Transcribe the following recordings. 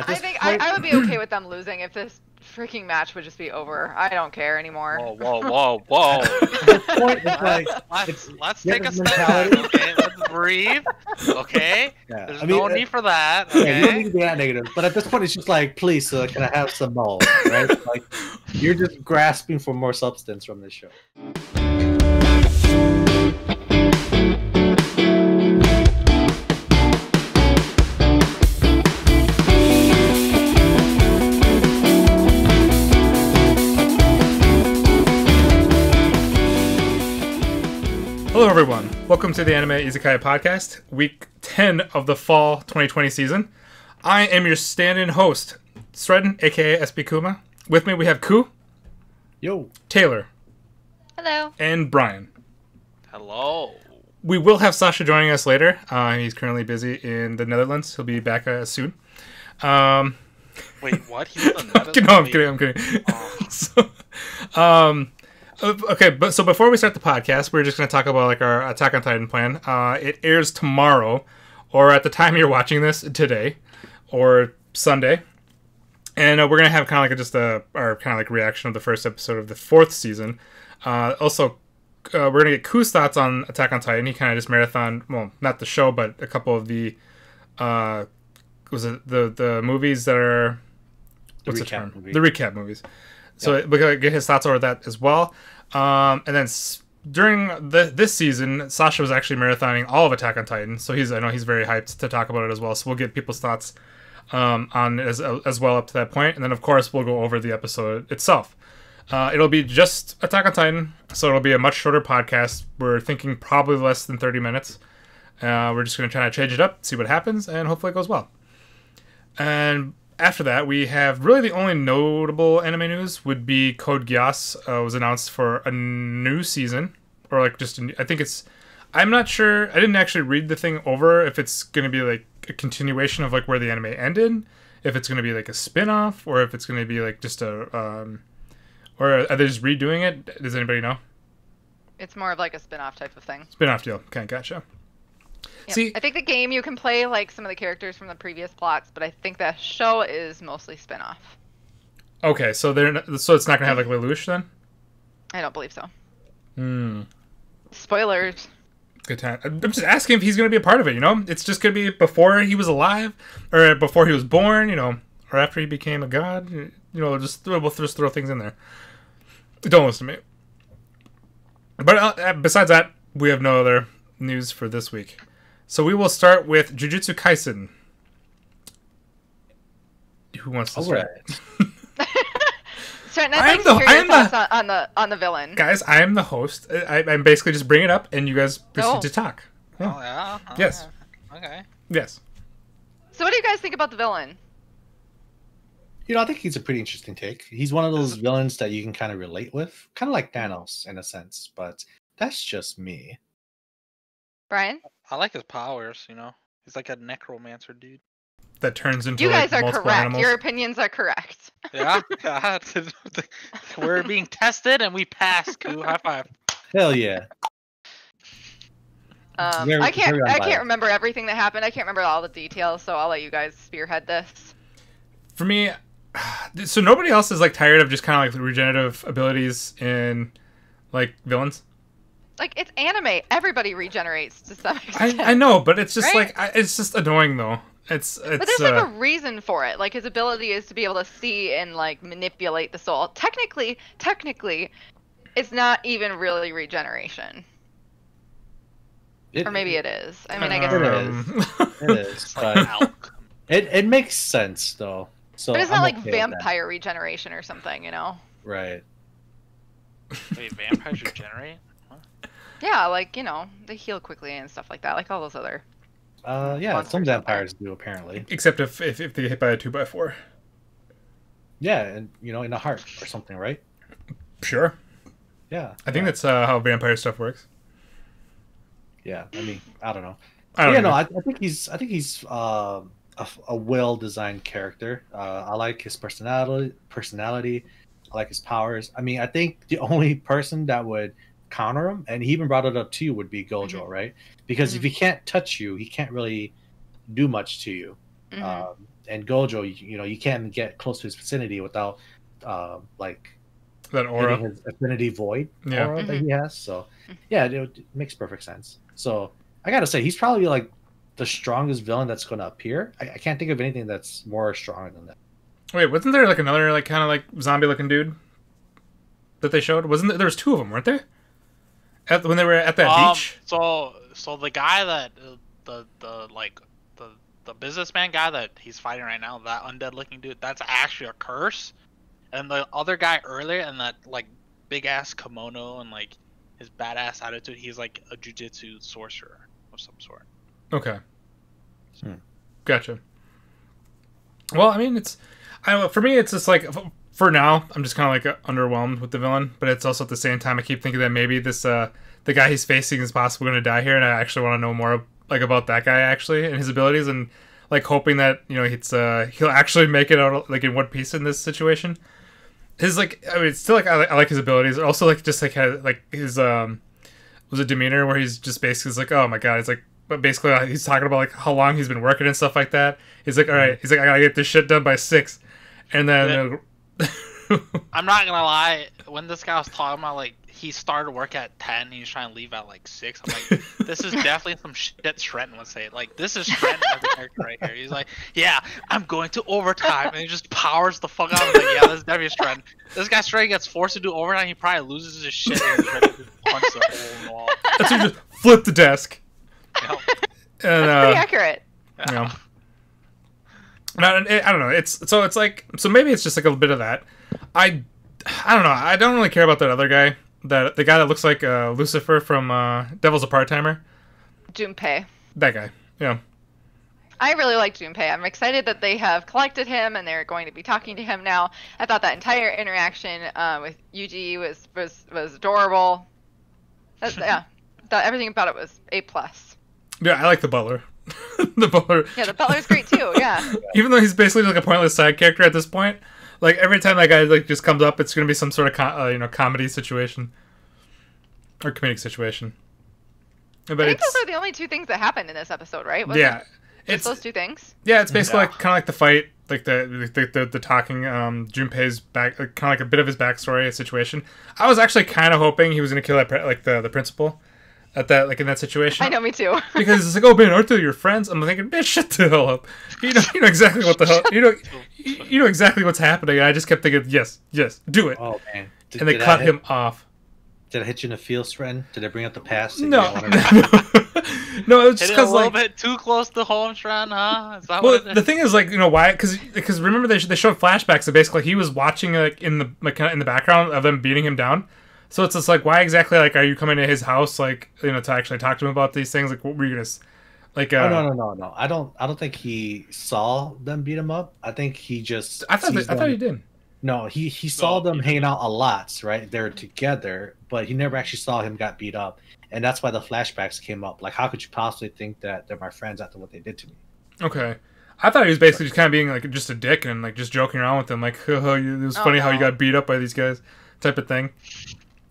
I would be okay with them losing if this freaking match would just be over. I don't care anymore. Whoa, whoa, whoa, whoa. Let's take a step back, okay? Let's breathe, okay? Yeah. There's no need for that, okay? Yeah, you don't need to be that negative. But at this point, it's just like, please, can I have some balls, right? Like, you're just grasping for more substance from this show. Hello everyone, welcome to the Anime Izakaya Podcast, week 10 of the fall 2020 season. I am your stand-in host, Sredden, aka SB Kuma. With me we have Koo. Yo. Taylor. Hello. And Brian. Hello. We will have Sasha joining us later. He's currently busy in the Netherlands. He'll be back soon. Wait, what? He's in the Netherlands? No, I'm kidding, Okay, but so before we start the podcast, we're just going to talk about like our Attack on Titan plan. It airs tomorrow, or at the time you're watching this, today, or Sunday. And we're going to have kind of like our reaction of the first episode of the 4th season. Also, we're going to get Koo's thoughts on Attack on Titan. He kind of just marathoned, well, not the show, but a couple of the the movies that are the recap movies. So we're going to get his thoughts over that as well. And then during this season, Sasha was actually marathoning all of Attack on Titan. So I know he's very hyped to talk about it as well. So we'll get people's thoughts on as well up to that point. And then, of course, we'll go over the episode itself. It'll be just Attack on Titan. So it'll be a much shorter podcast. We're thinking probably less than 30 minutes. We're just going to try to change it up, see what happens, and hopefully it goes well. And after that, we have really the only notable anime news would be Code Geass was announced for a new season, or like just a new, I think it's, I'm not sure, I didn't actually read the thing over if it's going to be like a continuation of like where the anime ended, if it's going to be like a spin-off, or if it's going to be like just a, or are they just redoing it? Does anybody know? It's more of like a spin-off type of thing. Spin-off deal. Okay, gotcha. Yep. See, I think the game you can play like some of the characters from the previous plots, but I think that show is mostly spin-off. Okay, so it's not gonna have like Lelouch then? I don't believe so. Hmm. Spoilers. Good time. I'm just asking if he's gonna be a part of it. You know, it's just gonna be before he was alive, or before he was born. You know, or after he became a god. You know, we'll just throw things in there. Don't listen to me. But besides that, we have no other news for this week. So we will start with Jujutsu Kaisen. Who wants to start? All right. I am the villain. Guys, I am the host. I'm basically just bringing it up, and you guys proceed to talk. Yeah. Oh, yeah? Oh, yes. Yeah. Okay. Yes. So what do you guys think about the villain? You know, I think he's a pretty interesting take. He's one of those villains that you can kind of relate with. Kind of like Thanos, in a sense. But that's just me. Brian? I like his powers, you know. He's like a necromancer dude. That turns into you guys like, are correct. Animals. Your opinions are correct. Yeah. God. We're being tested and we passed. Koo. High five. Hell yeah. I can't remember everything that happened. I can't remember all the details, so I'll let you guys spearhead this. For me, so nobody else is like tired of just kind of like regenerative abilities in like villains? Like, it's anime. Everybody regenerates to some extent. I know, but it's just, right? It's just annoying, though. But there's, like, a reason for it. Like, his ability is to be able to see and, like, manipulate the soul. Technically, it's not even really regeneration. Or maybe it is. I mean, I guess it is. It is. But it makes sense, though. So but it's not, like, vampire regeneration or something, you know? Right. Wait, vampires regenerate? Yeah, like, you know, they heal quickly and stuff like that, like all those other... yeah, some vampires do, apparently. Except if they get hit by a 2x4. Yeah, and, you know, in the heart or something, right? Sure. Yeah. I think that's how vampire stuff works. Yeah, I mean, I don't know. I think he's a well-designed character. I like his personality. I like his powers. I mean, I think the only person that would counter him, and he even brought it up to you, would be Gojo, right? Because if he can't touch you, he can't really do much to you. and Gojo, you know, you can't get close to his vicinity without like that aura, his affinity void aura that he has. So yeah, it makes perfect sense. So I gotta say, he's probably like the strongest villain that's going to appear. I can't think of anything that's more strong than that. Wait, wasn't there like another like kind of like zombie looking dude that they showed? Wasn't there, there was two of them, weren't there? At, when they were at that beach. So the guy that the businessman guy that he's fighting right now, that undead looking dude, that's actually a curse. And the other guy earlier, and that like big ass kimono and like his badass attitude, he's like a jujitsu sorcerer of some sort. Okay. Gotcha. Well, I mean, it's for me, it's just like, for now, I'm just kind of like underwhelmed with the villain, but it's also at the same time I keep thinking that maybe this the guy he's facing is possibly going to die here, and I actually want to know more like about that guy actually and his abilities, and like hoping that, you know, it's he'll actually make it out like in one piece in this situation. His like, I mean, it's still like I like his abilities, also like just like had, like his was a demeanor where he's just basically like, oh my god, it's like. But basically, he's talking about like how long he's been working and stuff like that. He's like, all right, he's like, I gotta get this shit done by 6, and then I'm not gonna lie. When this guy was talking about like he started work at 10, and he's trying to leave at like 6. I'm like, this is definitely some shit Trenton would say. Like, this is Trenton as a character right here. He's like, yeah, I'm going to overtime, and he just powers the fuck out. I'm like, yeah, this is definitely Trenton. This guy straight gets forced to do overtime. He probably loses his shit and he's ready to punch the whole wall. That's just flip the desk. Nope. And, that's pretty accurate. You know, I don't know. It's so it's like so maybe it's just like a bit of that. I don't know. I don't really care about that other guy. That the guy that looks like Lucifer from Devil's a Part-Timer. Junpei. That guy. Yeah. I really like Junpei. I'm excited that they have collected him and they're going to be talking to him now. I thought that entire interaction with Yuji was adorable. That's, yeah. Thought everything about it was A+. Yeah, I like the butler. The butler. Yeah, the butler's great too. Yeah. Even though he's basically like a pointless side character at this point, like every time that guy like just comes up, it's gonna be some sort of you know, comedy situation or comedic situation. But I think those are the only two things that happened in this episode, right? Wasn't yeah, it's those two things. Yeah, it's basically like kind of like the fight, like the talking Junpei's back, like, kind of like a bit of his backstory situation. I was actually kind of hoping he was gonna kill that like the principal. At that, like in that situation, I know, me too. Because it's like, oh man, aren't they your friends? I'm thinking, bitch, shut the hell up. You know exactly what the hell. You know exactly what's happening. And I just kept thinking, yes, yes, do it. Oh man, and they cut him off. Did I hit you in the feels, friend? Did I bring up the past? No, no, it was just because like a little bit too close to home, Shran, huh? Is that well, the thing is, like, you know why? Because remember they showed flashbacks. So basically, he was watching like in the background of them beating him down. So it's just like, why exactly, like, are you coming to his house, like, you know, to actually talk to him about these things? Like, what were you gonna, like? Oh, no. I don't think he saw them beat him up. I think he just. I thought he did. No, he saw them hanging out a lot, right? They're together, but he never actually saw him got beat up, and that's why the flashbacks came up. Like, how could you possibly think that they're my friends after what they did to me? Okay. I thought he was basically just kind of being like just a dick and like just joking around with them, like, oh, it was funny how you got beat up by these guys, type of thing.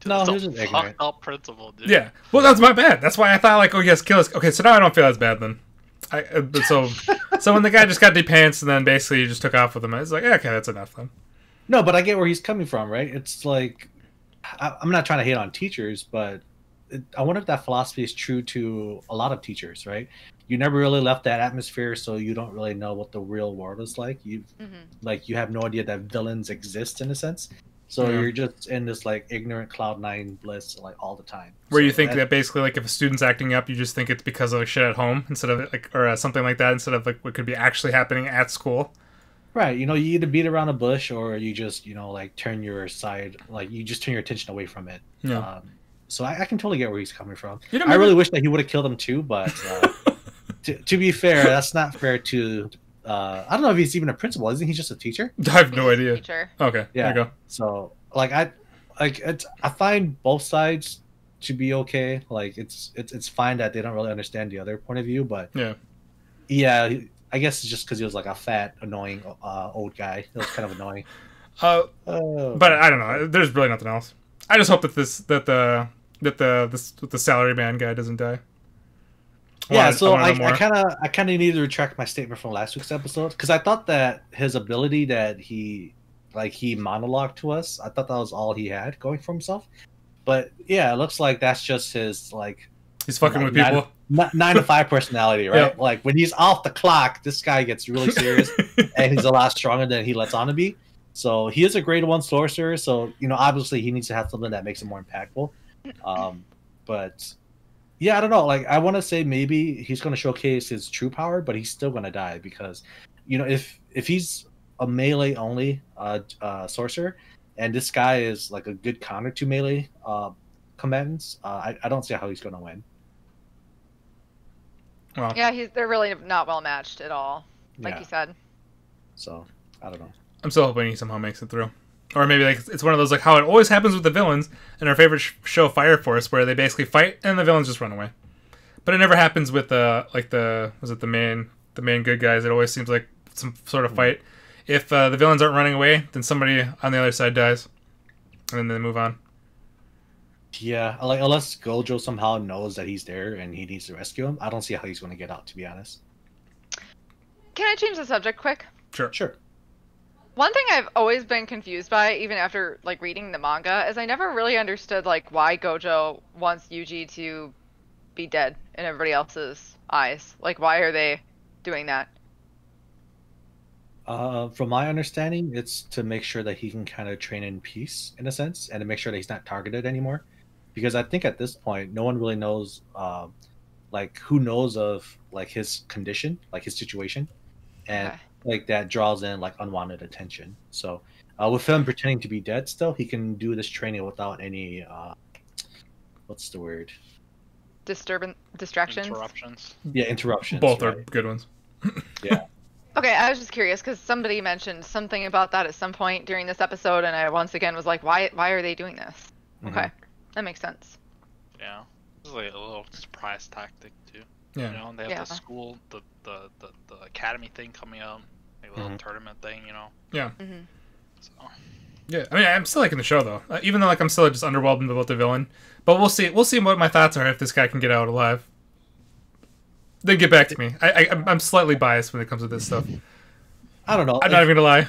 No, it's a fucked up principle, dude. Yeah. Well, that's my bad. That's why I thought, like, oh, yes, kill us. Okay, so now I don't feel as bad then. So when the guy just got de-pants and then basically just took off with him, I was like, yeah, okay, that's enough then. No, but I get where he's coming from, right? It's like, I'm not trying to hate on teachers, but I wonder if that philosophy is true to a lot of teachers, right? You never really left that atmosphere, so you don't really know what the real world is like. You have no idea that villains exist in a sense. So you're just in this like ignorant cloud nine bliss like all the time. Where so you think that basically like if a student's acting up, you just think it's because of like shit at home instead of like or something like that instead of like what could be actually happening at school. Right. You know, you either beat around a bush or you just, you know, like turn your side, like you just turn your attention away from it. Yeah. So I can totally get where he's coming from. You know, I really wish that he would have killed him too, but to be fair, that's not fair to. I don't know if he's even a principal. Isn't he just a teacher? I have no idea. Teacher. Okay, yeah. There you go. So, like, I find both sides to be okay. Like, it's fine that they don't really understand the other point of view, but yeah, I guess it's just because he was like a fat, annoying old guy. It was kind of annoying. But I don't know. There's really nothing else. I just hope that the salary man guy doesn't die. Yeah, so I kind of need to retract my statement from last week's episode, because I thought that his ability that he monologued to us, I thought that was all he had going for himself. But yeah, it looks like that's just his he's fucking with people. 9 to 5 personality, right? Yeah. Like when he's off the clock, this guy gets really serious, and he's a lot stronger than he lets on to be. So he is a grade 1 sorcerer. So obviously he needs to have something that makes him more impactful. But yeah, I don't know. Like, I want to say maybe he's going to showcase his true power, but he's still going to die because, if he's a melee only sorcerer, and this guy is like a good counter to melee combatants, I don't see how he's going to win. Well, yeah, they're really not well matched at all, like you said. So I don't know. I'm still hoping he somehow makes it through. Or maybe it's one of those, how it always happens with the villains in our favorite show, Fire Force, where they basically fight and the villains just run away. But it never happens with the main good guys. It always seems like some sort of fight. If the villains aren't running away, then somebody on the other side dies, and then they move on. Yeah, unless Gojo somehow knows that he's there and he needs to rescue him, I don't see how he's going to get out, to be honest. Can I change the subject quick? Sure. Sure. One thing I've always been confused by, even after reading the manga, is I never really understood why Gojo wants Yuji to be dead in everybody else's eyes. Why are they doing that? From my understanding, it's to make sure that he can kind of train in peace, in a sense, and to make sure that he's not targeted anymore. Because I think at this point, no one really knows, who knows of his condition, his situation, and. Okay. That draws in unwanted attention. So with him pretending to be dead still, he can do this training without any what's the word? Distractions? Interruptions. Yeah, interruptions. Both are good ones. Yeah. Okay, I was just curious because somebody mentioned something about that at some point during this episode, and I once again was like, why are they doing this? Mm-hmm. Okay, that makes sense. Yeah, this is a little surprise tactic too. Yeah. And they have the school, the academy thing coming up. A little tournament thing, Yeah. Mm-hmm. So. Yeah, I mean, I'm still liking the show though, even though I'm still just underwhelmed about the villain. But we'll see. We'll see what my thoughts are if this guy can get out alive. Then get back to me. I'm slightly biased when it comes to this stuff. I don't know. I'm not even gonna lie.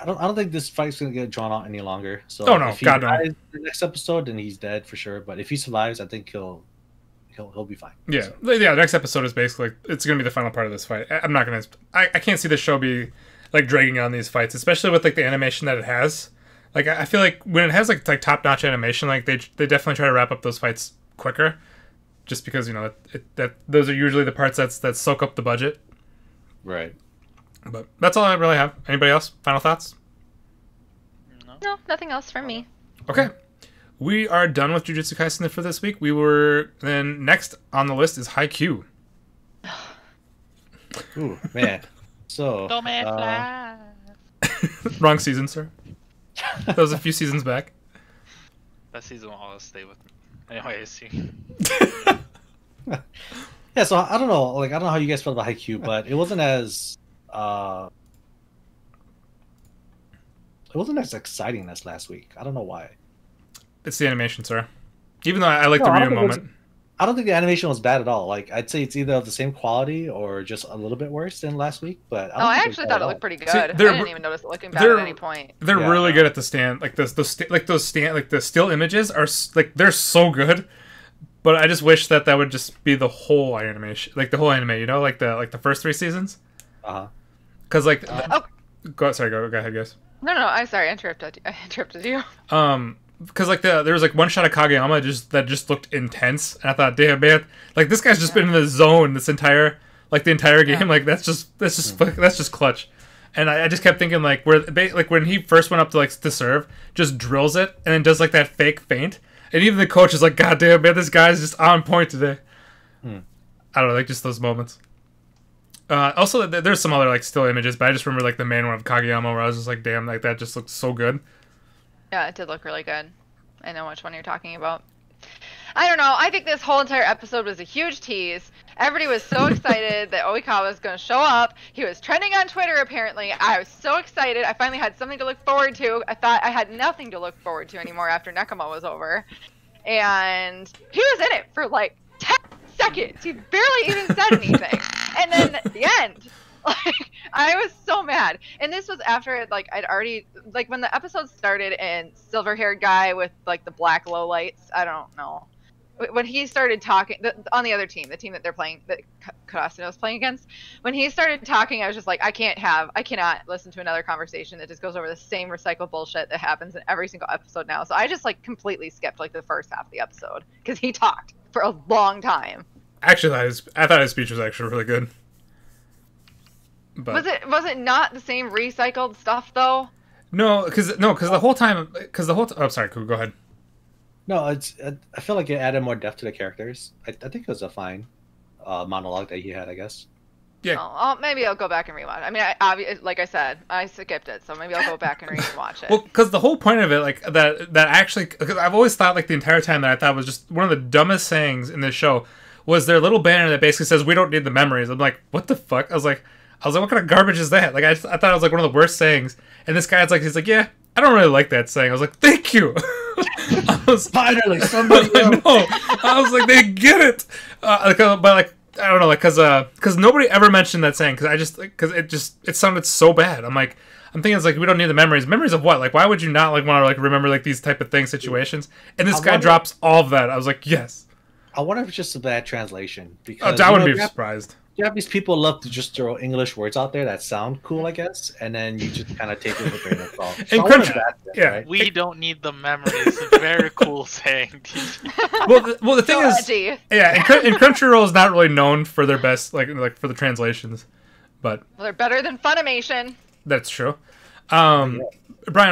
I don't think this fight's gonna get drawn out any longer. So oh no, if he God dies no. The next episode, then he's dead for sure. But if he survives, I think he'll be fine. Yeah, so. Yeah. The next episode is basically it's gonna be the final part of this fight. I'm not gonna. I can't see the show be dragging on these fights, especially with the animation that it has. I feel like when it has top-notch animation, they definitely try to wrap up those fights quicker, just because those are usually the parts that soak up the budget. Right. But that's all I really have. Anybody else? Final thoughts? No, nothing else from me. Okay. We are done with Jujutsu Kaisen for this week. Then next on the list is Haikyuu. Ooh, man. So. Wrong season, sir. That was a few seasons back. That season will always stay with me. Anyway, I see. Yeah, so I don't know. I don't know how you guys felt about Haikyuu, but it wasn't as. It wasn't as exciting as last week. I don't know why. It's the animation, sir. Even though I like the Ryu moment. I don't think the animation was bad at all. I'd say it's either of the same quality or just a little bit worse than last week. But I actually thought it looked pretty good. See, I didn't even notice it looking bad at any point. They're really good at the stand. The still images are they're so good. But I just wish that would just be the whole animation, the whole anime. The first 3 seasons. Because go ahead, guys. No, I'm sorry, I interrupted you. Because there was one shot of Kageyama that just looked intense, and I thought, damn man, this guy's just been in the zone this entire the entire game. That's just clutch. And I just kept thinking when he first went up to to serve, just drills it and then does that fake feint, and even the coach is like, god damn man, this guy's just on point today. I don't know, just those moments. Also, there's some other still images, but I just remember the main one of Kageyama where I was just like, damn, that just looked so good. Yeah, it did look really good. I know which one you're talking about. I don't know. I think this whole entire episode was a huge tease. Everybody was so excited that Oikawa was going to show up. He was trending on Twitter, apparently. I was so excited. I finally had something to look forward to. I thought I had nothing to look forward to anymore after Nekoma was over. And he was in it for 10 seconds. He barely even said anything. And then the end. Like, I was so mad. And this was after, like, I'd already, like, when the episode started and silver-haired guy with, like, the black lowlights, I don't know. When he started talking, on the other team, the team that they're playing, that Karasuno's playing against, when he started talking, I was just like, I cannot listen to another conversation that just goes over the same recycled bullshit that happens in every single episode now. So I just, like, completely skipped, like, the first half of the episode, because he talked for a long time. Actually, I thought his speech was actually really good. But was it not the same recycled stuff though? No, because the whole time, oh, sorry, Koo, go ahead. No, I feel like it added more depth to the characters. I think it was a fine monologue that he had, I guess. Yeah. Oh, maybe I'll go back and rewatch. I mean, like I said, I skipped it, so maybe I'll go back and rewatch it. Well, because the whole point of it, like that actually, because I've always thought, like, the entire time that I thought was just one of the dumbest sayings in this show was their little banner that basically says, "We don't need the memories." I'm like, what the fuck? I was like, what kind of garbage is that? Like, I thought it was, like, one of the worst sayings. And this guy's like, he's like, yeah, I don't really like that saying. I was like, thank you. I was finally somebody. I was like, they get it. But, like, I don't know, like, because nobody ever mentioned that saying. Because I just, because it sounded so bad. I'm like, I'm thinking it's like, we don't need the memories. Memories of what? Like, why would you not, like, want to, like, remember, like, these type of things, situations? And this guy drops all of that. I was like, yes. I wonder if it's just a bad translation. Because I wouldn't be surprised. Japanese people love to just throw English words out there that sound cool, I guess, and then you just kind of take it with a grain of salt. Yeah, right? We don't need the memories. It's a very cool saying. Well, the thing is, and Crunchyroll is not really known for their best, like for the translations, but well, they're better than Funimation. That's true. Brian,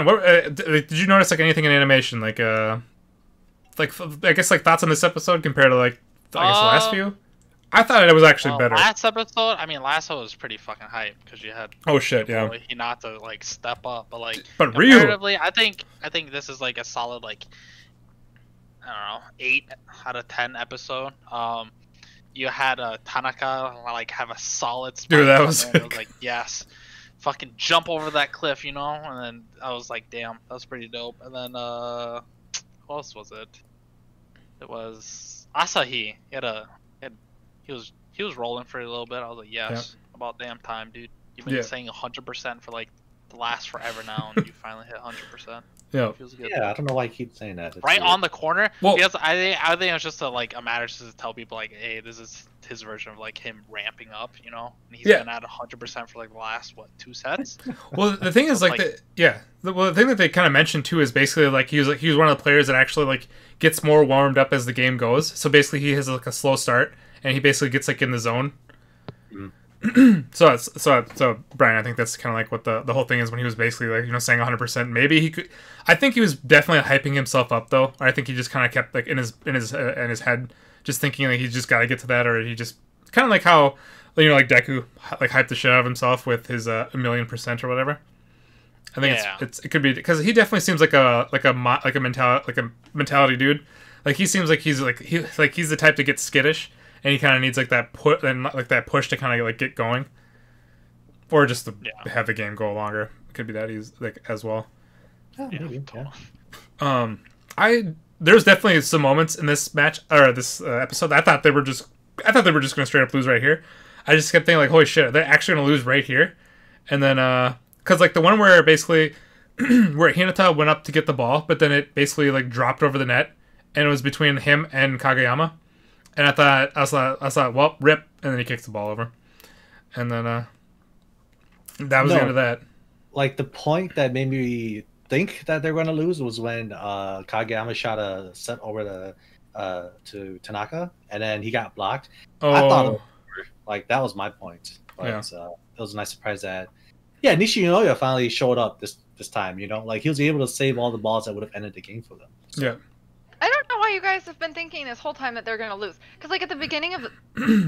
what, did you notice, like, anything in animation, like I guess, like, thoughts on this episode compared to, like, I guess the last few? I thought it was actually better. Last episode, last episode was pretty fucking hype because you had Hinata, like, step up, but, like, but comparatively, I think this is, like, a solid, like, I don't know, 8 out of 10 episode. You had Tanaka, like, have a solid spike. Dude, that was sick. I was like, yes, fucking jump over that cliff, you know. And then I was like, damn, that was pretty dope. And then who else was it? It was Asahi. He had a He was rolling for a little bit. I was like, yes, about damn time, dude. You've been saying 100% for, like, the last forever now, and you finally hit 100%. Yeah. Feels good. Yeah, I don't know why I keep saying that. It's right on the corner. Well, because I think it's just a matter to tell people, like, hey, this is his version of, like, him ramping up, you know? And he's been at 100% for, like, the last, what, 2 sets? Well, the thing is, the thing that they kind of mentioned too is basically, like, he was one of the players that actually, like, gets more warmed up as the game goes. So basically, he has, like, a slow start. And he basically gets, like, in the zone. Mm. so Brian, I think that's kind of, like, what the whole thing is when he was basically, like, you know, saying 100%. Maybe he could. I think he was definitely hyping himself up though. I think he just kind of kept, like, in his head, just thinking that, like, he's just got to get to that, or he just kind of, like, how, you know, like, Deku, like, hyped the shit out of himself with his 1,000,000% or whatever. I think it could be because he definitely seems like a mentality dude. Like, he seems like he's the type to get skittish. And he kind of needs, like, that push to kind of, like, get going, or just to have the game go longer. It could be that easy, like, as well. Oh, yeah, maybe. Yeah. There's definitely some moments in this match or this episode that I thought they were just gonna straight up lose right here. I just kept thinking, like, holy shit, they're actually gonna lose right here. And then because, like, the one where basically where Hinata went up to get the ball, but then it basically, like, dropped over the net, and it was between him and Kageyama. And I thought, well, rip, and then he kicks the ball over, and then that was the end of that. Like, the point that made me think that they're going to lose was when Kageyama shot a set over to Tanaka, and then he got blocked. Oh, I thought, like, that was my point. But it was a nice surprise that Nishinoya finally showed up this time. You know, like, he was able to save all the balls that would have ended the game for them. So. Yeah. I don't know why you guys have been thinking this whole time that they're going to lose. Because, like, at the beginning of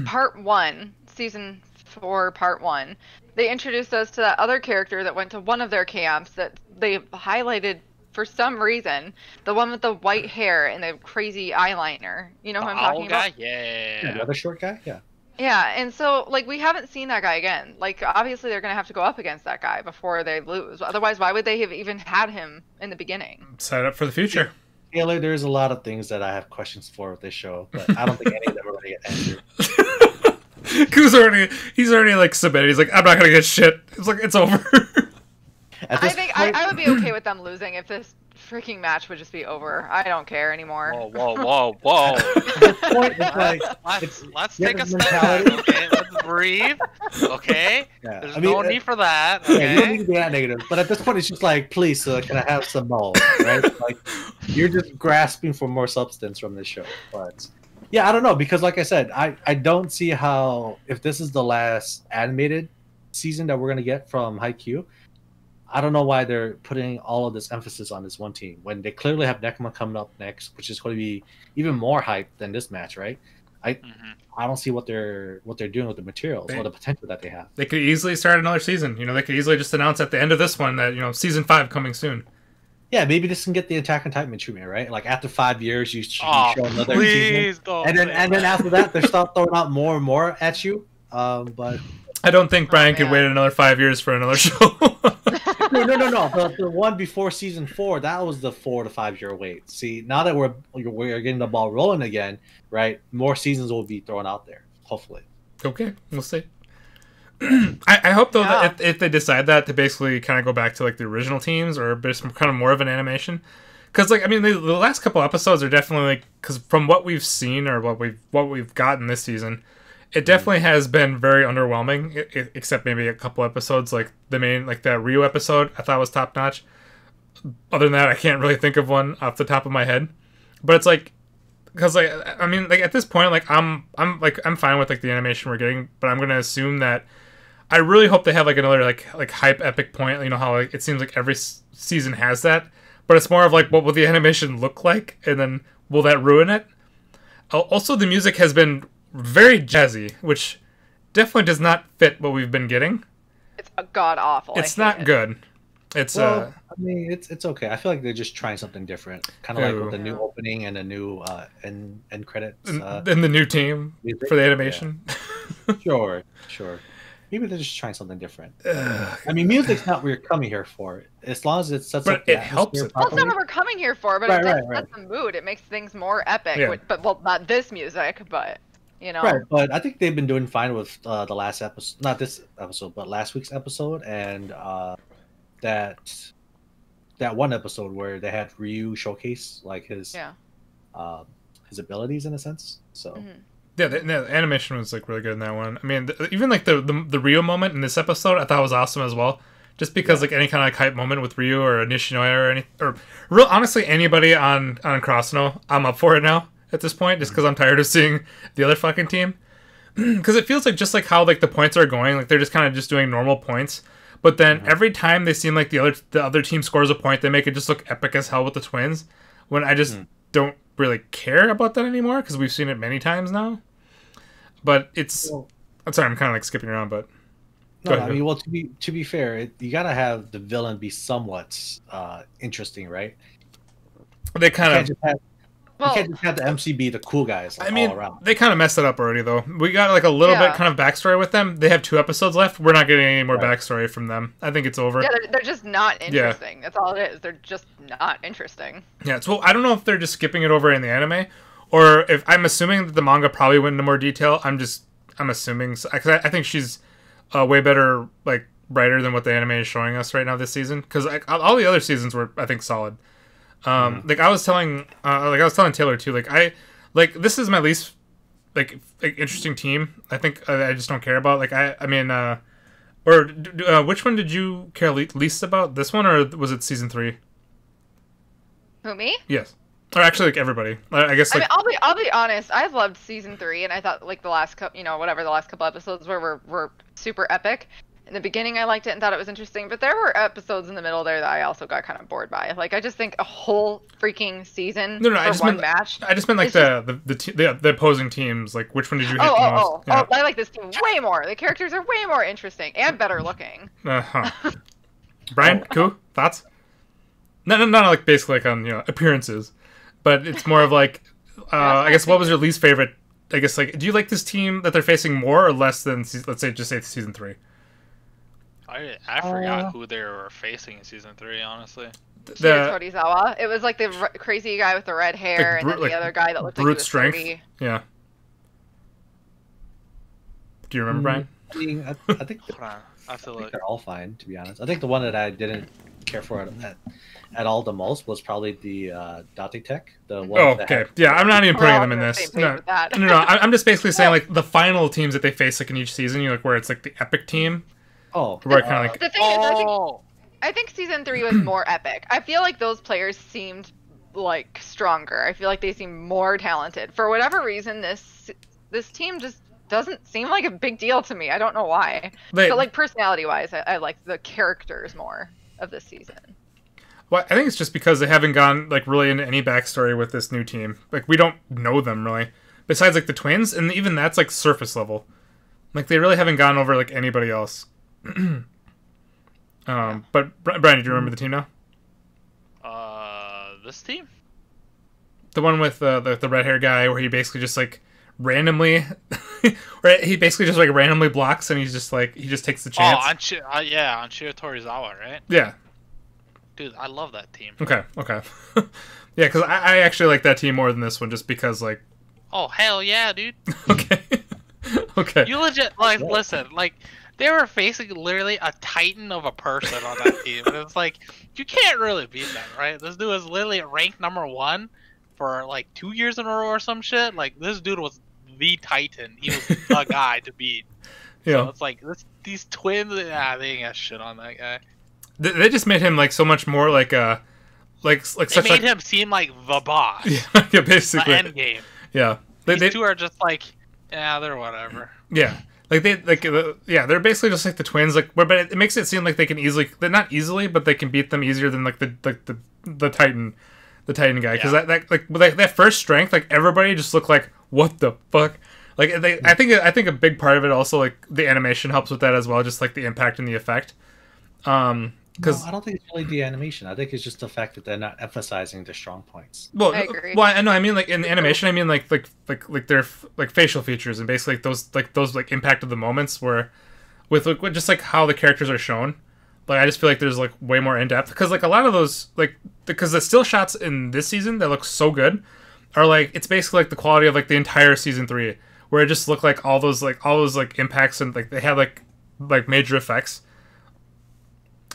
Part 1, Season 4, Part 1, they introduced us to that other character that went to one of their camps that they highlighted for some reason. The one with the white hair and the crazy eyeliner. You know who I'm talking about? Yeah. Another short guy? Yeah. Yeah, and so, like, we haven't seen that guy again. Like, obviously they're going to have to go up against that guy before they lose. Otherwise, why would they have even had him in the beginning? Set it up for the future. Taylor, there's a lot of things that I have questions for with this show, but I don't think any of them are going to get answered. Koo's already like submitted. He's like, I'm not going to get shit. It's like, it's over. I think I would be okay with them losing if this freaking match would just be over. I don't care anymore. Whoa, whoa, whoa, whoa. Let's take a step back, okay? Let's breathe, okay? Yeah. There's no need for that, okay? Yeah, you don't need to be that negative. But at this point, it's just like, please, can I have some more, right? Like, you're just grasping for more substance from this show. But yeah, I don't know, because like I said, I don't see how, if this is the last animated season that we're going to get from Haikyuu, I don't know why they're putting all of this emphasis on this one team when they clearly have Nekma coming up next, which is going to be even more hype than this match, right? I don't see what they're doing with the materials or the potential that they have. They could easily start another season. You know, they could easily just announce at the end of this one that, you know, season 5 coming soon. Yeah, maybe this can get the Attack on Titan treatment, right? Like after 5 years, you should show another season, and then after that, they start throwing out more and more at you. But I don't think Brian could wait another 5 years for another show. No. The one before season 4, that was the 4 to 5 year wait. See, now that we're getting the ball rolling again, right? More seasons will be thrown out there, hopefully. Okay, we'll see. I hope though that if they decide that to basically kind of go back to like the original teams or kind of more of an animation, because like I mean the last couple episodes are definitely like, because from what we've seen or what we've gotten this season, it definitely has been very underwhelming, except maybe a couple episodes, like that Ryu episode I thought was top notch. Other than that, I can't really think of one off the top of my head. But it's like, because like I mean, like at this point, like I'm fine with like the animation we're getting, but I'm gonna assume that I really hope they have like another like hype epic point. You know how like, it seems like every season has that, but it's more of like what will the animation look like, and then will that ruin it? Also, the music has been very jazzy, which definitely does not fit what we've been getting. It's god awful. It's not good. It's I mean, it's okay. I feel like they're just trying something different, kind of like with the new opening and a new end credits and the new team music for the animation. Yeah. Sure. Maybe they're just trying something different. I mean, music's not what you're coming here for. As long as it sets up the atmosphere properly. Well, it's not what we're coming here for, but it sets the mood. It makes things more epic. Yeah. But well, not this music, but. You know? Right, but I think they've been doing fine with the last episode, not this episode, but last week's episode, and that one episode where they had Ryu showcase like his abilities in a sense. So yeah, the animation was like really good in that one. I mean, even like the Ryu moment in this episode, I thought was awesome as well. Just because like any kind of like, hype moment with Ryu or Nishinoya or real honestly anybody on Karasuno, I'm up for it now. At this point, just because I'm tired of seeing the other fucking team, because it feels like just like how like the points are going, like they're just kind of just doing normal points. But then every time they seem like the other team scores a point, they make it just look epic as hell with the twins. When I just don't really care about that anymore because we've seen it many times now. But it's I'm sorry, I'm kind of like skipping around, but no, I mean, well, to be fair, you gotta have the villain be somewhat interesting, right? They kind of. You can't just have the MC be the cool guys. Like, I mean, all around. They kind of messed it up already, though. We got like a little bit kind of backstory with them. They have 2 episodes left. We're not getting any more backstory from them. I think it's over. Yeah, they're just not interesting. That's all it is. They're just not interesting. Yeah, so I don't know if they're just skipping it over in the anime, or if I'm assuming that the manga probably went into more detail. I'm assuming because I think she's a way better like writer than what the anime is showing us right now this season. Because all the other seasons were, I think, solid. Like I was telling, Taylor too. Like this is my least like interesting team. I think I just don't care about. Like I mean, which one did you care least about? This one or was it season 3? Who, me? Yes, or actually like everybody. I guess. Like, I mean, I'll be honest. I loved season 3, and I thought like the last couple, you know, whatever the last couple episodes were super epic. In the beginning, I liked it and thought it was interesting, but there were episodes in the middle there that I also got kind of bored by. Like, I just think a whole freaking season for one match. I just meant like the opposing teams. Like, which one did you hate most? I like this team way more. The characters are way more interesting and better looking. Brian, Koo, thoughts? No, not like basically like on, you know, appearances, but it's more of like I guess what was your least favorite? I guess like, do you like this team that they're facing more or less than let's say just say season 3? I forgot who they were facing in season 3, honestly. Shiratorizawa. It was like the crazy guy with the red hair, like, and then the other guy that looked like he was strength. 30. Yeah. Do you remember, Brian? I think they're all fine, to be honest. I think the one that I didn't care for at all the most was probably the Date Tech. The one yeah, I'm not even putting them in this. No, I'm just basically saying, like, the final teams that they face, like, in each season, you know, like, where it's, like, the epic team. Oh. Where kind of, like... The thing is, I think season 3 was more epic. I feel like those players seemed, like, stronger. I feel like they seemed more talented. For whatever reason, this team just... doesn't seem like a big deal to me. I don't know why. But so, like, personality-wise, I like the characters more of this season. Well, I think it's just because they haven't gone, like, really into any backstory with this new team. Like, we don't know them, really. Besides, like, the twins, and even that's, like, surface level. Like, they really haven't gone over, like, anybody else. But, Brian, did you remember the team now? This team? The one with the red-haired guy where he basically just, like, randomly... he basically just, like, randomly blocks, and he's just, like, he just takes the chance. Oh, on Shiratorizawa, right? Yeah. Dude, I love that team. Okay. Yeah, because I actually like that team more than this one, just because, like... Oh, hell yeah, dude. Okay. You legit, like, listen, like, they were facing literally a titan of a person on that team. And it's like, you can't really beat that, right? This dude is literally ranked #1 for, like, 2 years in a row or some shit. Like, this dude was... the titan. He was the guy to beat. Yeah. So it's like, these twins, they ain't got shit on that guy. They just made him, like, so much more, like, They made him seem like the boss. Yeah, basically. The endgame. Yeah. These two are just like, yeah, they're whatever. Yeah. Like, they're basically just like the twins, like, but it makes it seem like they can easily, not easily, but they can beat them easier than, like, the titan. The Titan guy, because that first strength, like, everybody just looked like, what the fuck? Like, I think a big part of it also, like, the animation helps with that as well, just like the impact and the effect. No, I don't think it's really the animation. I think it's just the fact that they're not emphasizing the strong points. Well, I agree. Well, I know. I mean, like, in the animation, I mean, like their facial features and basically those impact of the moments where, with just like how the characters are shown. Like, I just feel like there's, like, way more in-depth. Because, like, a lot of those, like... Because the still shots in this season that look so good are, like... It's basically, like, the quality of, like, the entire Season 3. Where it just looked like all those impacts and, like, they had, like major effects.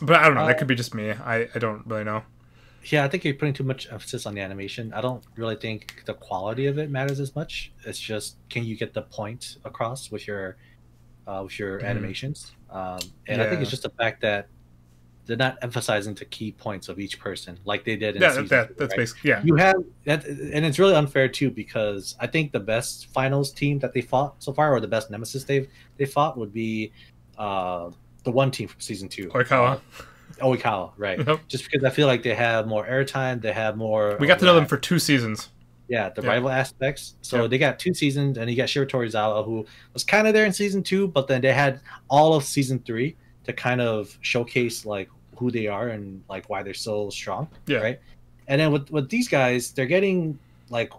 But I don't know. That could be just me. I don't really know. Yeah, I think you're putting too much emphasis on the animation. I don't really think the quality of it matters as much. It's just, can you get the point across with your animations? I think it's just the fact that they're not emphasizing the key points of each person like they did in season two, that's right? Basically, yeah. You have that, and it's really unfair too, because I think the best finals team that they fought so far, or the best nemesis they fought, would be the one team from season 2, Oikawa. Oikawa, right? Nope. Just because I feel like they have more airtime, they have more. We got to know them for 2 seasons. Yeah, the rival aspects. So they got 2 seasons, and you got Shiratorizawa, who was kind of there in season 2, but then they had all of season 3 to kind of showcase, like, who they are and, like, why they're so strong. Yeah. Right. And then with these guys, they're getting, like,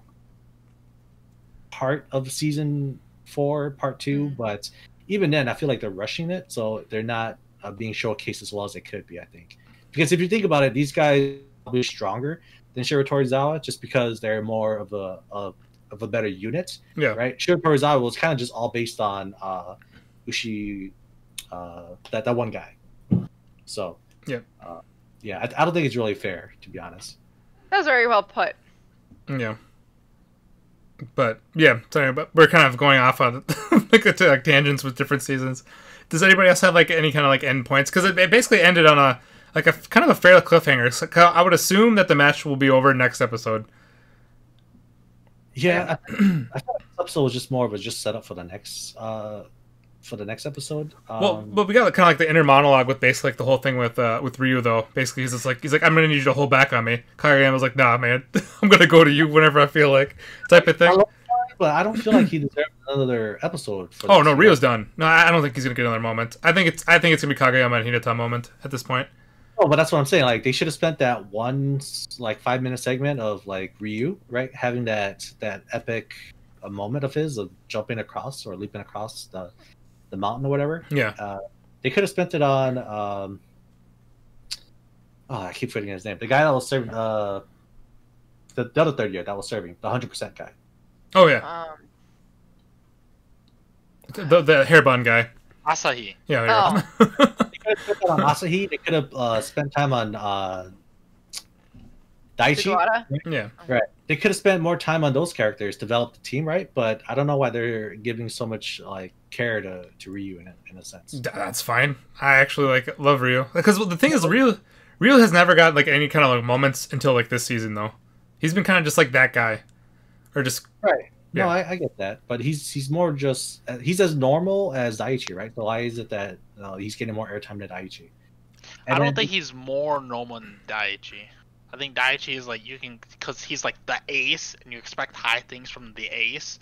part of season 4, part 2, but even then, I feel like they're rushing it, so they're not being showcased as well as they could be. I think, because if you think about it, these guys will be stronger than Shiratorizawa, just because they're more of a better unit, right? Shiratorizawa was kind of just all based on Ushi, that one guy. So I don't think it's really fair, to be honest. That was very well put. Yeah, but sorry, but we're kind of going off on like tangents with different seasons. Does anybody else have, like, any kind of, like, end points? Because it basically ended on a. Like, a kind of a fair cliffhanger. So I would assume that the match will be over next episode. Yeah, I thought this episode was just more of a set up for the next episode. Well, but we got kind of like the inner monologue with basically, like, the whole thing with Ryu though. Basically, he's just like, I'm gonna need you to hold back on me. Kageyama's like, nah, man, I'm gonna go to you whenever I feel like, type of thing. But I don't feel like he deserves another episode. For no, Ryu's done. No, I don't think he's gonna get another moment. I think it's gonna be Kageyama and Hinata moment at this point. Oh, but that's what I'm saying. Like, they should have spent that one, like, 5-minute segment of, like, Ryu, right, having that epic moment of his, of jumping across or leaping across the mountain or whatever. Yeah. They could have spent it on oh, I keep forgetting his name. The guy that was serving the other third year that was serving, the 100% guy. Oh yeah. The hair bun guy. Asahi. Yeah. Oh. They could have spent it on Asahi. They could have spent time on Daichi. Yeah. Right. They could have spent more time on those characters, developed the team, right? But I don't know why they're giving so much like care to Ryu in a sense. That's fine. I actually love Ryu because the thing is, Ryu has never got any kind of moments until this season though. He's been kind of just that guy, or just right. Yeah. No, I get that, but he's more just he's as normal as Daichi, right? So why is it that he's getting more airtime than Daichi? And I don't think he's more normal than Daichi. I think Daichi is because he's the ace, and you expect high things from the ace.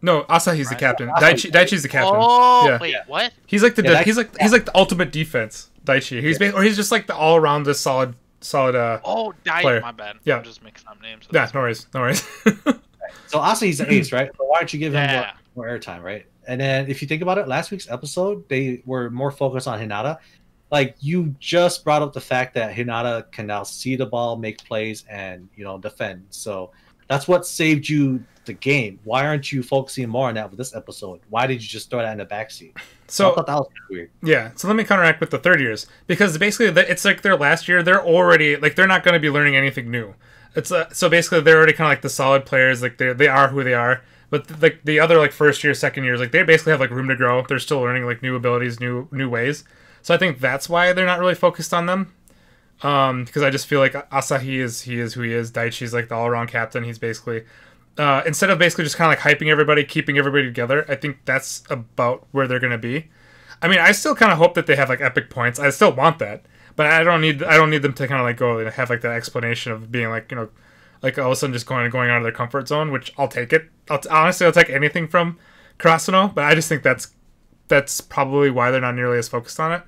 No, Asahi's the captain. Daichi's the captain. Oh yeah. Wait, what? He's like the ultimate defense. Daichi. He's or he's just the all around solid. Oh, Daichi. My bad. Yeah, I'm just mixing up names. Yeah, no worries, no worries. So Asahi's the ace, right? So why don't you give him more airtime, right? And then if you think about it, last week's episode they were more focused on Hinata. You just brought up the fact that Hinata can now see the ball, make plays, and defend. So that's what saved you the game. Why aren't you focusing more on that with this episode? Why did you just throw that in the backseat? So I thought that was weird. Yeah. So let me counteract with the third years, because basically it's their last year. They're already they're not going to be learning anything new. It's so basically they're already kind of the solid players. They are who they are. But the other first year, second years, they basically have room to grow. They're still learning new abilities, new ways. So I think that's why they're not really focused on them, because I just feel Asahi is who he is. Daichi's the all around captain. He's basically instead of basically just kind of hyping everybody, keeping everybody together. I think that's about where they're gonna be. I mean, I still kind of hope that they have epic points. I still want that, but I don't need them to kind of go and have that explanation of being all of a sudden just going out of their comfort zone. Which I'll take it. Honestly, I'll take anything from Karasuno, but I just think that's probably why they're not nearly as focused on it.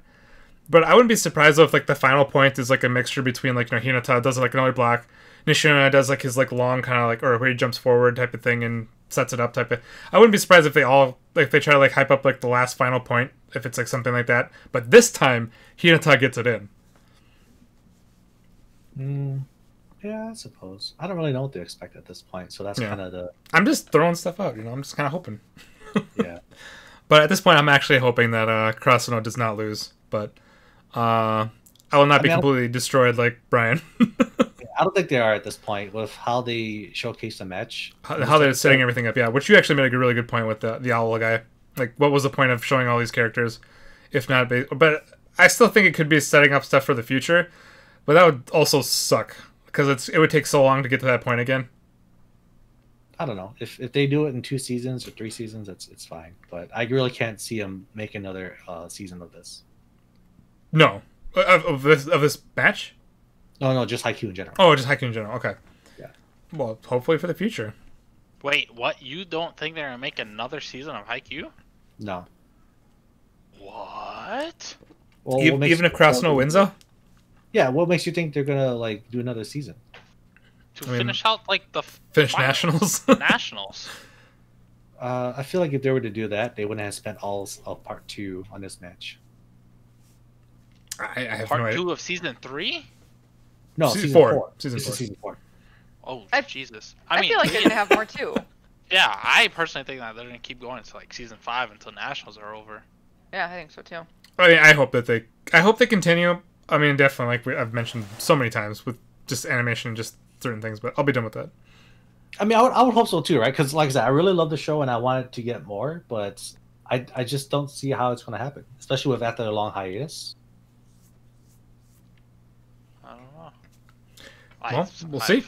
But I wouldn't be surprised though if the final point is a mixture between Hinata does another block, Nishina does his long kind of or where he jumps forward type of thing and sets it up type of. I wouldn't be surprised if they all they try to hype up the last final point if it's something like that. But this time Hinata gets it in. Yeah, I suppose. I don't really know what to expect at this point, so that's kind of the. I'm just throwing stuff out, I'm just kind of hoping. Yeah. But at this point, I'm actually hoping that Karasuno does not lose. But I will not be completely destroyed like Brian. I don't think they are at this point with how they showcase the match. How they're setting everything up, yeah. Which you actually made a really good point with the owl guy. What was the point of showing all these characters? If not... But I still think it could be setting up stuff for the future. But that would also suck. Because it would take so long to get to that point again. I don't know if they do it in 2 seasons or 3 seasons, it's fine. But I really can't see them make another season of this. No, of this match. No, just Haikyuu in general. Oh, just Haikyuu in general. Okay. Yeah. Well, hopefully for the future. Wait, what? You don't think they're gonna make another season of Haikyuu? No. What? Well, even if Krasno wins though. Yeah. What makes you think they're gonna do another season? To finish out the finish finals. Nationals. I feel if they were to do that, they wouldn't have spent all of Part 2 on this match. I have Part 2 of Season 3. No, Season 4. Season 4. Oh Jesus! I feel they're gonna have more too. Yeah, I personally think that they're gonna keep going to Season 5 until Nationals are over. Yeah, I think so too. I mean, I hope they continue. I mean, definitely I've mentioned so many times with just animation, just certain things, but I'll be done with that. I mean, I would hope so too, right? Because like I said, I really love the show and I want it to get more, but I just don't see how it's going to happen, especially with after a long hiatus. I don't know. Well, we'll see.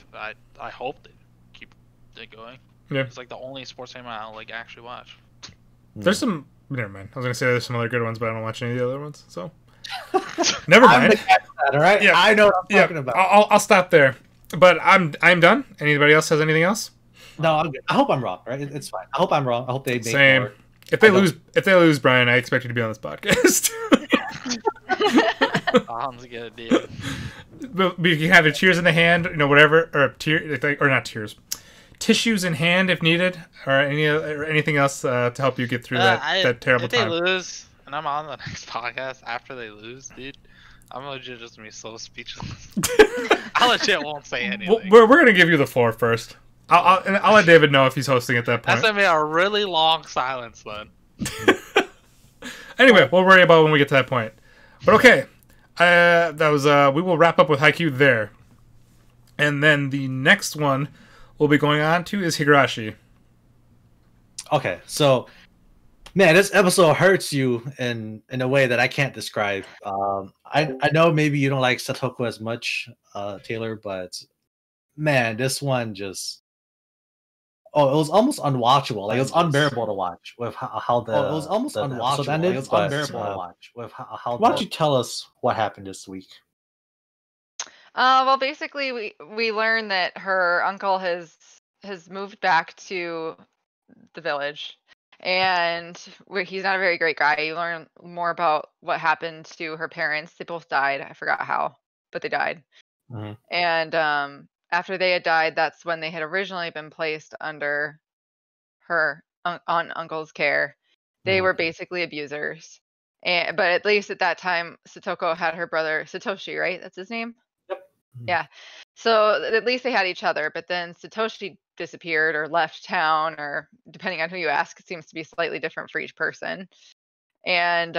I hope they keep it going. Yeah, it's the only sports anime I'll actually watch. There's some. Never mind. I was going to say there's some other good ones, but I don't watch any of the other ones, so never mind. I'm the cat dad, all right? Yeah, I know what I'm talking about. I'll stop there. But I'm done. Anybody else has anything else? No, I'm good. I hope I'm wrong. Right, it's fine. I hope I'm wrong. I hope they make same. More. If they lose, Brian, I expect you to be on this podcast. Sounds good, dude. But you have your tears in the hand, whatever, or not tears, tissues in hand if needed, or anything else to help you get through that terrible time. If they lose. and I'm on the next podcast after they lose, dude, I'm legit just gonna be so speechless. I legit won't say anything. We're gonna give you the floor first. I'll let David know if he's hosting at that point. That's gonna be a really long silence then. Anyway, we'll worry about when we get to that point. But okay, that was we will wrap up with Haikyuu there, and then the next one we'll be going on to is Higurashi. Okay, so man, this episode hurts you in a way that I can't describe. I know maybe you don't like Satoko as much, Taylor, but man, this one just it was almost unwatchable. Like it was unbearable to watch with how the it was almost unwatchable. So ended, it was unbearable to watch with how. Why don't you tell us what happened this week? Well, basically, we learned that her uncle has moved back to the village. And he's not a very great guy. You learn more about what happened to her parents. They both died. I forgot how, but they died. Mm-hmm. And after they had died, that's when they had originally been placed under her on uncle's care. They mm-hmm. were basically abusers. But at least at that time, Satoko had her brother Satoshi, right? That's his name? Yep. Mm-hmm. Yeah. So at least they had each other. But then Satoshi disappeared or left town, or depending on who you ask, it seems to be slightly different for each person. And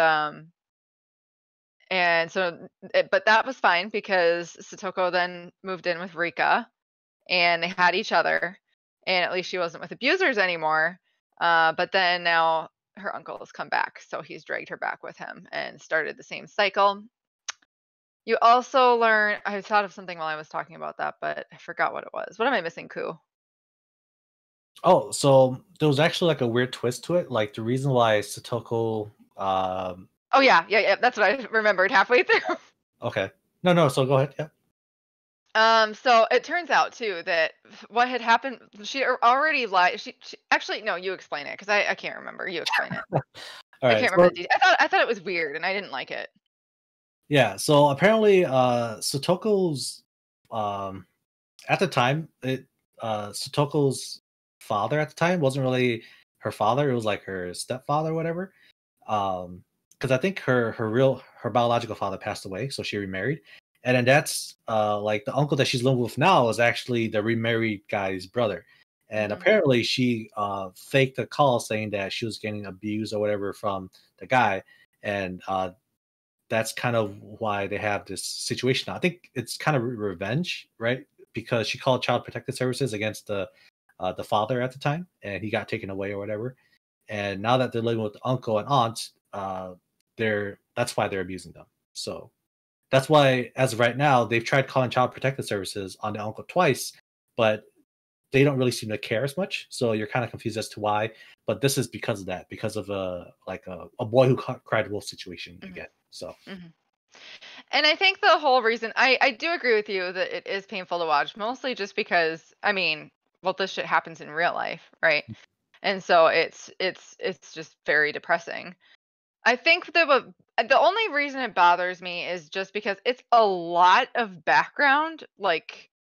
so, but that was fine because Satoko then moved in with Rika and they had each other, and at least she wasn't with abusers anymore. But then now her uncle has come back. So he's dragged her back with him and started the same cycle. You also learn, I thought of something while I was talking about that, but I forgot what it was. What am I missing, Koo? Oh, so there was actually like a weird twist to it. Like the reason why Satoko. Oh yeah. That's what I remembered halfway through. Okay. No. So go ahead. Yeah. So it turns out too that what had happened, she already lied. She actually no. You explain it because I can't remember. You explain it. All right. I can't remember. I thought it was weird and I didn't like it. Yeah. So apparently, Satoko's at the time Satoko's father at the time wasn't really her father, it was like her stepfather or whatever, because I think her biological father passed away, so she remarried, and then that's like the uncle that she's living with now is actually the remarried guy's brother, and mm-hmm. apparently she faked a call saying that she was getting abused or whatever from the guy, and that's kind of why they have this situation now. I think it's kind of revenge, right? Because she called Child Protective Services against the father at the time, and he got taken away or whatever. And now that they're living with the uncle and aunt, that's why they're abusing them. So that's why, as of right now, they've tried calling Child Protective Services on the uncle twice, but they don't really seem to care as much. So you're kind of confused as to why. But this is because of that, because of a boy who cried wolf situation mm-hmm. again. So. Mm-hmm. And I think the whole reason I do agree with you that it is painful to watch, mostly just because well, this shit happens in real life, right? And so it's just very depressing. I think the only reason it bothers me is just because it's a lot of background,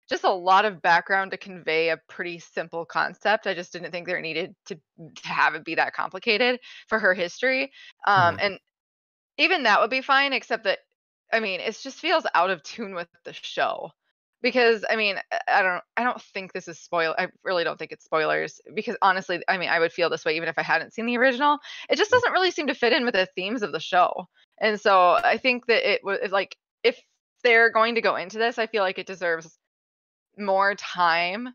to convey a pretty simple concept. I just didn't think there needed to have it be that complicated for her history. And even that would be fine, except that, it just feels out of tune with the show. Because I don't think this is spoil. I really don't think it's spoilers. Because honestly, I would feel this way even if I hadn't seen the original. It just doesn't really seem to fit in with the themes of the show. And so I think that it was like if they're going to go into this, I feel like it deserves more time,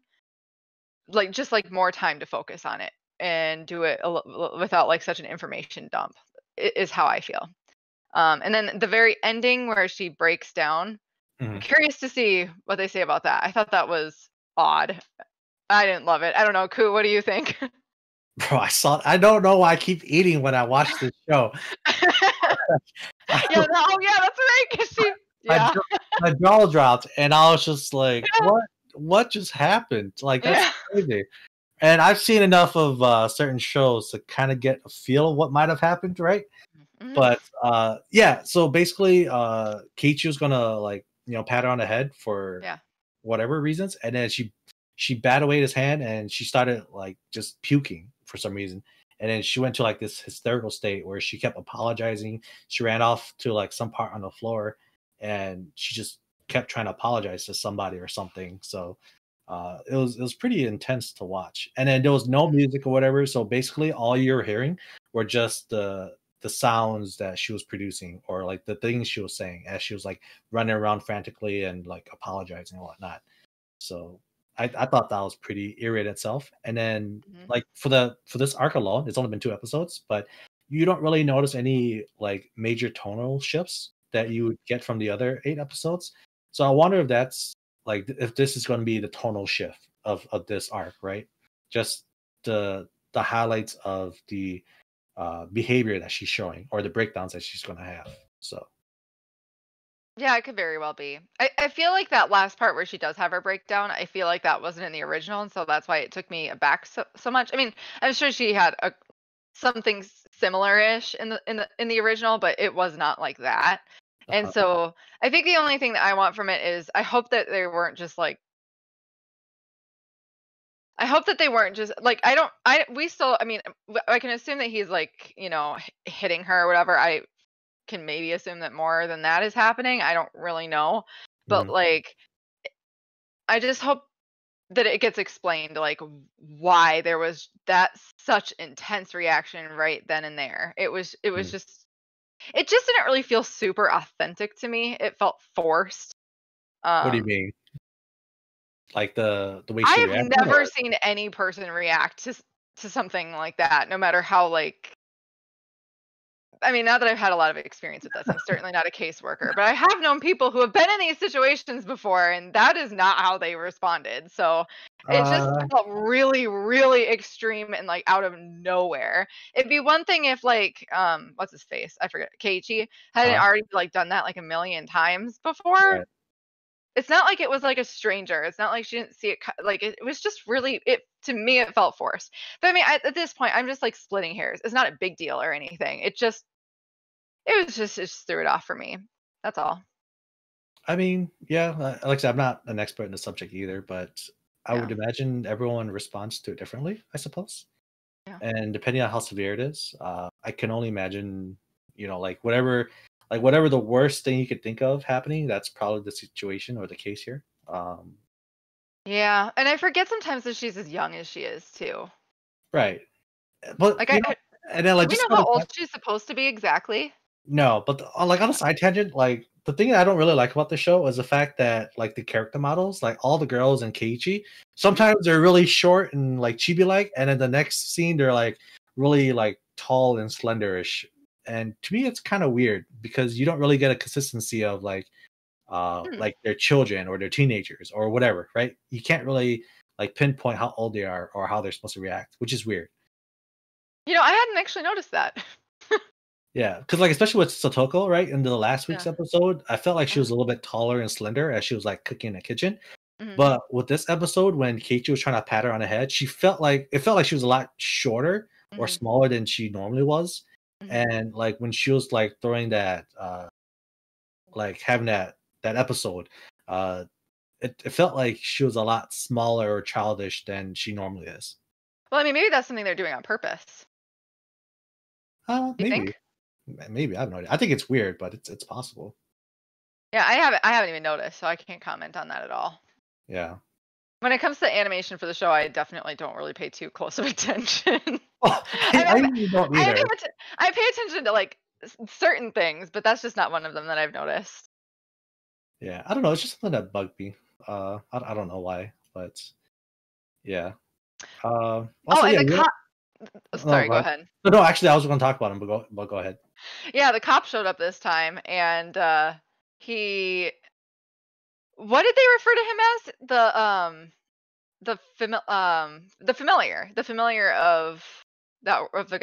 more time to focus on it and do it without such an information dump. Is how I feel. And then the very ending where she breaks down. Mm-hmm. I'm curious to see what they say about that. I thought that was odd. I didn't love it. I don't know, Koo, what do you think? Bro, I don't know why I keep eating when I watch this show. That's right. My jaw dropped, and I was just like, what just happened? Like, that's crazy. And I've seen enough of certain shows to kind of get a feel of what might have happened, right? Mm-hmm. But, so basically, Keiichi was going to, pat her on the head for whatever reasons, and then she batted away his hand and she started just puking for some reason, And then she went to like this hysterical state where she kept apologizing. She ran off to like some part on the floor and she just kept trying to apologize to somebody or something. So it was pretty intense to watch. And then there was no music or whatever. So basically all you're hearing were just the sounds that she was producing or like the things she was saying as she was like running around frantically and like apologizing and whatnot. So I thought that was pretty eerie in itself. And then like for this arc alone, it's only been 2 episodes, but you don't really notice any like major tonal shifts that you would get from the other 8 episodes. So I wonder if that's like, if this is going to be the tonal shift of this arc, right? Just the highlights of the behavior that she's showing or the breakdowns that she's going to have. So yeah, it could very well be. I feel like that last part where she does have her breakdown, I feel like that wasn't in the original, and so that's why it took me aback so much. I mean, I'm sure she had something similar-ish in the original, but it was not like that. And so I think the only thing that I want from it is I hope that they weren't just like I can assume that he's like, you know, hitting her or whatever. I can maybe assume that more than that is happening. I don't really know, but like I just hope that it gets explained, like why there was that such intense reaction right then and there. It was just didn't really feel super authentic to me. It felt forced. What do you mean? Like the way she reacted? I've never seen any person react to something like that, no matter how like, I mean, not that I've had a lot of experience with this, I'm certainly not a caseworker, but I have known people who have been in these situations before, and that is not how they responded. So it just felt really, really extreme and like out of nowhere. It'd be one thing if like, what's his face? I forget. Keiichi hadn't already like done that like 1,000,000 times before. Right. It's not like it was like a stranger. It's not like she didn't see it. Like it was just really, to me, it felt forced. But I mean, at this point, I'm just like splitting hairs. It's not a big deal or anything. It just threw it off for me. That's all. I mean, yeah, like I said, I'm not an expert in the subject either, but I would imagine everyone responds to it differently, I suppose. Yeah. And depending on how severe it is, I can only imagine, you know, like whatever the worst thing you could think of happening, that's probably the situation or the case here. Yeah, and I forget sometimes that she's as young as she is too. Right, but like do we know how old she's supposed to be exactly? No, but like on a side tangent, like the thing that I don't really like about the show is the fact that like the character models, like all the girls in Keiichi, sometimes they're really short and like chibi-like, and in the next scene they're like really like tall and slenderish. And to me, it's kind of weird because you don't really get a consistency of like their children or their teenagers or whatever, right? You can't really like pinpoint how old they are or how they're supposed to react, which is weird. You know, I hadn't actually noticed that. Yeah, because like especially with Satoko, right? In the last week's episode, I felt like she was a little bit taller and slender as she was like cooking in the kitchen. But with this episode, when Keiichi was trying to pat her on the head, it felt like she was a lot shorter or smaller than she normally was. And like when she was like throwing that like having that episode, it felt like she was a lot smaller or childish than she normally is. Well, I mean, maybe that's something they're doing on purpose. Maybe I have no idea. I think it's weird, but it's possible. Yeah, I haven't even noticed, so I can't comment on that at all. Yeah. When it comes to animation for the show, I definitely don't really pay too close of attention. Well, I pay attention to like certain things, but that's just not one of them that I've noticed. Yeah, I don't know. It's just something that bugged me. I don't know why, but yeah. Go ahead. No, actually, I was going to talk about him, but go ahead. Yeah, the cop showed up this time, and he. What did they refer to him as? The familiar of that I can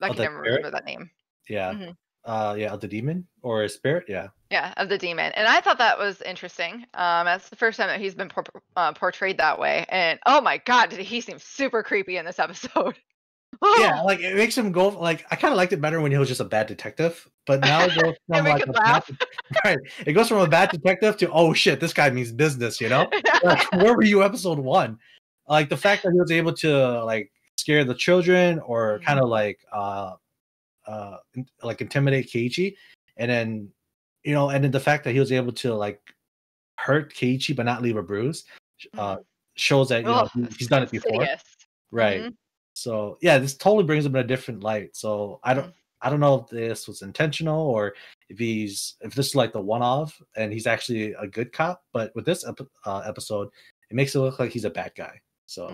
never remember that name. Yeah. Of the demon or a spirit. Yeah. Yeah, of the demon, and I thought that was interesting. That's the first time that he's been portrayed that way, and oh my god, did he seem super creepy in this episode? Yeah, like it makes him go. Like I kind of liked it better when he was just a bad detective, but now it goes from like it goes from a bad detective to oh shit, this guy means business, you know? Like, where were you episode 1? Like the fact that he was able to like scare the children or kind of like intimidate Keiichi, and then and then the fact that he was able to like hurt Keiichi but not leave a bruise shows that he's done it before, right? So yeah, this totally brings him in a different light. So I don't know if this was intentional or if this is like the one-off and he's actually a good cop, but with this episode, it makes it look like he's a bad guy. So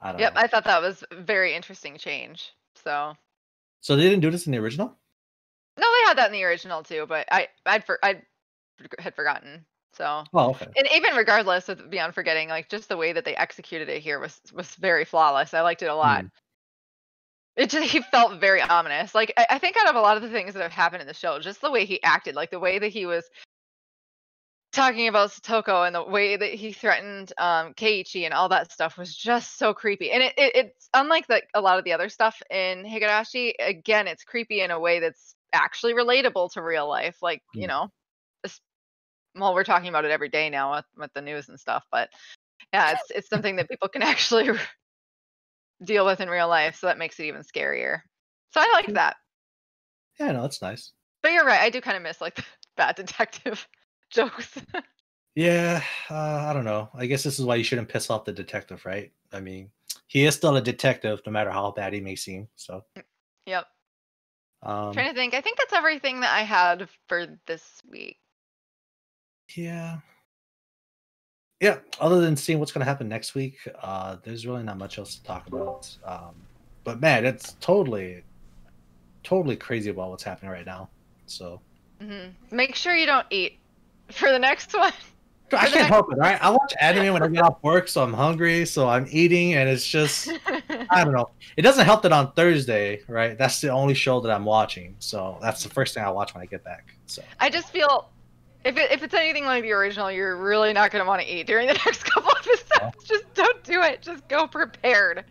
I don't know. I thought that was a very interesting change. So they didn't do this in the original? No, they had that in the original too, but I had forgotten. So and even regardless of beyond forgetting, like just the way that they executed it here was very flawless. I liked it a lot. It just, he felt very ominous. Like I think out of a lot of the things that have happened in the show, just the way he acted, like the way that he was talking about Satoko and the way that he threatened Keiichi and all that stuff was just so creepy. And it's unlike a lot of the other stuff in Higurashi. Again, it's creepy in a way that's actually relatable to real life. Like, we're talking about it every day now with the news and stuff, but yeah, it's something that people can actually deal with in real life, so that makes it even scarier. So I like that. Yeah, no, that's nice. But you're right, I do kind of miss like the bad detective jokes. Yeah, I don't know. I guess this is why you shouldn't piss off the detective, right? I mean, he is still a detective, no matter how bad he may seem. So. Yep. I'm trying to think. I think that's everything that I had for this week. Yeah. Yeah, other than seeing what's going to happen next week, there's really not much else to talk about. But man, it's totally crazy about what's happening right now. So make sure you don't eat for the next one. I can't help it, right? I watch anime when I get off work, so I'm hungry, so I'm eating, and it's just, I don't know. It doesn't help that on Thursday, right? That's the only show that I'm watching, so that's the first thing I watch when I get back. So I just feel... If it's anything like the original, you're really not going to want to eat during the next couple of episodes. Yeah. Just don't do it. Just go prepared.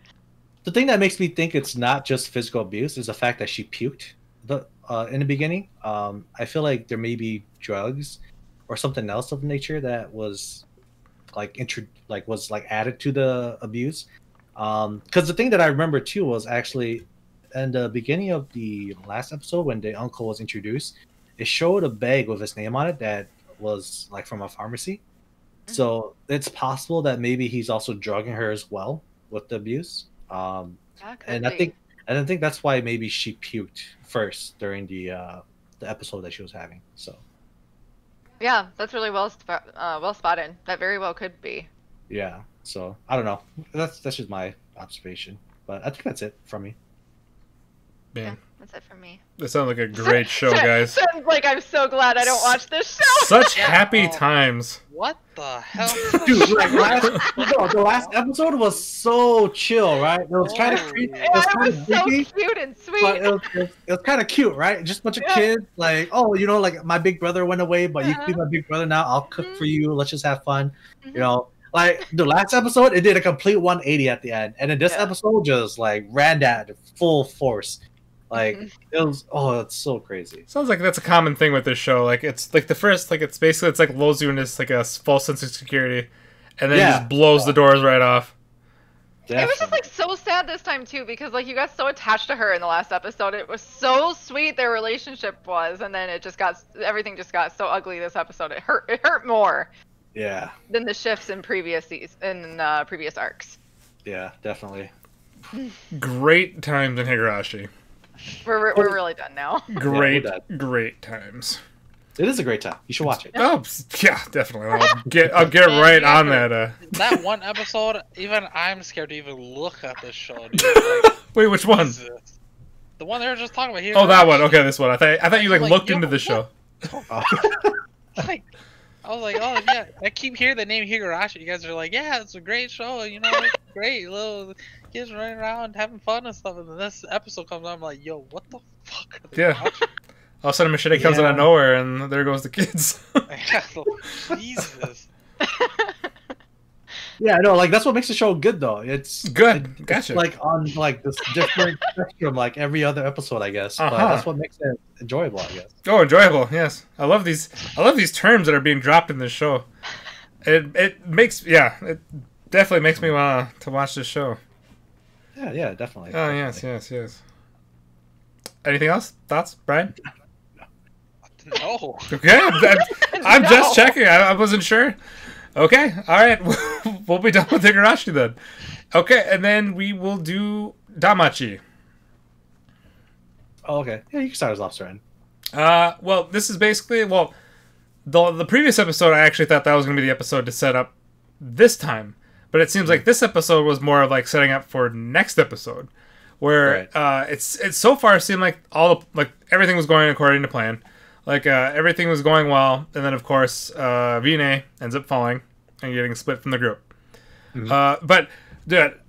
The thing that makes me think it's not just physical abuse is the fact that she puked in the beginning. I feel like there may be drugs or something else of nature that was added to the abuse. Because the thing that I remember too was actually in the beginning of the last episode when the uncle was introduced. It showed a bag with his name on it that was like from a pharmacy. So it's possible that maybe he's also drugging her as well with the abuse. I think that's why maybe she puked first during the episode that she was having. So yeah, that's really well spotted. That very well could be. Yeah. So I don't know. That's just my observation, but I think that's it from me. Man. Yeah, that's it for me. That sounds like a great show, guys. Sounds like I'm so glad I don't watch this show. Such happy times. What the hell? Dude, like the last episode was so chill, right? It was kind of creepy. It was so cute and sweet. But it was kind of cute, right? Just a bunch of kids, like, oh, like my big brother went away, but you can be my big brother now. I'll cook for you. Let's just have fun. Like the last episode, it did a complete 180 at the end, and then this episode just like ran at full force. Like it was, it's so crazy. Sounds like that's a common thing with this show. Like it's like the first, like it's like lulls you into like a false sense of security, and then it just blows the doors right off. Definitely. It was just like so sad this time too, because like you got so attached to her in the last episode. It was so sweet their relationship was, and then it just got everything got so ugly this episode. It hurt more. Yeah. Than the shifts in previous arcs. Yeah, definitely. Great times in Higurashi. We're really done now. Great times. It is a great time. You should watch it. Oh yeah, definitely. I'll get right on that. That one episode, even I'm scared to even look at this show. Dude. Like, wait, which one? The one they were just talking about here. Oh, that one. Okay, this one. I thought you like looked into the show. I was like, oh yeah. I keep hearing the name Higurashi. You guys are like, yeah, it's a great show. It's great little. Kids running around having fun and stuff, and then this episode comes on. I'm like, yo, what the fuck? Are they watching? All of a sudden, machete comes out of nowhere, and there goes the kids. Jesus. Yeah, no, like that's what makes the show good, though. It's good. Gotcha. It's like on like this different spectrum, like every other episode, I guess. But that's what makes it enjoyable, I guess. Oh, enjoyable. Yes, I love these terms that are being dropped in this show. It definitely makes me want to watch this show. Yeah, definitely. Oh, yes. Anything else? Thoughts, Brian? No. Okay, I'm just checking. I wasn't sure. Okay, all right. We'll be done with Higurashi then. Okay, and then we will do Damachi. Oh, okay. Yeah, you can start as Lobster End. Well, this is basically... Well, the previous episode, I actually thought that was going to be the episode to set up this time. But it seems like this episode was more of like setting up for next episode. Where right. It's so far seemed like everything was going according to plan. Like, everything was going well, and then, of course, Vine ends up falling and getting split from the group. Mm-hmm. But, dude,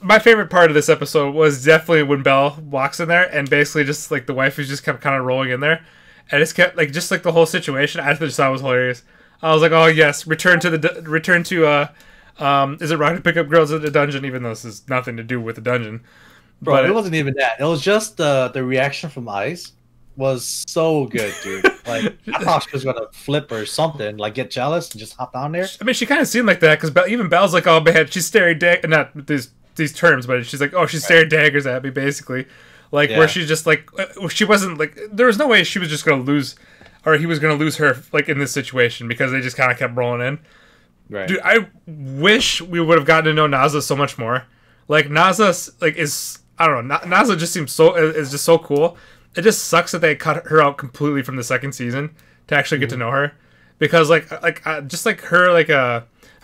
my favorite part of this episode was definitely when Belle walks in there, and basically just, like, the wife who just kept kind of rolling in there. And it's kept, like, just, like, the whole situation, I just thought it was hilarious. I was like, oh, yes, is it right to pick up girls at the dungeon, even though this has nothing to do with the dungeon. Bro, but it wasn't even that. It was just the reaction from Ice. Was so good, dude. Like, I thought she was gonna flip or something, like get jealous and just hop down there. I mean, she kind of seemed like that because even Belle's like, "Oh man, she's staring not these terms, but she's like, oh, she's staring daggers at me, basically." Like where she's just like, she wasn't like, there was no way she was just gonna lose, or he was gonna lose her like in this situation because they just kind of kept rolling in. Right, dude. I wish we would have gotten to know Naza so much more. Like Naza, like is I don't know, Naza just seems so is just so cool. It just sucks that they cut her out completely from the second season to actually get to know her, because her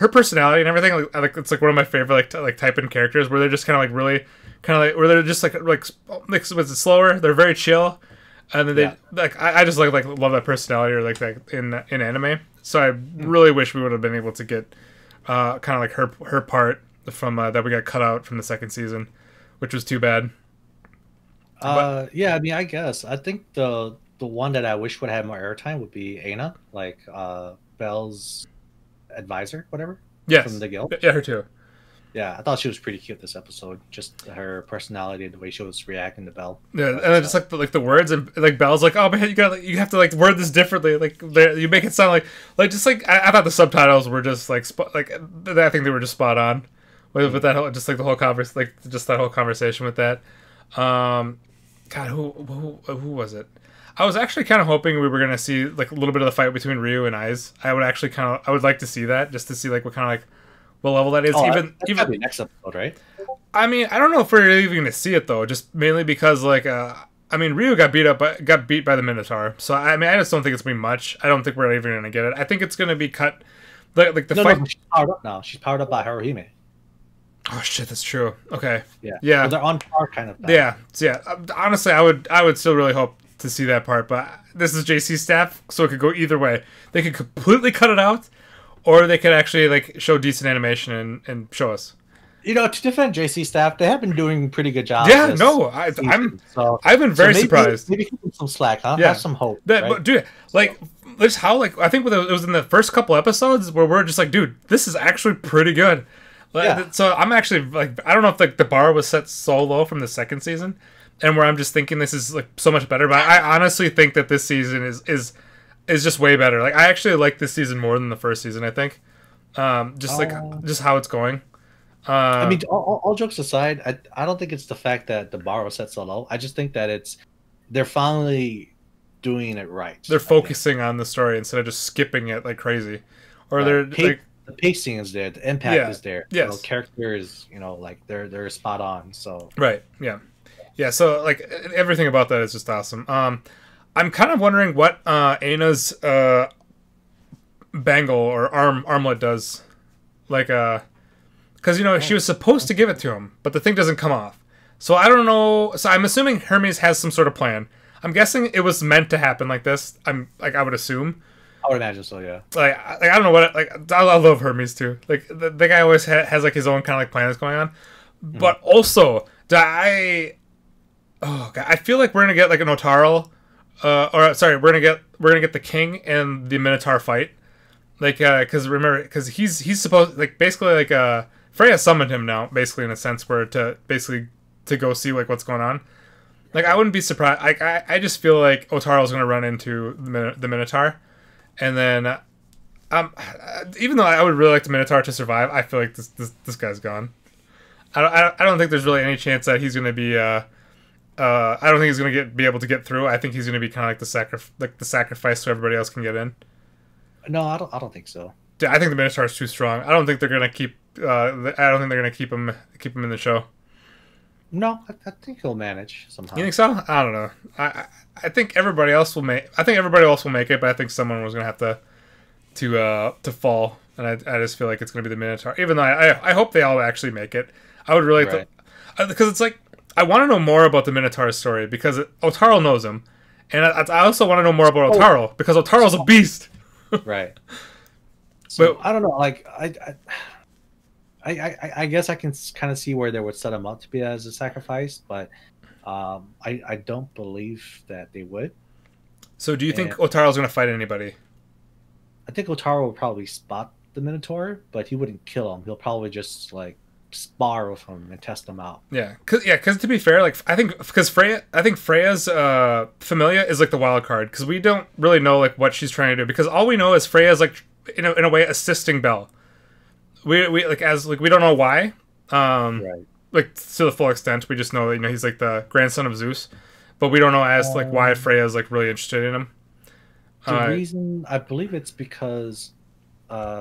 personality and everything like it's like one of my favorite like type in characters where they're just kind of like really kind of like where they're just like was it slower? They're very chill, and then they like I just like love that personality or like that in anime. So I really wish we would have been able to get kind of like her part from that we got cut out from the second season, which was too bad. Yeah, I mean, I guess I think the one that I wish would have more airtime would be Aina, like Belle's advisor, whatever. Yes. From the guild. Yeah, her too. Yeah, I thought she was pretty cute this episode. Just her personality and the way she was reacting to Belle. Yeah, and then just like the words and like Belle's like, oh man, you have to like word this differently. Like you make it sound like just like I thought the subtitles were just like I think they were just spot on with that whole just like the whole conversation with that. God, who was it? I was actually kind of hoping we were gonna see like a little bit of the fight between Ryu and Aiz. I would like to see that just to see like what kind of like what level that is. Oh, even the next episode, right? I mean, I don't know if we're even gonna see it though. Just mainly because like I mean, Ryu got beat by the Minotaur. So I mean, I just don't think it's gonna be much. I don't think we're even gonna get it. I think it's gonna be cut. Like the fight. No, she's powered up now. She's powered up by Haruhime. Oh shit, that's true. Okay. Yeah. Well, they're on par, kind of. Yeah, yeah. Honestly, I would still really hope to see that part, but this is JC's staff, so it could go either way. They could completely cut it out, or they could actually like show decent animation and show us. You know, to defend JC staff, they have been doing a pretty good job. Yeah, I've been very surprised. Maybe keep them some slack, huh? Yeah. Have some hope. But dude, like, there's how like I think it was in the first couple episodes where we're just like, dude, this is actually pretty good. Yeah. So I'm actually like I don't know if like the bar was set so low from the second season, and where I'm just thinking this is like so much better. But I honestly think that this season is just way better. Like I actually like this season more than the first season. I think, just how it's going. I mean, all jokes aside, I don't think it's the fact that the bar was set so low. I just think that they're finally doing it right. They're focusing on the story instead of just skipping it like crazy, or they're like. The pacing is there, the impact is there. Yes. You know, character is, you know, like they're spot on. So right, yeah. So like everything about that is just awesome. I'm kind of wondering what Aina's bangle or armlet does, like because you know she was supposed to give it to him, but the thing doesn't come off. So I don't know. So I'm assuming Hermes has some sort of plan. I'm guessing it was meant to happen like this. I would assume. I would imagine so, yeah. Like I don't know what I love Hermes too. Like the guy always has like his own kind of like plans going on, but also I feel like we're gonna get like an Otaro, we're gonna get the king and the Minotaur fight, like because he's supposed like basically like Freya summoned him now basically in a sense where to go see like what's going on. Like I wouldn't be surprised. I just feel like Otaro's gonna run into the Minotaur. And then, even though I would really like the Minotaur to survive, I feel like this guy's gone. I don't think there's really any chance that he's going to be. I don't think he's going to be able to get through. I think he's going to be kind of like the sacrifice, so everybody else can get in. No, I don't think so. I think the Minotaur is too strong. I don't think they're going to keep. I don't think they're going to keep him in the show. No, I think he'll manage somehow. You think so? I don't know. I think everybody else will make. I think everybody else will make it, but I think someone was going to have to fall. And I just feel like it's going to be the Minotaur. Even though I hope they all actually make it. I would really... Right. Because it's like... I want to know more about the Minotaur's story. Because Otaro knows him. And I also want to know more about Otaro. Oh. Because Otaro's a beast. Right. So, but I don't know. Like, I guess I can kind of see where they would set him up to be as a sacrifice. But I don't believe that they would. So do you think Otaro's going to fight anybody? I think Otaro will probably spot the Minotaur, but he wouldn't kill him. He'll probably just like spar with him and test him out. Yeah, cause to be fair, like I think Freya's Familia is like the wild card, because we don't really know like what she's trying to do, because all we know is Freya's like in a way assisting Bell. We don't know why, right. Like to the full extent. We just know that he's like the grandson of Zeus, but we don't know as like why Freya's like really interested in him. The reason, I believe it's because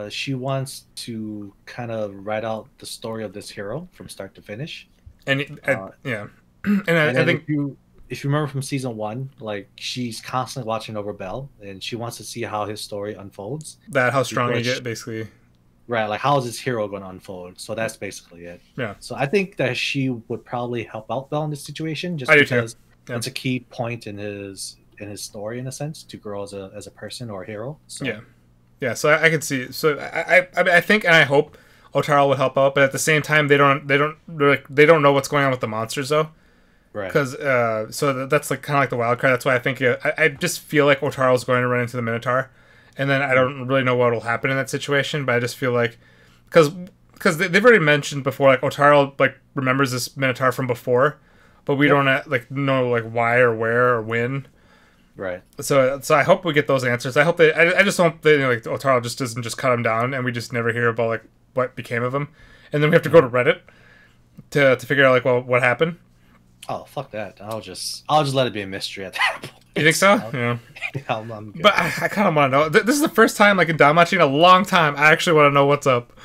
she wants to kind of write out the story of this hero from start to finish. And I think if you remember from season 1, like she's constantly watching over Bell, and she wants to see how his story unfolds. How strong you get, basically. Right, like how is this hero going to unfold? So that's basically it. Yeah. So I think that she would probably help out Bell in this situation, just because it's a key point in his story, in a sense, to grow as a person or a hero. So. Yeah. So I can see. So I think and I hope Otaro would help out, but at the same time they don't know what's going on with the monsters though, right? Because so that's like kind of like the wild card. That's why I think I just feel like Otaro's going to run into the Minotaur, and then I don't really know what will happen in that situation. But I just feel like because they've already mentioned before, like Otaro like remembers this Minotaur from before, but we don't like know like why or where or when. Right. So I hope we get those answers. I hope they. I just hope that like Otaro just doesn't just cut him down, and we just never hear about like what became of him, and then we have to go to Reddit to figure out like what happened. Oh fuck that! I'll just let it be a mystery at that point. You think so? Yeah. I'm good. But I kind of want to know. This is the first time like in Damachi in a long time I actually want to know what's up,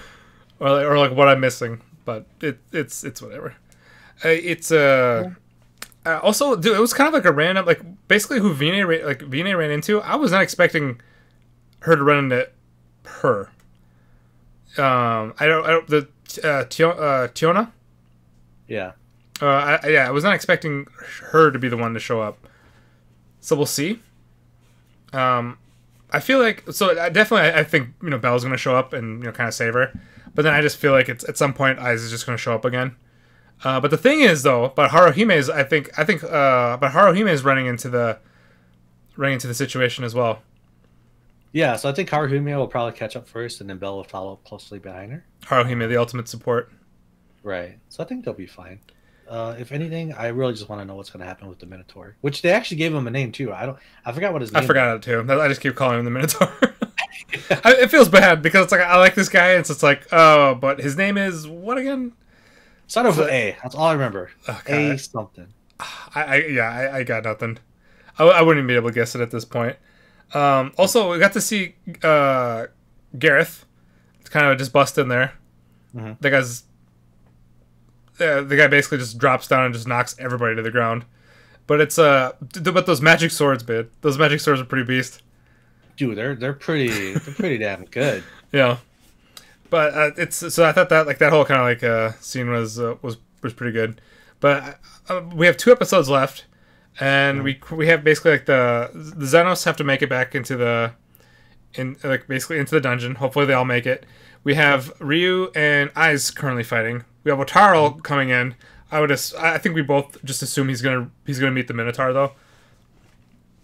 or like what I'm missing. But it's whatever. Yeah. Also, dude, it was kind of like a random, like basically who Vina ran into. I was not expecting her to run into her. Tiona. Yeah. I was not expecting her to be the one to show up. So we'll see. I feel like I think Belle's gonna show up and kind of save her, but then I just feel like it's at some point Aiz is just gonna show up again. But the thing is, though, about Haruhime is but Haruhime is running into the situation as well. Yeah, so I think Haruhime will probably catch up first, and then Bell will follow up closely behind her. Haruhime, the ultimate support. Right. So I think they'll be fine. If anything, I really just want to know what's going to happen with the Minotaur, which they actually gave him a name too. I forgot what his name. I forgot it too. I just keep calling him the Minotaur. It feels bad because it's like I like this guy, and so it's like, oh, but his name is what again? Started with A. That's all I remember. Oh, A something. I got nothing. I wouldn't even be able to guess it at this point. Also, we got to see Gareth. It's kind of just bust in there. Mm-hmm. The guy basically just drops down and just knocks everybody to the ground. But it's but those magic swords, man. Those magic swords are pretty beast. Dude, they're pretty damn good. Yeah. But it's so I thought that like that whole kind of like scene was pretty good, but we have 2 episodes left, and we have basically like the Xenos have to make it back into the dungeon. Hopefully they all make it. We have Ryu and Aiz currently fighting. We have Otaro coming in. I think we both just assume he's gonna meet the Minotaur though.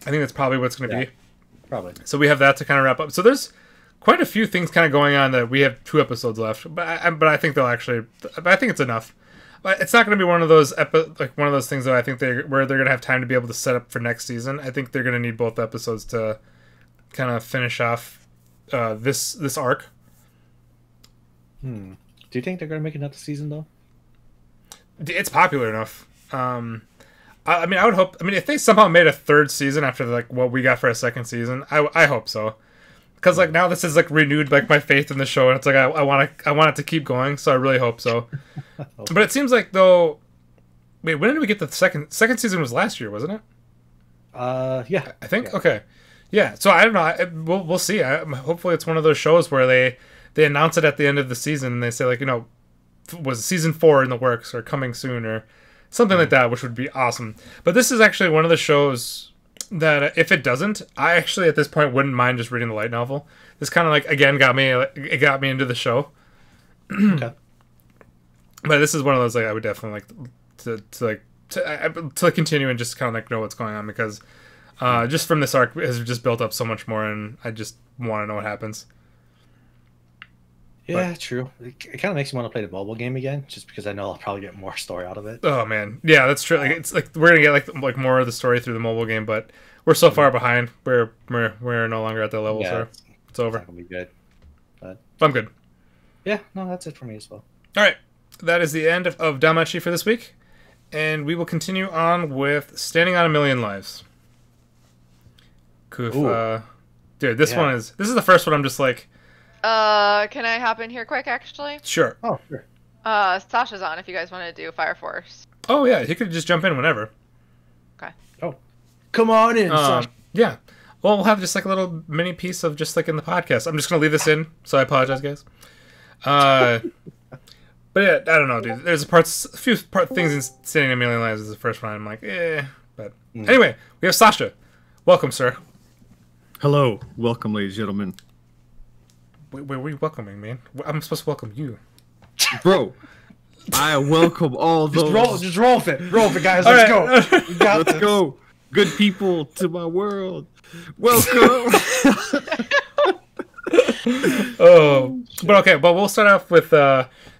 I think that's probably what's gonna be. Probably. So we have that to kind of wrap up. So there's quite a few things kind of going on that we have 2 episodes left, but I think they'll actually. I think it's enough. But it's not going to be one of those one of those things that I think they're going to have time to be able to set up for next season. I think they're going to need both episodes to kind of finish off this arc. Do you think they're going to make another season though? it's popular enough. I mean, I would hope. I mean, if they somehow made a third season after like what we got for a second season, I hope so, because like now this is like renewed like my faith in the show, and it's like I want it to keep going. So I really hope so. But it seems like though. Wait, when did we get the second season? Was last year, wasn't it? Yeah, I think. Yeah. Okay, yeah. So I don't know. We'll see. Hopefully, it's one of those shows where they announce it at the end of the season and they say like, you know, was season 4 in the works or coming soon or something like that, which would be awesome. But this is actually one of the shows that if it doesn't, I actually at this point wouldn't mind just reading the light novel. This kind of like again got me into the show. Okay. But this is one of those like I would definitely like. To continue and just kind of like know what's going on, because just from this arc has just built up so much more, and I just want to know what happens. Yeah, but, true. It kind of makes me want to play the mobile game again, just because I know I'll probably get more story out of it. Oh man, yeah, that's true. Like, it's like we're gonna get like more of the story through the mobile game, but we're so far behind. We're no longer at that level, so it's over. It's not gonna be good, but I'm good. Yeah, no, that's it for me as well. All right, that is the end of Damacy for this week. And we will continue on with Standing on 1,000,000 Lives. Koof, dude, this is the first one I'm just like... can I hop in here quick, actually? Sure. Oh, sure. Sasha's on if you guys want to do Fire Force. Oh, yeah, he could just jump in whenever. Okay. Oh. Come on in, Sasha. Yeah. Well, we'll have just like a little mini piece of just like in the podcast. I'm just going to leave this in, so I apologize, guys. But yeah, I don't know, dude. There's a few things in Standing on 1,000,000 Lives is the first one. I'm like, eh. But anyway, we have Sasha. Welcome, sir. Hello. Welcome, ladies and gentlemen. Wait, what are you welcoming, man? I'm supposed to welcome you. Bro, I welcome all those. Just roll with it. Roll with it, guys. Let's go. You got this. Go. Good people to my world. Welcome. Oh, but okay. But we'll start off with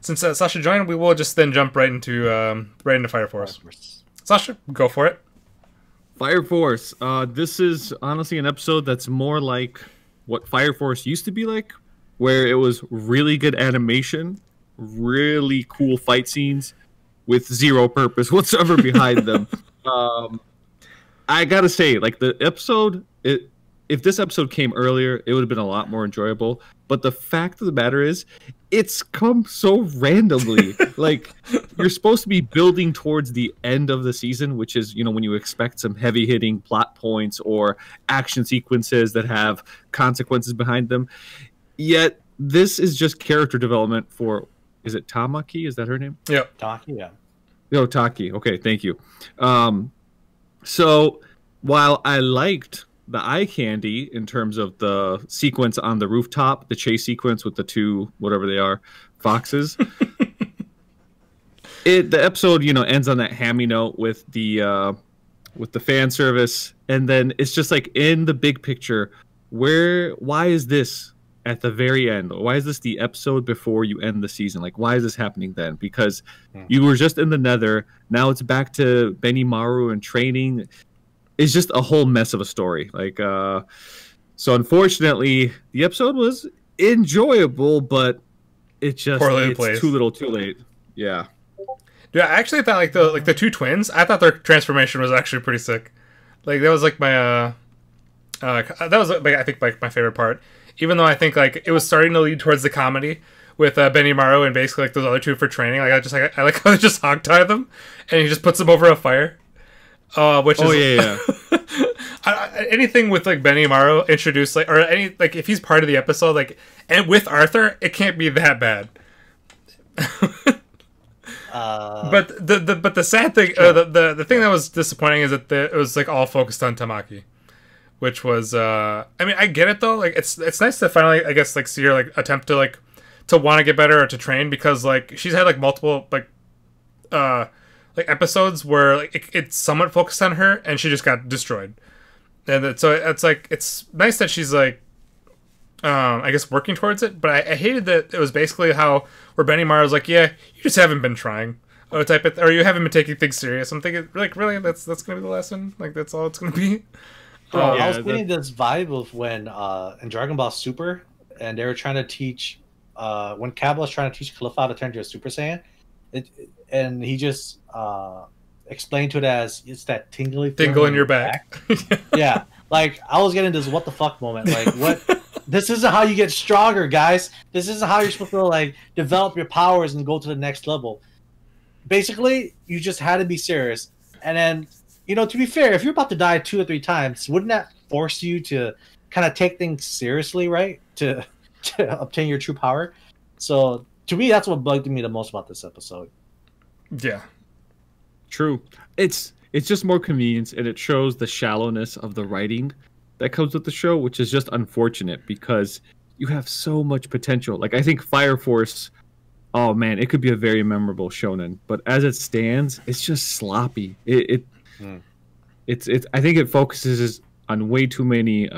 since Sasha joined, we will just then jump right into Fire Force. Sasha, go for it. Fire Force. This is honestly an episode that's more like what Fire Force used to be like, where it was really good animation, really cool fight scenes, with zero purpose whatsoever behind them. I gotta say, like the episode, If this episode came earlier, it would have been a lot more enjoyable. But the fact of the matter is, it's come so randomly. Like, you're supposed to be building towards the end of the season, which is, you know, when you expect some heavy-hitting plot points or action sequences that have consequences behind them. Yet, this is just character development for, is it Tamaki? Is that her name? Yeah. Taki, yeah. No, Taki. Okay, thank you. So, while I liked the eye candy in terms of the sequence on the rooftop, the chase sequence with the two, whatever they are, foxes. The episode, you know, ends on that hammy note with the fan service. And then it's just like in the big picture, why is this at the very end? Why is this the episode before you end the season? Like, why is this happening then? Because you were just in the nether. Now it's back to Benimaru and training. It's just a whole mess of a story. Like, so unfortunately, the episode was enjoyable, but it's too little, too late. Yeah. Dude, I actually thought like the two twins. I thought their transformation was actually pretty sick. Like that was like my that was like I think like my favorite part. Even though I think like it was starting to lead towards the comedy with Benimaru and basically like those other two for training. Like I like how they just hog tie them and he just puts them over a fire. Anything with like Benimaru introduced, like, or any, like, if he's part of the episode, like, and with Arthur, it can't be that bad. But the sad thing, the thing that was disappointing is that it was like all focused on Tamaki, which was, I mean, I get it though. Like, it's nice to finally, I guess, like, see her like attempt to like to want to get better or to train, because like she's had like multiple like episodes where like it's somewhat focused on her and she just got destroyed, and so it's like it's nice that she's like I guess working towards it, but I hated that it was basically how where Benimaru was like, yeah, you just haven't been trying, or you haven't been taking things serious. I'm thinking like, really, that's gonna be the lesson? Like, that's all it's gonna be? I was getting this vibe of when in Dragon Ball Super, and they were trying to teach when Kabla was trying to teach Khalifa to turn to a Super Saiyan. and he just explained to it as it's that tingly tingle in your back. Yeah, like I was getting this what the fuck moment. Like, what? This isn't how you get stronger, guys. This isn't how you're supposed to like develop your powers and go to the next level. Basically, you just had to be serious. And then, you know, to be fair, if you're about to die 2 or 3 times, wouldn't that force you to kind of take things seriously, right? To obtain your true power. So to me, that's what bugged me the most about this episode. Yeah. True. It's just more convenience, and it shows the shallowness of the writing that comes with the show, which is just unfortunate because you have so much potential. Like, I think Fire Force, oh man, it could be a very memorable shonen, but as it stands, it's just sloppy. I think it focuses on way too many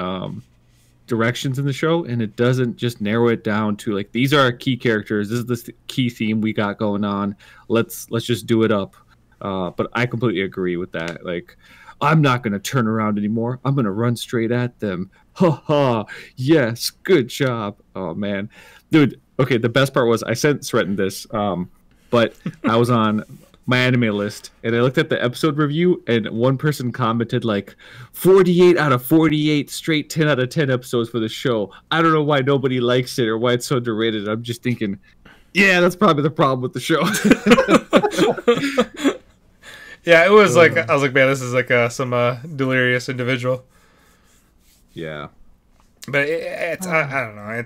directions in the show, and it doesn't just narrow it down to like, these are our key characters, this is the key theme we got going on, let's just do it up. But I completely agree with that. Like, I'm not gonna turn around anymore, I'm gonna run straight at them, haha, yes, good job. Oh man, dude. Okay, the best part was I threatened this, but I was on my anime list, and I looked at the episode review, and one person commented like, 48 out of 48 straight 10 out of 10 episodes for the show. I don't know why nobody likes it or why it's so underrated. I'm just thinking, yeah, that's probably the problem with the show. Yeah, it was like, I was like, man, this is like some delirious individual. Yeah. But I don't know,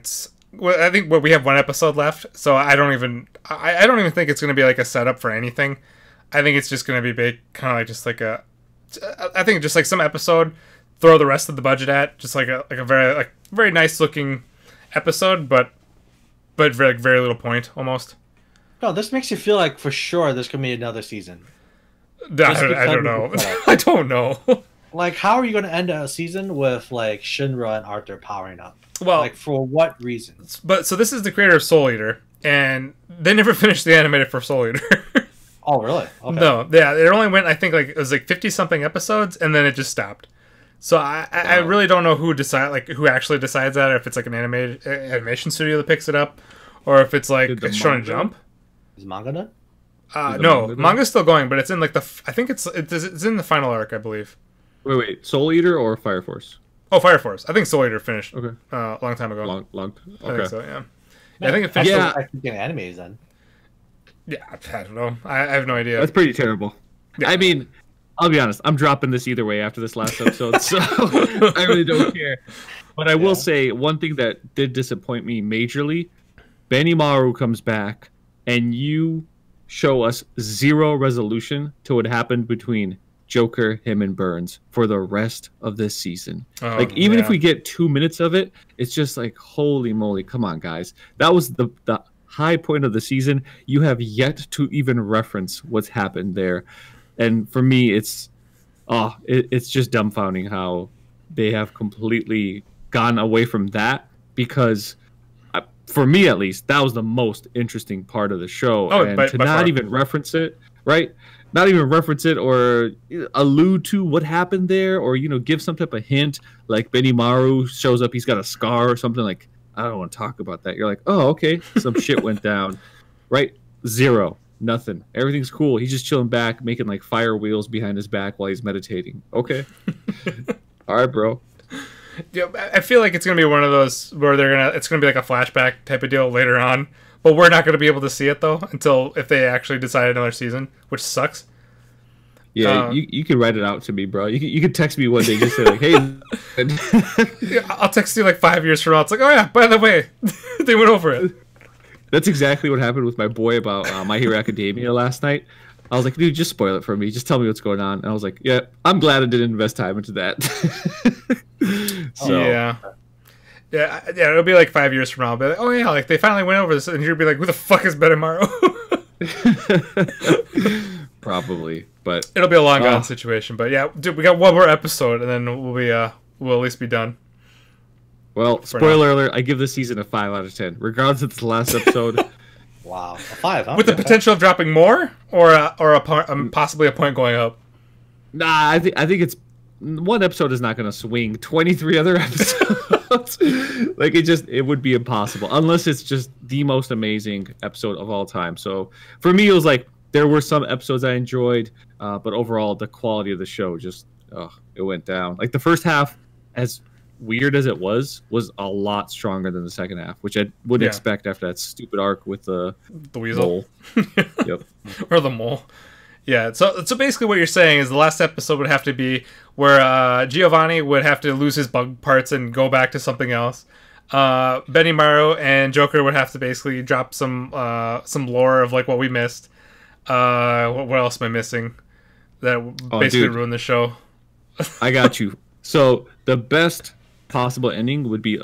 well, I think we have one episode left, so I don't even think it's going to be like a setup for anything. I think it's just going to be big, kind of like just like a, I think just like some episode, throw the rest of the budget at, just like a very like very nice looking episode, but very, like, very little point almost. No, this makes you feel like for sure there's going to be another season. I don't know. I don't know. Like, how are you going to end a season with like Shinra and Arthur powering up? Well, like, for what reasons? But so this is the creator of Soul Eater, and they never finished the animated for Soul Eater. Oh, really? Okay. No, yeah, it only went, I think, like it was like 50-something episodes, and then it just stopped. So I really don't know who who actually decides that, or if it's like an animation studio that picks it up, or if it's like Shonen Jump. Is manga done? No, manga's still going, but it's in like the I think it's in the final arc, I believe. Wait, Soul Eater or Fire Force? Oh, Fire Force. I think Soul Eater finished. Okay. A long time ago. Long. Okay. I think so, yeah. No, I think it finished. Yeah. I think in animes then. Yeah, I don't know. I have no idea. That's pretty terrible. Yeah. I mean, I'll be honest. I'm dropping this either way after this last episode, so I really don't care. But I will say one thing that did disappoint me majorly: Benimaru comes back, and you show us zero resolution to what happened between Joker, him, and Burns for the rest of this season. Oh, like, even if we get 2 minutes of it, it's just like, holy moly, come on, guys. That was the high point of the season. You have yet to even reference what's happened there. And for me, it's just dumbfounding how they have completely gone away from that, because for me, at least, that was the most interesting part of the show. Oh, and by far. Even reference it, right? Not even reference it or allude to what happened there, or, you know, give some type of hint. Like, Benimaru shows up, he's got a scar or something. Like, I don't want to talk about that. You're like, oh, okay, some shit went down, right? Zero, nothing. Everything's cool. He's just chilling back, making like fire wheels behind his back while he's meditating. Okay, all right, bro. Yeah, I feel like it's gonna be one of those where it's gonna be like a flashback type of deal later on. But we're not going to be able to see it, though, until if they actually decide another season, which sucks. Yeah, you can write it out to me, bro. You can text me one day, just say, like, hey. Yeah, I'll text you, like, 5 years from now. It's like, oh, yeah, by the way, they went over it. That's exactly what happened with my boy about My Hero Academia last night. I was like, dude, just spoil it for me. Just tell me what's going on. And I was like, yeah, I'm glad I didn't invest time into that. So, yeah. Yeah, it'll be like 5 years from now. I'll be like, oh yeah, like they finally went over this, and you'll be like, who the fuck is Benimaru? Probably, but it'll be a long gone situation. But yeah, dude, we got one more episode, and then we'll at least be done. Well, spoiler alert, I give this season a 5 out of 10, regardless of the last episode. Wow, a 5, huh? With the potential of dropping more, or possibly a point going up. Nah, I think it's one episode is not going to swing 23 other episodes. Like, it would be impossible, unless it's just the most amazing episode of all time. So for me, it was like there were some episodes I enjoyed, but overall the quality of the show just it went down. Like the first half, as weird as it was a lot stronger than the second half, which I wouldn't expect after that stupid arc with the weasel. Yep. Or the mole. Yeah, so basically what you're saying is the last episode would have to be where Giovanni would have to lose his bug parts and go back to something else. Benimaru and Joker would have to basically drop some lore of like what we missed. What else am I missing that basically ruined the show? I got you. So the best possible ending would be,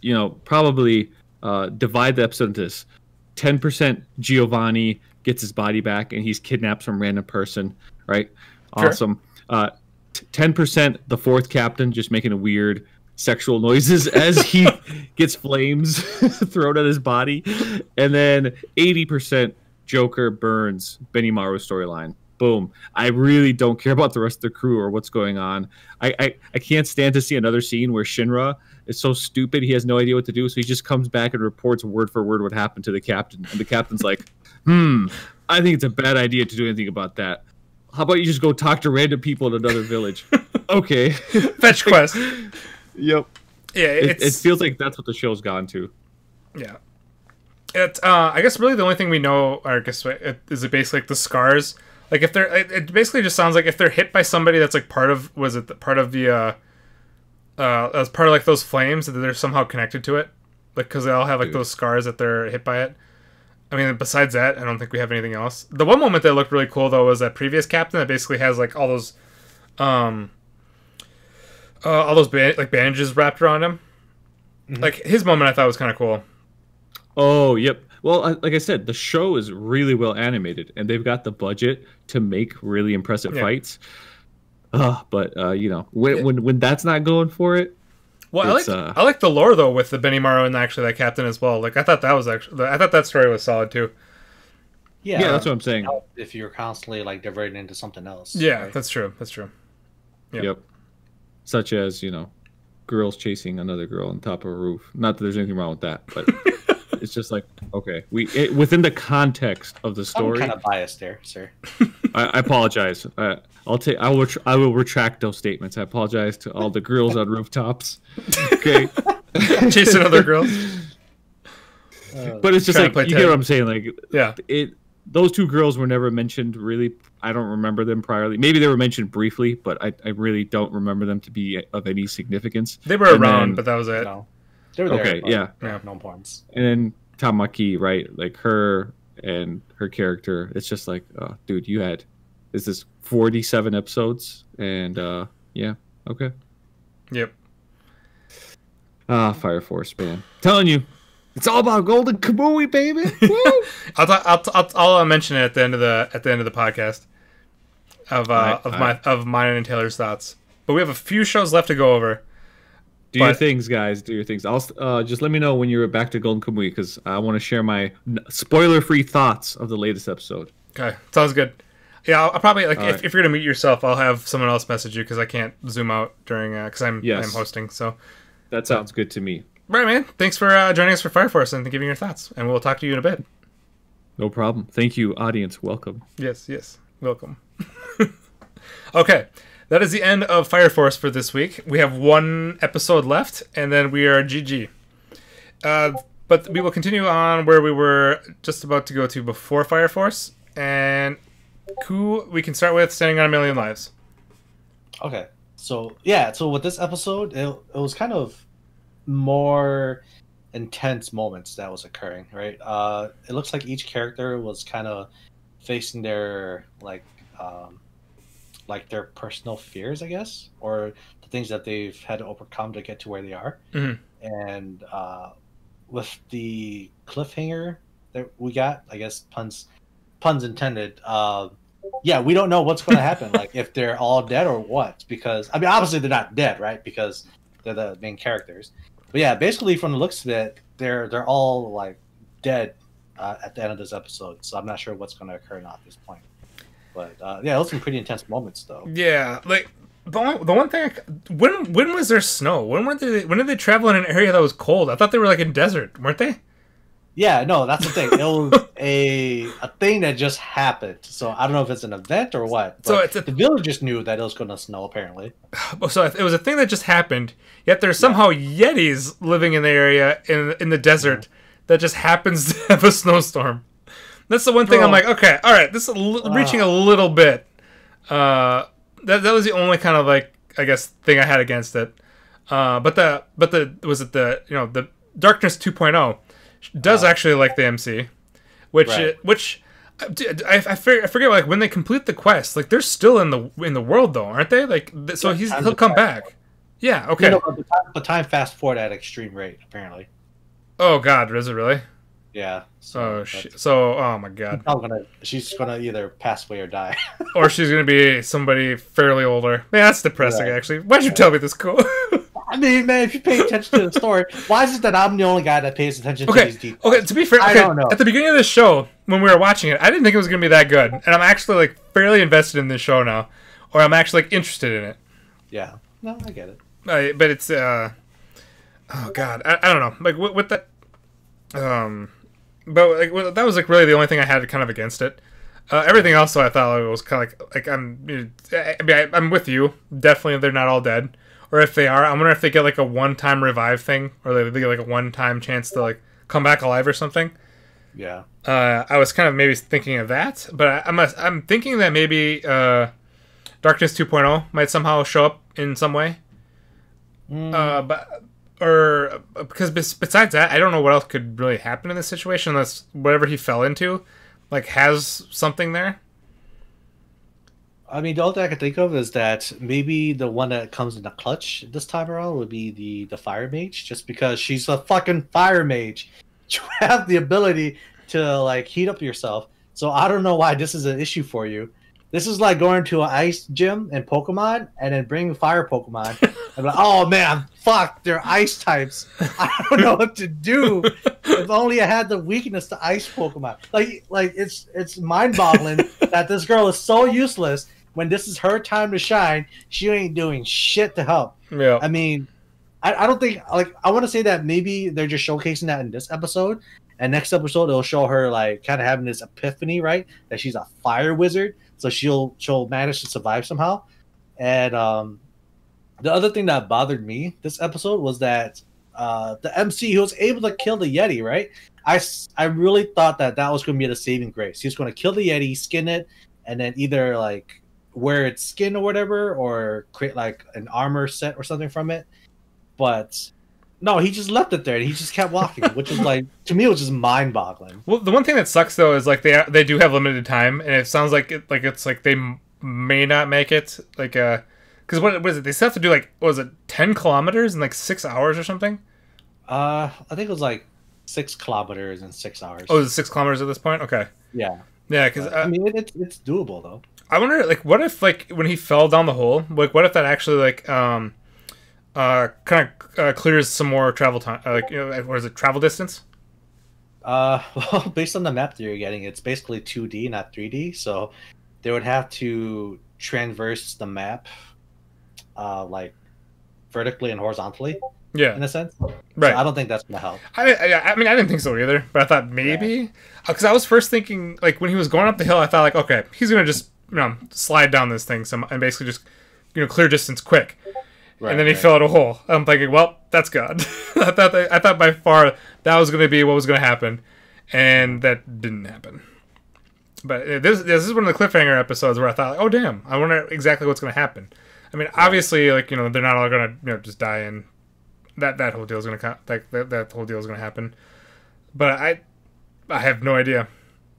you know, probably divide the episode into this. 10% Giovanni gets his body back and he's kidnapped some random person, right? Sure. Awesome. 10% the fourth captain just making a weird sexual noises as he gets flames thrown at his body. And then 80% Joker burns Benimaru's storyline. Boom. I really don't care about the rest of the crew or what's going on. I can't stand to see another scene where Shinra is so stupid he has no idea what to do, so he just comes back and reports word for word what happened to the captain. And the captain's like, I think it's a bad idea to do anything about that. How about you just go talk to random people in another village? Okay. Fetch quest. Yep. Yeah, it feels like that's what the show's gone to. Yeah. I guess really the only thing we know, or I guess, is it basically like the scars. Like if they're, it basically just sounds like if they're hit by somebody that's like part of, was it the, part of the, as part of like those flames that they're somehow connected to it, like because they all have like those scars that they're hit by it. I mean, besides that, I don't think we have anything else. The one moment that looked really cool though was that previous captain that basically has like all those bandages wrapped around him. Mm-hmm. Like his moment I thought was kind of cool. Oh, yep. Well, like I said, the show is really well animated, and they've got the budget to make really impressive fights. But you know, when that's not going for it. Well, I like the lore though with the Benimaru and actually that captain as well. Like I thought that was actually, I thought that story was solid too. Yeah, yeah, that's what I'm saying. If you're constantly like diverting into something else. Yeah, right? That's true. That's true. Yep. Yep. Such as, you know, girls chasing another girl on top of a roof. Not that there's anything wrong with that, but. It's just like, okay, within the context of the story. I'm kind of biased there, sir. I apologize. I will retract those statements. I apologize to all the girls on rooftops. Okay, chasing other girls. But it's just like, you get what I'm saying. Like, yeah, those two girls were never mentioned. Really, I don't remember them priorly. Maybe they were mentioned briefly, but I really don't remember them to be of any significance. They were around, but that was it. No. They're there, okay, yeah. No points. And then Tamaki, right? Like her and her character. It's just like, dude, you had, is this 47 episodes? And yeah, okay. Yep. Ah, Fire Force, man. Telling you, it's all about Golden Kamui, baby. Woo! I'll mention it at the end of the podcast of mine and Taylor's thoughts. But we have a few shows left to go over. Do your things, guys. Do your things. I'll just let me know when you're back to Golden Kamui because I want to share my spoiler-free thoughts of the latest episode. Okay, sounds good. Yeah, I'll probably like if you're gonna mute yourself, I'll have someone else message you because I can't zoom out during because I'm hosting. So that sounds good to me. All right, man. Thanks for joining us for Fire Force and giving your thoughts. And we'll talk to you in a bit. No problem. Thank you, audience. Welcome. Yes, yes, welcome. Okay. That is the end of Fire Force for this week. We have one episode left, and then we are GG. But we will continue on where we were just about to go to before Fire Force. And Koo, we can start with Standing on 1,000,000 Lives. Okay. So, yeah. So with this episode, it was kind of more intense moments that was occurring, right? It looks like each character was kind of facing their, like their personal fears, I guess, or the things that they've had to overcome to get to where they are. Mm-hmm. And with the cliffhanger that we got, I guess puns intended. Yeah, we don't know what's going to happen, like if they're all dead or what. Because I mean, obviously they're not dead, right? Because they're the main characters. But yeah, basically from the looks of it, they're all like dead at the end of this episode. So I'm not sure what's going to occur now at this point. But yeah, those were pretty intense moments, though. Yeah, like the one thing. When was there snow? When did they travel in an area that was cold? I thought they were like in desert, weren't they? Yeah, no, that's the thing. It was a thing that just happened. So I don't know if it's an event or what. But so it's the villagers knew that it was going to snow, apparently. So it was a thing that just happened. Yet there's somehow Yetis living in the area in the desert that just happens to have a snowstorm. That's the one thing I'm like, okay, all right, this is reaching a little bit. That was the only kind of like I guess thing I had against it. But was it the the Darkness 2.0. does actually like the MC, which I forget, like, when they complete the quest, like, they're still in the world though, aren't they? Like, so he'll come back. Yeah, okay. But time fast forward at extreme rate, apparently. Oh God, is it really? Yeah. So oh my God. She's gonna either pass away or die, or she's gonna be somebody fairly older. Man, that's depressing. Actually, why'd you tell me this, Cole? I mean, man, if you pay attention to the story, why is it that I'm the only guy that pays attention to these details? Okay, to be fair, I don't know. At the beginning of the show, when we were watching it, I didn't think it was going to be that good. And I'm actually, like, fairly invested in this show now. Or I'm actually, like, interested in it. Yeah. No, I get it. But it's, oh, God. I don't know. Like, with that... But, like, that was, like, really the only thing I had kind of against it. Everything else, though, I thought it was kind of like I'm with you. Definitely, they're not all dead. Or if they are, I wonder if they get, like, a one-time revive thing. Or they get, like, a one-time chance to, like, come back alive or something. Yeah. I was kind of maybe thinking of that. But I'm thinking that maybe Darkness 2.0 might somehow show up in some way. Mm. Because besides that, I don't know what else could really happen in this situation unless whatever he fell into, like, has something there. I mean, the only thing I can think of is that maybe the one that comes in the clutch this time around would be the fire mage, just because she's a fucking fire mage. You have the ability to, like, heat up yourself. So I don't know why this is an issue for you. This is like going to an ice gym in Pokemon and then bring fire Pokemon. I'm like, oh man, fuck, they're ice types. I don't know what to do. If only I had the weakness to ice Pokemon. Like it's mind-boggling that this girl is so useless. When this is her time to shine, she ain't doing shit to help. Yeah. I mean, I don't think, like, I want to say that maybe they're just showcasing that in this episode. And next episode, it'll show her, like, kind of having this epiphany, right? That she's a fire wizard. So she'll manage to survive somehow. And the other thing that bothered me this episode was that the MC, who was able to kill the Yeti, right? I really thought that was going to be the saving grace. He was going to kill the Yeti, skin it, and then either, like, wear its skin or whatever, or create like an armor set or something from it. But no, he just left it there and he just kept walking, which is, like, to me it was just mind-boggling. Well, the one thing that sucks though is, like, they do have limited time, and it sounds like it's like they may not make it, like, because what was it, they still have to do, like, what was it, 10 kilometers in like 6 hours or something? I think it was like 6 kilometers in 6 hours. Oh, is it 6 kilometers at this point? Okay. Yeah, because I mean it's doable though. I wonder, like, what if, like, when he fell down the hole, like, what if that actually, like, kind of clears some more travel time, like, or is it travel distance? Well, based on the map that you're getting, it's basically 2D, not 3D, so they would have to traverse the map, like, vertically and horizontally. Yeah, in a sense, right? So I don't think that's gonna help. I mean, I didn't think so either, but I thought maybe because I was first thinking, like, when he was going up the hill, I thought, like, okay, he's gonna just slide down this thing and basically just clear distance quick, right, and then he fell out a hole. I'm thinking, well, that's God. I thought by far that was gonna be what was gonna happen, and that didn't happen. But this is one of the cliffhanger episodes where I thought, like, oh damn, I wonder exactly what's gonna happen. I mean, obviously, like, they're not all gonna just die and that whole deal is gonna happen, but I have no idea.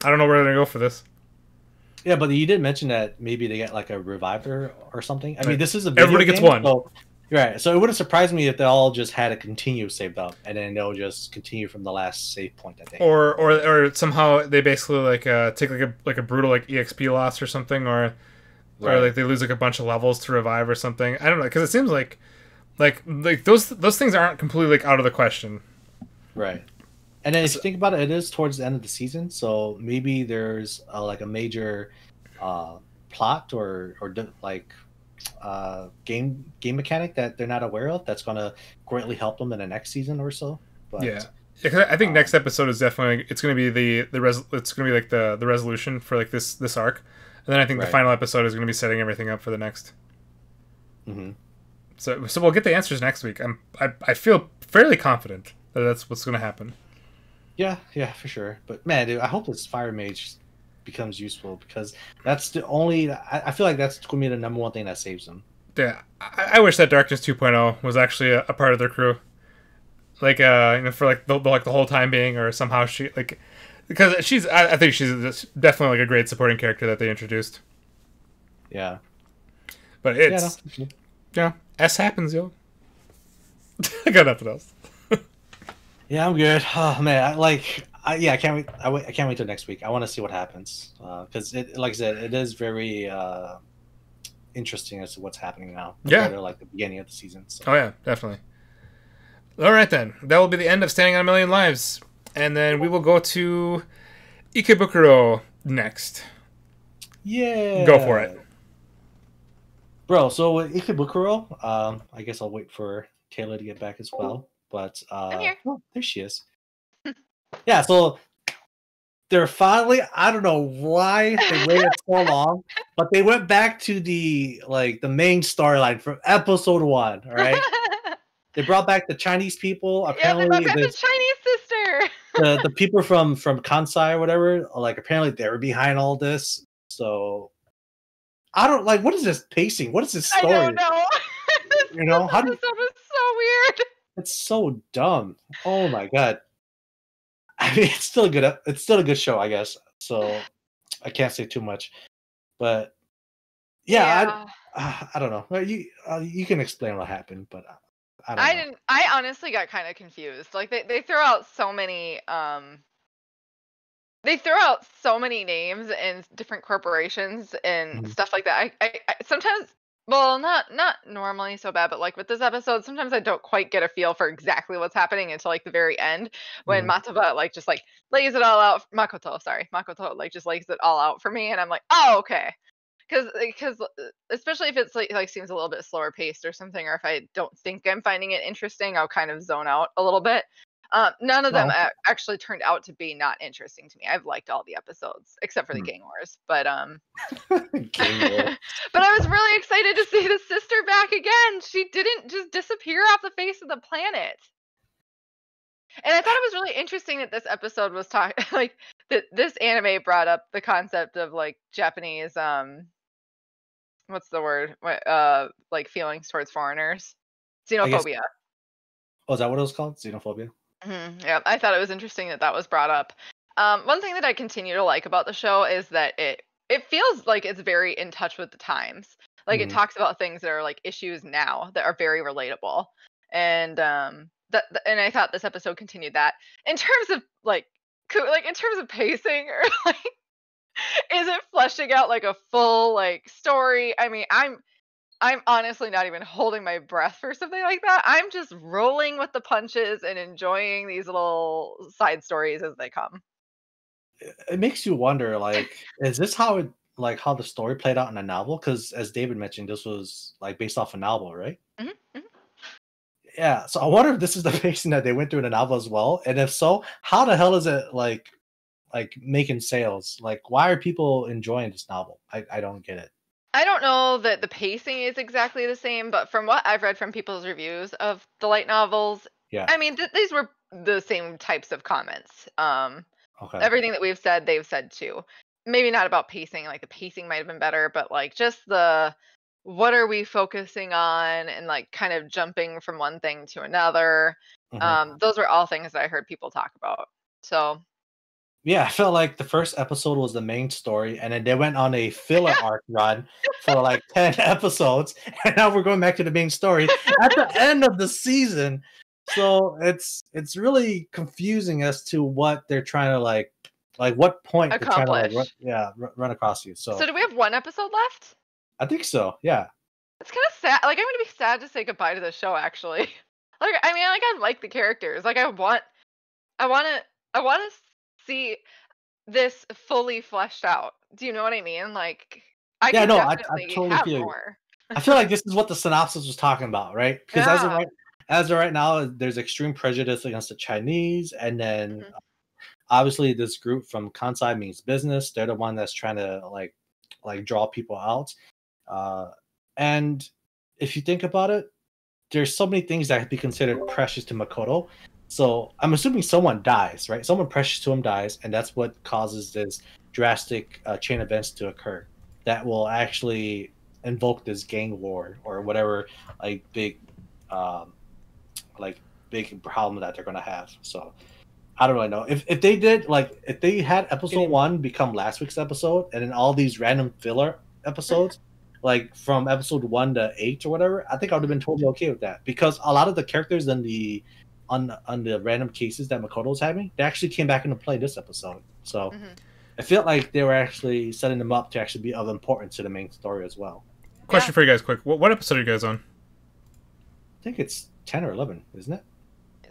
I don't know where they're gonna go for this. Yeah, but you did mention that maybe they get, like, a reviver or something. I mean, this is a video everybody game, gets one, so, right? So it wouldn't surprise me if they all just had a continue saved up, and then they'll just continue from the last save point. I think, or somehow they basically, like, take like a brutal, like, EXP loss or something, or like they lose, like, a bunch of levels to revive or something. I don't know, because it seems like. Like those things aren't completely, like, out of the question, right? And then if you think about it, it is towards the end of the season, so maybe there's like a major plot or like game mechanic that they're not aware of that's gonna greatly help them in the next season or so. But I think next episode is definitely it's gonna be like the resolution for like this arc, and then I think the final episode is gonna be setting everything up for the next. Mm-hmm. So we'll get the answers next week. I feel fairly confident that that's what's gonna happen. Yeah, for sure. But man, dude, I hope this fire mage becomes useful, because that's the only. I feel like that's gonna be the number one thing that saves them. Yeah, I wish that Darkness 2.0 was actually a part of their crew. Like, you know, for like the whole time being, or somehow she like, because she's. I think she's definitely like a great supporting character that they introduced. Yeah, but it's S happens, yo. I got nothing else. Yeah, I'm good. Oh man, I can't wait. I can't wait till next week. I want to see what happens, because like I said, it is very interesting as to what's happening now. Yeah, to, like the beginning of the season. So. Oh yeah, definitely. All right, then. That will be the end of Standing on a Million Lives. And then we will go to Ikebukuro next. Yeah. Go for it. Bro, so with Ikebukuro, I guess I'll wait for Taylor to get back as well. But I'm here. Oh, there she is. Yeah, so they're finally, I don't know why they waited so long, but they went back to the main storyline from episode 1, all right? They brought back the Chinese people. Apparently, yeah, they brought back the Chinese sister. the people from Kansai or whatever, like apparently they were behind all this. So I don't like, what is this pacing? What is this story? I don't know. This episode was so weird. It's so dumb. Oh my god. I mean, it's still a good show, I guess. So I can't say too much, but yeah. I don't know. You can explain what happened, but. I honestly got kind of confused. Like they throw out so many names and different corporations and stuff like that. I sometimes, well, not normally so bad, but like with this episode, sometimes I don't quite get a feel for exactly what's happening until like the very end when Mataba lays it all out. Makoto just lays it all out for me, and I'm like, oh, okay. Because especially if it's like seems a little bit slower paced or something, or if I don't think I'm finding it interesting, I'll kind of zone out a little bit. None of them actually turned out to be not interesting to me. I've liked all the episodes except for the Gang Wars, but but I was really excited to see the sister back again. She didn't just disappear off the face of the planet. And I thought it was really interesting that this episode was talking, like, that this anime brought up the concept of, like, Japanese, what's the word? Like, feelings towards foreigners. Xenophobia. Oh, is that what it was called? Xenophobia? Mm-hmm. Yeah, I thought it was interesting that was brought up. One thing that I continue to like about the show is that it feels like it's very in touch with the times. Like, it talks about things that are, like, issues now that are very relatable. And, and I thought this episode continued that. In terms of in terms of pacing, or like, is it fleshing out like a full like story? I mean, I'm honestly not even holding my breath for something like that. I'm just rolling with the punches and enjoying these little side stories as they come. It makes you wonder, like, is this how the story played out in a novel? Because as David mentioned, this was like based off a novel, right? Mm-hmm. Yeah, so I wonder if this is the pacing that they went through in the novel as well, and if so, how the hell is it like making sales? Like, why are people enjoying this novel? I don't get it. I don't know that the pacing is exactly the same, but from what I've read from people's reviews of the light novels, yeah, I mean these were the same types of comments. Everything that we've said, they've said too. Maybe not about pacing, like the pacing might have been better, but like just the. What are we focusing on, and like kind of jumping from one thing to another. Those were all things that I heard people talk about. So yeah, I felt like the first episode was the main story, and then they went on a filler arc run for like 10 episodes, and now we're going back to the main story at the end of the season. So it's really confusing as to what they're trying to like what point accomplish. They're trying to run across you. So do we have one episode left? I think so, yeah. It's kind of sad. Like, I'm going to be sad to say goodbye to the show, actually. Like, I mean, like, I like the characters. Like, I want to see this fully fleshed out. Do you know what I mean? Like, I totally feel more. I feel like this is what the synopsis was talking about, right? Because as of right, as of right now, there's extreme prejudice against the Chinese, and then obviously this group from Kansai means business. They're the one that's trying to like draw people out. And if you think about it, there's so many things that could be considered precious to Makoto. So I'm assuming someone dies, right? Someone precious to him dies, and that's what causes this drastic chain events to occur that will actually invoke this gang war or whatever like big problem that they're gonna have. So I don't really know if they did if they had episode one become last week's episode, and then all these random filler episodes like from episode 1 to 8 or whatever, I think I would have been totally okay with that, because a lot of the characters in the on the random cases that Makoto's having, they actually came back into play this episode. So I felt like they were actually setting them up to actually be of importance to the main story as well. Question for you guys, quick. What episode are you guys on? I think it's 10 or 11, isn't it?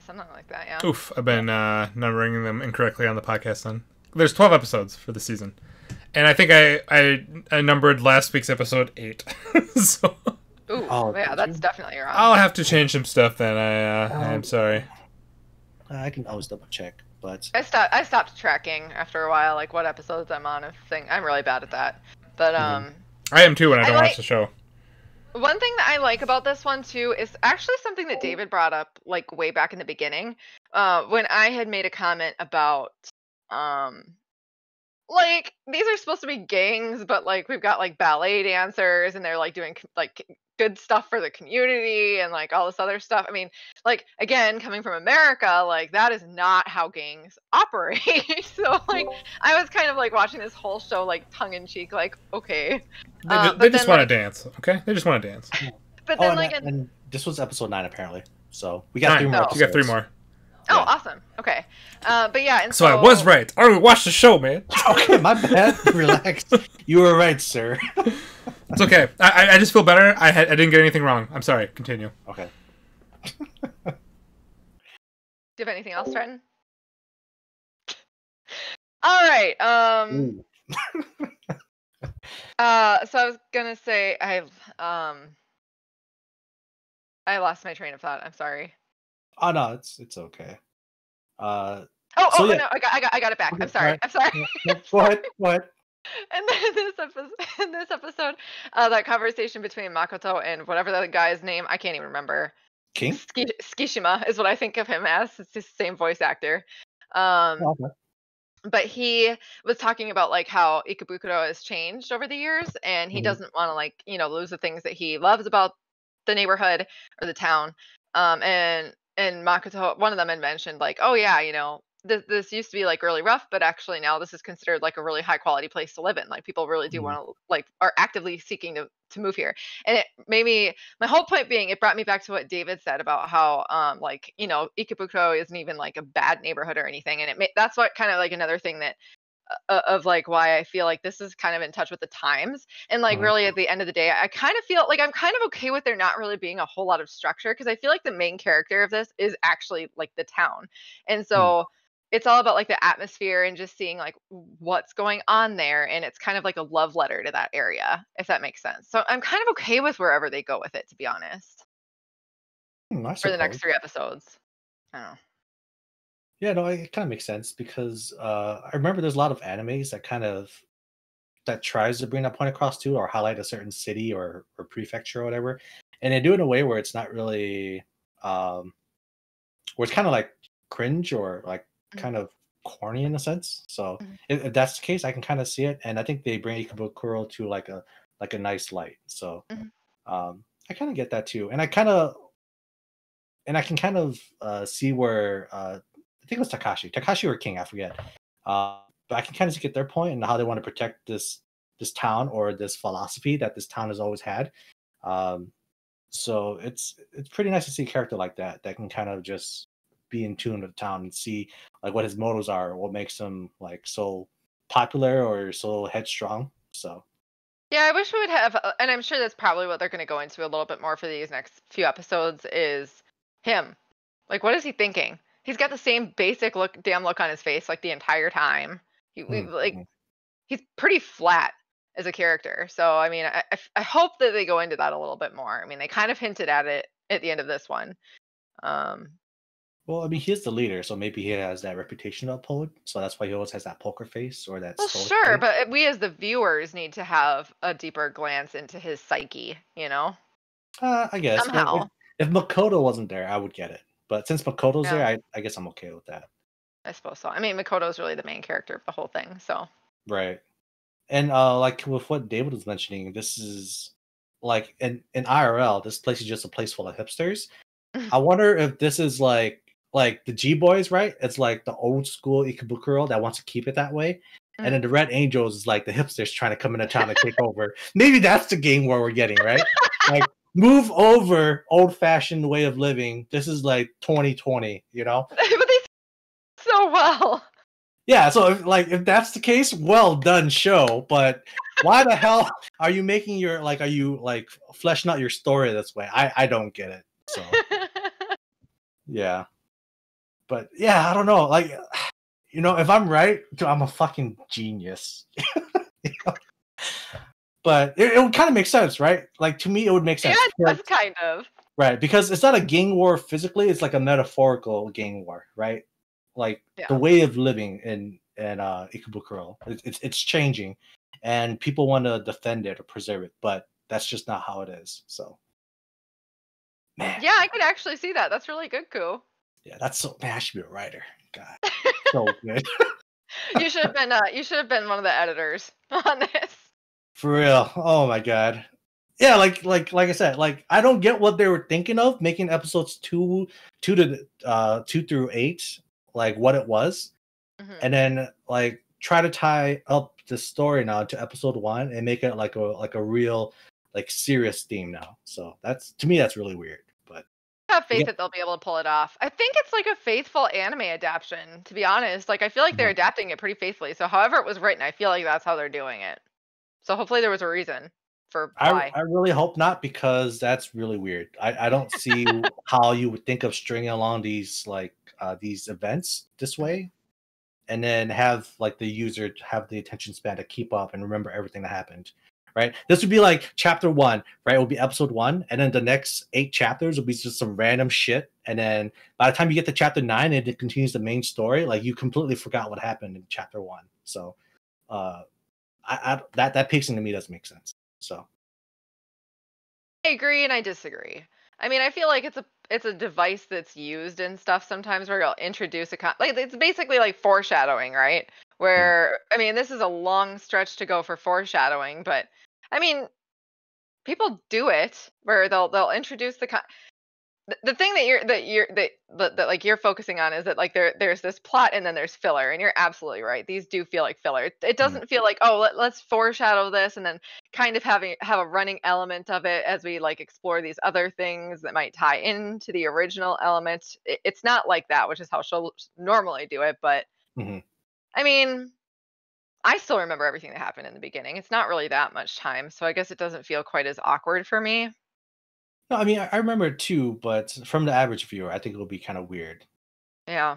Something like that, yeah. Oof, I've been numbering them incorrectly on the podcast then. There's 12 episodes for the season. And I think I numbered last week's episode 8. So... Ooh, oh, yeah, that's definitely wrong. I'll have to change some stuff then. I'm sorry. I can always double check. But I stopped tracking after a while, like what episodes I'm on. I'm really bad at that, but I am too when I don't watch the show. One thing that I like about this one too is actually something that David brought up like way back in the beginning, when I had made a comment about like these are supposed to be gangs, but like we've got like ballet dancers and they're like doing like good stuff for the community and like all this other stuff. I mean, like again, coming from America, like that is not how gangs operate. So like I was kind of like watching this whole show like tongue in cheek, like okay, they just want to dance, okay? They just want to dance. But then like and this was episode 9 apparently, so we got 3 more. You got 3 more. Oh, yeah. Awesome. Okay. But yeah. And so I was right. I already watched the show, man. Okay, my bad. Relax. You were right, sir. It's okay. I just feel better. I didn't get anything wrong. I'm sorry. Continue. Okay. Do you have anything else, Trenton? All right. So I was going to say I lost my train of thought. I'm sorry. Oh no, it's okay. No, I got it back. I'm sorry. Right. I'm sorry. What? And then in this episode, that conversation between Makoto and whatever that guy's name, I can't even remember. King? Tsukishima is what I think of him as. It's the same voice actor. Okay. But he was talking about like how Ikebukuro has changed over the years, and he doesn't want to lose the things that he loves about the neighborhood or the town. And Makoto, one of them had mentioned like, oh yeah, this used to be like really rough, but actually now this is considered like a really high quality place to live in. Like people really do want to are actively seeking to move here. And it made me, my whole point being, it brought me back to what David said about how, Ikebukuro isn't even like a bad neighborhood or anything. And that's what kind of like another thing that, of like why I feel like this is kind of in touch with the times, and like really at the end of the day I kind of feel like I'm kind of okay with there not really being a whole lot of structure, because I feel like the main character of this is actually like the town, and so it's all about like the atmosphere and just seeing like what's going on there, and it's kind of like a love letter to that area, if that makes sense. So I'm kind of okay with wherever they go with it, to be honest, for the next 3 episodes. I don't know. Yeah, no, it kind of makes sense, because I remember there's a lot of animes that that tries to bring that point across too, or highlight a certain city or prefecture or whatever, and they do it in a way where it's not really where it's kind of like cringe or like kind of corny in a sense. So if that's the case, I can kind of see it, and I think they bring Ikebukuro to like a nice light. So I kind of get that too, and I can kind of see where. I think it was Takashi or King, I forget. But I can kind of get their point and how they want to protect this town, or this philosophy that this town has always had. So it's pretty nice to see a character like that can kind of just be in tune with the town and see like what his motives are, what makes him like so popular or so headstrong. So. Yeah, I wish we would have, and I'm sure that's probably what they're going to go into a little bit more for these next few episodes, is him. Like, what is he thinking? He's got the same basic damn look on his face like the entire time. He's pretty flat as a character. So I mean, I hope that they go into that a little bit more. I mean, they kind of hinted at it at the end of this one, Well, I mean, he's the leader, so maybe he has that reputation to uphold. So that's why he always has that poker face or that. Well, sure, but we as the viewers need to have a deeper glance into his psyche, you know. I guess somehow. If Makoto wasn't there, I would get it. But since Makoto's there, I guess I'm okay with that. I suppose so. I mean, Makoto's really the main character of the whole thing, so. Right. And like with what David was mentioning, this is like in IRL, this place is just a place full of hipsters. I wonder if this is like the G Boys, right? It's like the old school Ikebukuro that wants to keep it that way. And then the Red Angels is like the hipsters trying to come into town and take over. Maybe that's the game where we're getting, right? Like, move over, old-fashioned way of living. This is like 2020, you know? But they so well. Yeah, so if that's the case, well done show. But why the hell are you making your are you fleshing out your story this way? I don't get it. So yeah, but yeah, I don't know. Like, you know, if I'm right, dude, I'm a fucking genius. You know? But it would kind of make sense, right? Like, to me, it would make sense. Yeah, it does kind of. Right, because it's not a gang war physically; it's like a metaphorical gang war, right? Like the way of living in Ikebukuro, it's changing, and people want to defend it or preserve it, but that's just not how it is. So, man. Yeah, I could actually see that. That's really good, Koo. Yeah, that's so. Man, I should be a writer. God, so good. You should have been. You should have been one of the editors on this. For real. Oh my god. Yeah, like I said, like I don't get what they were thinking of making episodes 2 through 8, like what it was. And then like try to tie up the story now to episode 1 and make it like a real like serious theme now. So that's, to me, that's really weird. But I have faith that they'll be able to pull it off. I think it's like a faithful anime adaptation, to be honest. Like I feel like they're adapting it pretty faithfully. So however it was written, I feel like that's how they're doing it. So hopefully there was a reason for why. I really hope not, because that's really weird. I don't see how you would think of stringing along these events this way, and then have like the user have the attention span to keep up and remember everything that happened, right? This would be like chapter 1, right? It would be episode 1, and then the next 8 chapters would be just some random shit, and then by the time you get to chapter 9 and it continues the main story, like you completely forgot what happened in chapter 1. So, that pacing to me doesn't make sense. So I agree and I disagree. I mean, I feel like it's a device that's used in stuff sometimes where you'll introduce like it's basically like foreshadowing, right? Where I mean, this is a long stretch to go for foreshadowing, but I mean, people do it where they'll introduce the thing that you're focusing on is that like there's this plot and then there's filler, and you're absolutely right. These do feel like filler. It doesn't feel like, oh, let's foreshadow this and then kind of have a running element of it as we like explore these other things that might tie into the original element. It's not like that, which is how she'll normally do it. But I mean, I still remember everything that happened in the beginning. It's not really that much time, so I guess it doesn't feel quite as awkward for me. No, I mean, I remember it too, but from the average viewer, I think it will be kind of weird. Yeah.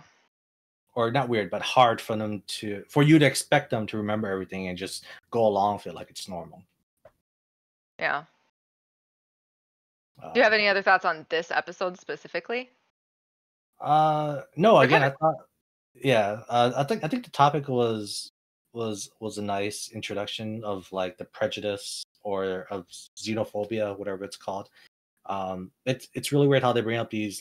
Or not weird, but hard for them for you to expect them to remember everything and just go along with it like it's normal. Yeah. Do you have any other thoughts on this episode specifically? No, again, I think the topic was a nice introduction of like the prejudice or of xenophobia, whatever it's called. It's really weird how they bring up these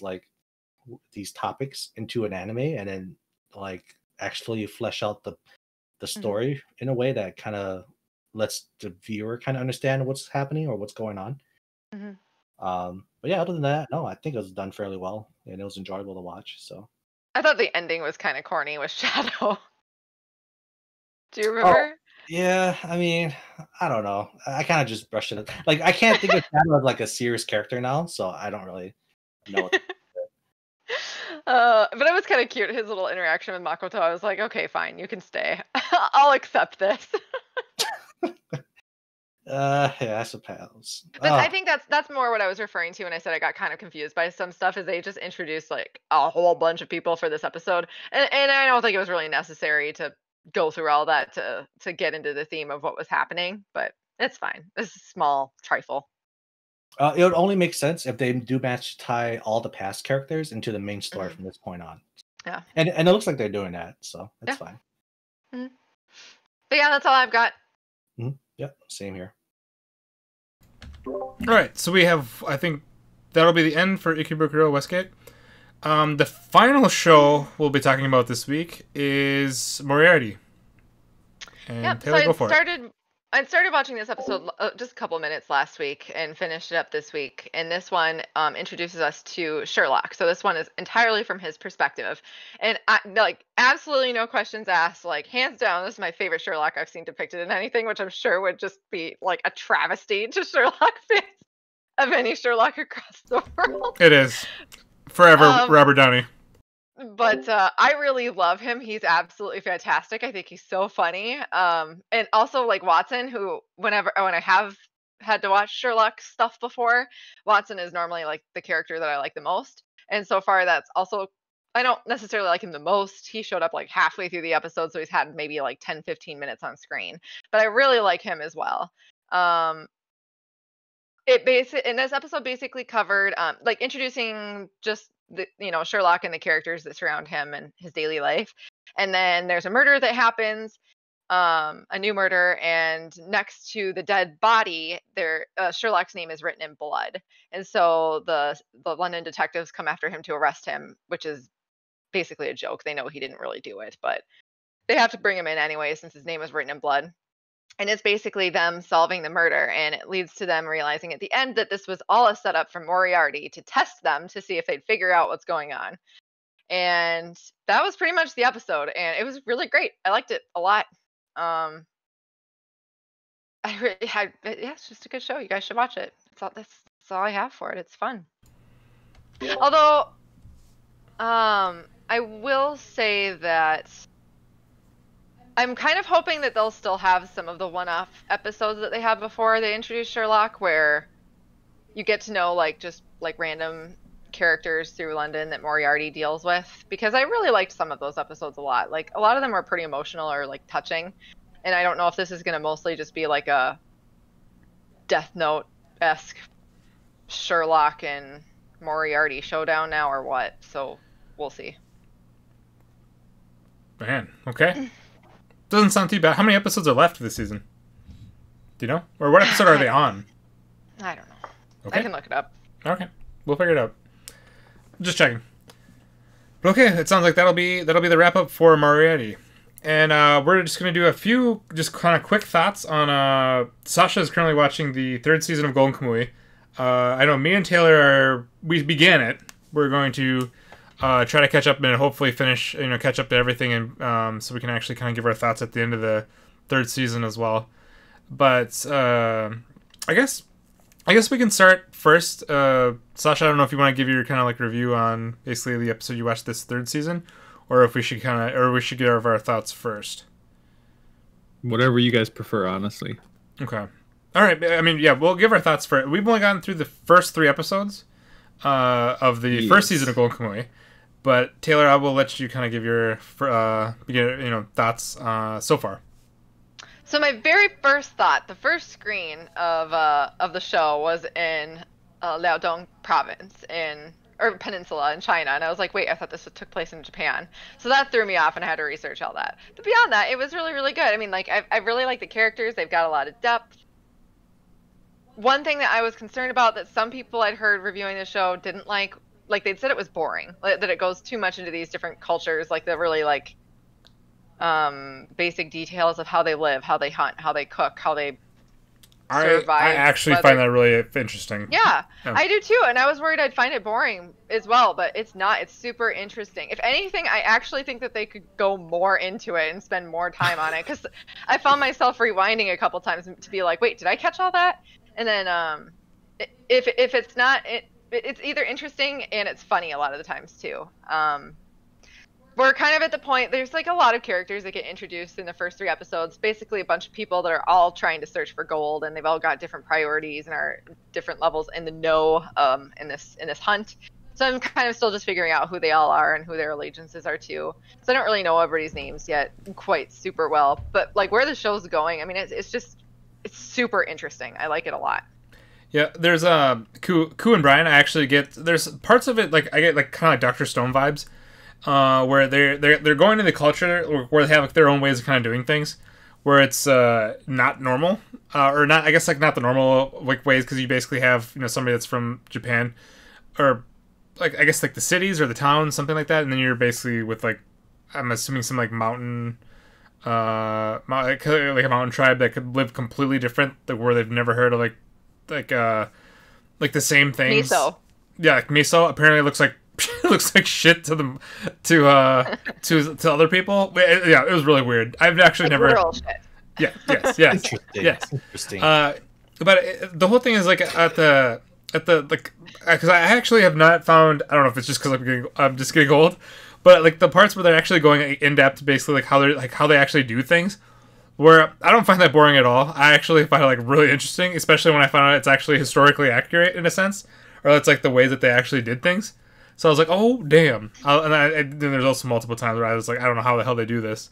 topics into an anime and then like actually flesh out the story in a way that kind of lets the viewer kind of understand what's happening or what's going on. But yeah, other than that, no, I think it was done fairly well and it was enjoyable to watch. So I thought the ending was kind of corny with Shadow. Do you remember? Oh. Yeah, I mean, I don't know. I kind of just brushed it up. Like, I can't think of Shadow as like a serious character now, so I don't really know what to do. But it was kind of cute, his little interaction with Makoto. I was like, okay, fine, you can stay. I'll accept this. Yeah, I suppose. But I think that's more what I was referring to when I said I got kind of confused by some stuff, is they just introduced like a whole bunch of people for this episode, and I don't think it was really necessary to go through all that to get into the theme of what was happening, but it's fine. This is a small trifle. It would only make sense if they do tie all the past characters into the main story from this point on. Yeah. And it looks like they're doing that, so that's fine. Mm-hmm. But yeah, that's all I've got. Mm-hmm. Yep, same here. All right, so we have, I think, that'll be the end for Ikebukuro West Gate. The final show we'll be talking about this week is Moriarty. And yep, Taylor, so I started watching this episode just a couple minutes last week and finished it up this week. And this one introduces us to Sherlock. So this one is entirely from his perspective. And I, like, absolutely no questions asked. Like, hands down, this is my favorite Sherlock I've seen depicted in anything, which I'm sure would just be like a travesty to Sherlock fans of any Sherlock across the world. It is. Forever Robert Downey. But I really love him. He's absolutely fantastic. I think he's so funny. And also, like, Watson, who when I have had to watch Sherlock stuff before, Watson is normally like the character that I like the most. And so far, that's also, I don't necessarily like him the most. He showed up like halfway through the episode, so he's had maybe like 10, 15 minutes on screen. But I really like him as well. This episode basically covered like introducing just the, you know, Sherlock and the characters that surround him and his daily life, and then there's a murder that happens, a new murder, and next to the dead body, Sherlock's name is written in blood, and so the London detectives come after him to arrest him, which is basically a joke. They know he didn't really do it, but they have to bring him in anyway since his name is written in blood. And it's basically them solving the murder, and it leads to them realizing at the end that this was all a setup from Moriarty to test them to see if they'd figure out what's going on. And that was pretty much the episode, and it was really great. I liked it a lot. Yeah, it's just a good show. You guys should watch it. That's all I have for it. It's fun. Although, I will say that I'm kind of hoping that they'll still have some of the one-off episodes that they had before they introduced Sherlock, where you get to know, like, just, like, random characters through London that Moriarty deals with, because I really liked some of those episodes a lot. Like, a lot of them are pretty emotional or, like, touching, and I don't know if this is going to mostly just be, like, a Death Note-esque Sherlock and Moriarty showdown now or what, so we'll see. Man, okay. Doesn't sound too bad. How many episodes are left this season? Do you know? Or what episode are they on? I don't know. Okay. I can look it up. Okay. We'll figure it out. Just checking. But okay, it sounds like that'll be the wrap-up for Moriarty. And we're just going to do a few just kind of quick thoughts on... Sasha is currently watching the 3rd season of Golden Kamuy. I know me and Taylor are... We began it. We're going to... try to catch up and hopefully finish, you know, catch up to everything, and so we can actually kind of give our thoughts at the end of the 3rd season as well. But I guess we can start first. Sasha, I don't know if you want to give your kind of like review on basically the episode you watched this 3rd season, or if we should get our thoughts first. Whatever you guys prefer, honestly. Okay. All right. I mean, yeah, we'll give our thoughts for it. We've only gotten through the first 3 episodes of the first season of Golden Kamuy. But Taylor, I will let you kind of give your thoughts so far. So my very first thought, the first screen of the show was in Liaodong province or peninsula in China, and I was like, wait, I thought this took place in Japan. So that threw me off, and I had to research all that. But beyond that, it was really, really good. I mean, like, I really like the characters; they've got a lot of depth. One thing that I was concerned about that some people I'd heard reviewing the show didn't like. Like, they'd said it was boring, that it goes too much into these different cultures, like the really, like, basic details of how they live, how they hunt, how they cook, how they survive. I actually find that really interesting. Yeah, I do too, and I was worried I'd find it boring as well, but it's not. It's super interesting. If anything, I actually think that they could go more into it and spend more time on it, because I found myself rewinding a couple times to be like, wait, did I catch all that? And then if it's not... It's either interesting and it's funny a lot of the times too. We're kind of at the point, there's like a lot of characters that get introduced in the first 3 episodes, basically a bunch of people that are all trying to search for gold, and they've all got different priorities and are different levels in the know in this hunt. So I'm kind of still just figuring out who they all are and who their allegiances are to. So I don't really know everybody's names yet quite super well, but like where the show's going, I mean, it's just, it's super interesting. I like it a lot. Yeah, there's Koo and Brian. I actually get there's parts of it like I get like kind of like Dr. Stone vibes, where they're going into the culture where they have like their own ways of kind of doing things, where it's not normal or not. I guess like not the normal like ways, because you basically have somebody that's from Japan, or like I guess like the cities or the towns, something like that, and then you're basically with like I'm assuming some like mountain. Like a mountain tribe that could live completely different, like where they've never heard of like the same things. Miso. Yeah, like miso apparently looks like looks like shit to them to other people. Yeah, it was really weird. I've actually like never. Rural shit. Yeah. Yes. Yes. Interesting. Yes. Interesting. But the whole thing is like at the like because I actually have not found. I don't know if it's just because I'm just getting old. But like the parts where they're actually going in depth, basically like how they actually do things, where I don't find that boring at all. I actually find it like really interesting, especially when I found out it's actually historically accurate in a sense, or it's like the way that they actually did things. So I was like, oh damn! And then there's also multiple times where I was like, I don't know how the hell they do this.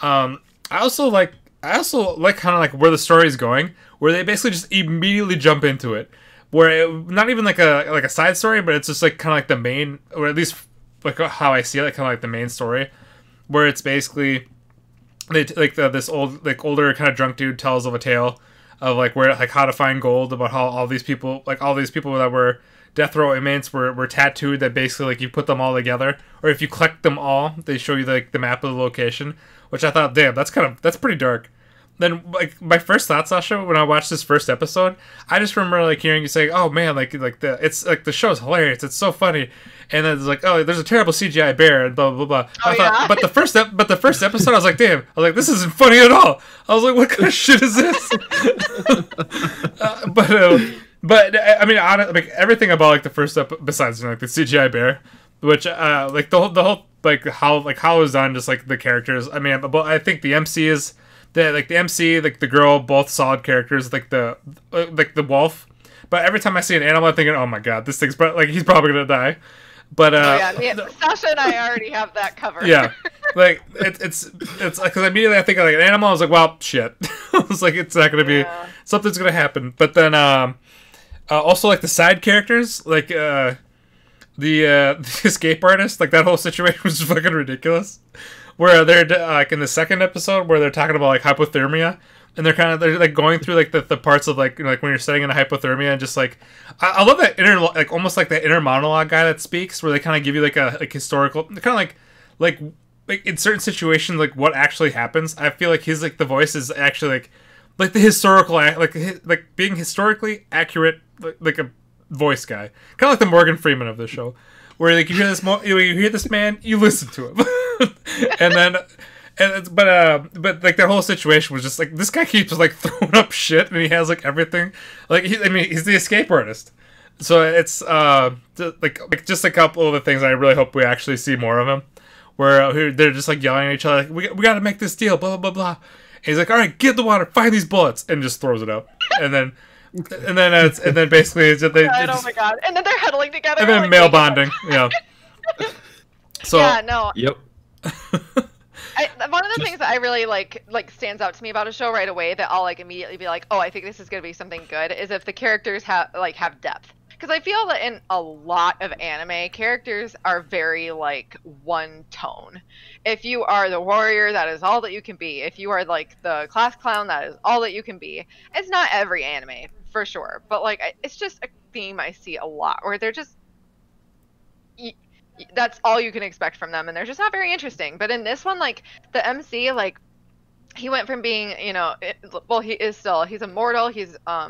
I also like kind of like where the story is going, where they basically just immediately jump into it, where it, not even like a side story, but it's just like kind of like the main, or at least. Like how I see it, like kind of like the main story, where it's basically they this older kind of drunk dude tells of a tale of like where like how to find gold, about how all these people that were death row inmates were tattooed, that basically like you put them all together, or if you collect them all, they show you like the map of the location. Which I thought, damn, that's pretty dark. Then like my first thought, Sasha, when I watched this first episode, I just remember like hearing you saying, "Oh man, the show's hilarious. It's so funny." And then it's like, "Oh, there's a terrible CGI bear and blah blah blah." Oh, I thought, yeah? but the first episode, I was like, "Damn!" I was like, "This isn't funny at all." I was like, "What kind of shit is this?" But I mean, like everything about like the first episode, besides like the CGI bear, which like the whole like how it was done, just like the characters. I mean, but I think the MC is. The girl, both solid characters. Like the wolf, but every time I see an animal, I'm thinking, oh my god, this thing's like he's probably gonna die. But Sasha and I already have that covered. Yeah, like it's because immediately I think of like an animal. I was like, well, shit. I was like, it's not gonna be something's gonna happen. But then also like the side characters, like the escape artist, like that whole situation was fucking ridiculous. Where they're like in the second episode, where they're talking about like hypothermia, and they're like going through like the parts of like when you're setting in a hypothermia, and just like I love that inner like almost like that inner monologue guy that speaks, where they kind of give you like a like historical kind of like in certain situations like what actually happens. I feel like his like the voice is actually like the historical like being historically accurate like a voice guy, kind of like the Morgan Freeman of the show, where like you hear this man, you listen to him. But like their whole situation was just like this guy keeps like throwing up shit, and he has like everything. Like he's the escape artist, so it's like just a couple of the things I really hope we actually see more of him, where they're just like yelling at each other, like, we got to make this deal, blah blah blah. And he's like, all right, get the water, find these bullets, and just throws it out, and then basically it's just, oh my god, and then they're huddling together, and then like, male bonding, yeah. So yeah, no, yep. One of the things that I really like stands out to me about a show right away that I'll like immediately be like, oh, I think this is gonna be something good, is if the characters have depth, because I feel that in a lot of anime, characters are very like one tone. If you are the warrior, that is all that you can be. If you are like the class clown, that is all that you can be. It's not every anime for sure, but like it's just a theme I see a lot, where they're just that's all you can expect from them, and they're just not very interesting. But in this one, like the MC, like he went from being he's immortal, he's a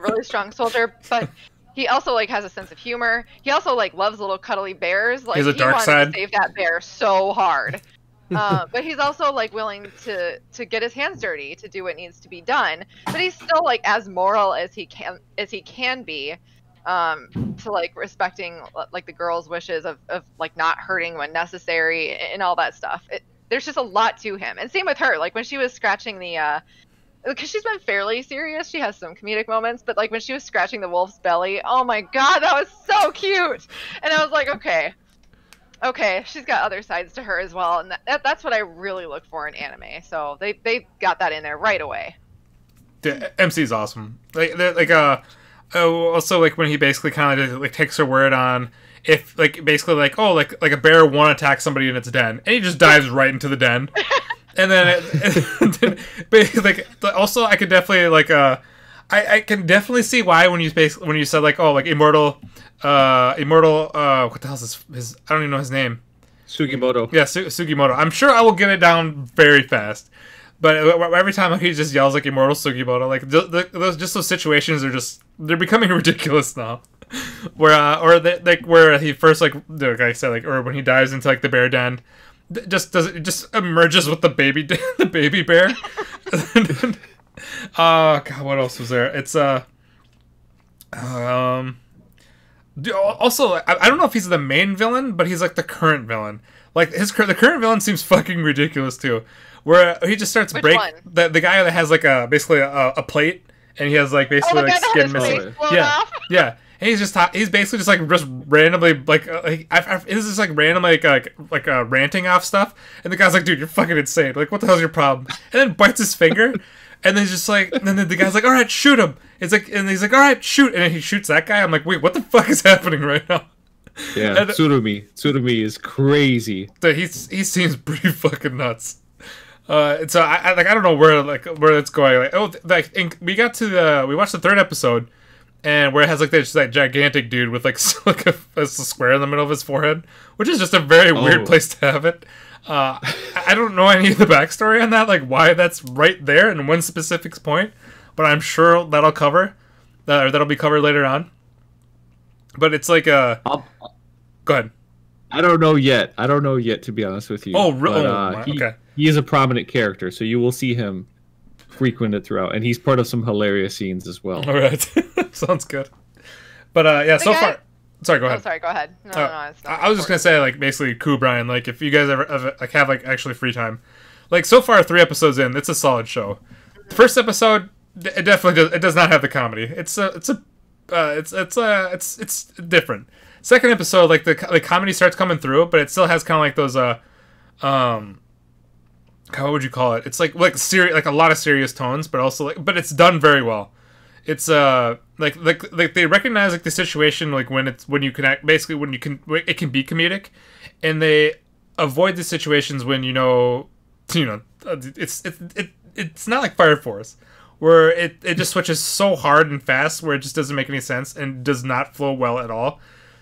really strong soldier, but he also like has a sense of humor. He also like loves little cuddly bears, like he wanted to save that bear so hard. But he's also like willing to get his hands dirty to do what needs to be done, but he's still like as moral as he can be, to like respecting like the girls' wishes of like not hurting when necessary and all that stuff. There's just a lot to him, and same with her. Like when she was scratching the, because she's been fairly serious, she has some comedic moments, but like when she was scratching the wolf's belly, oh my god, that was so cute. And I was like, okay, she's got other sides to her as well, and that's what I really look for in anime. So they got that in there right away. Yeah, MC's awesome. Like Also, like, when he basically kind of, like, takes her word on, if, like, basically, like, oh, like a bear won't attack somebody in its den, and he just dives right into the den. And then, but, like, also, I could definitely, like, I can definitely see why when you said, like, oh, like, immortal, what the hell's his I don't even know his name. Sugimoto. Yeah, Sugimoto. I'm sure I will get it down very fast. But every time he just yells, like, immortal Sugimoto, like, just those situations are just, they're becoming ridiculous now. Where, or, they, like, where he first, like I said, like, or when he dives into, like, the bear den, just emerges with the baby bear. God, what else was there? It's, also, I don't know if he's the main villain, but he's, like, the current villain. Like, the current villain seems fucking ridiculous, too. Where he just starts breaking the guy that has like basically a plate, and he has like basically like skin missing. Yeah, yeah. And he's basically just like randomly like this is like randomly like ranting off stuff, and the guy's like, dude, you're fucking insane. Like, what the hell's your problem? And then bites his finger, and then just like, and then the guy's like, all right, shoot him. It's like, and he's like, all right, shoot, and then he shoots that guy. I'm like, wait, what the fuck is happening right now? Yeah, and, Tsurumi is crazy. Dude, he seems pretty fucking nuts. So I like, I don't know where it's going. Like, oh, we watched the third episode, and where it has like this like gigantic dude with like a square in the middle of his forehead, which is just a very weird place to have it. I don't know any of the backstory on that, like why that's right there in one specific point, but I'm sure that'll be covered later on. But it's like go ahead. I don't know yet. I don't know yet, to be honest with you. Oh, really? Okay. He is a prominent character, so you will see him frequented throughout, and he's part of some hilarious scenes as well. All right, sounds good. But yeah, so far. Sorry, go ahead. Oh, sorry, go ahead. No, no, it's not I was just gonna say, like, basically, Koo, Brian, like, if you guys ever like have like actually free time, like, so far 3 episodes in, it's a solid show. The first episode, it definitely does not have the comedy. It's different. Second episode, like the comedy starts coming through, but it still has kind of like those how would you call it? It's like serious, like a lot of serious tones, but also like, but it's done very well. It's like they recognize like the situation, like when it can be comedic, and they avoid the situations when you know it's not like Fire Force, where it just switches so hard and fast where it just doesn't make any sense and does not flow well at all.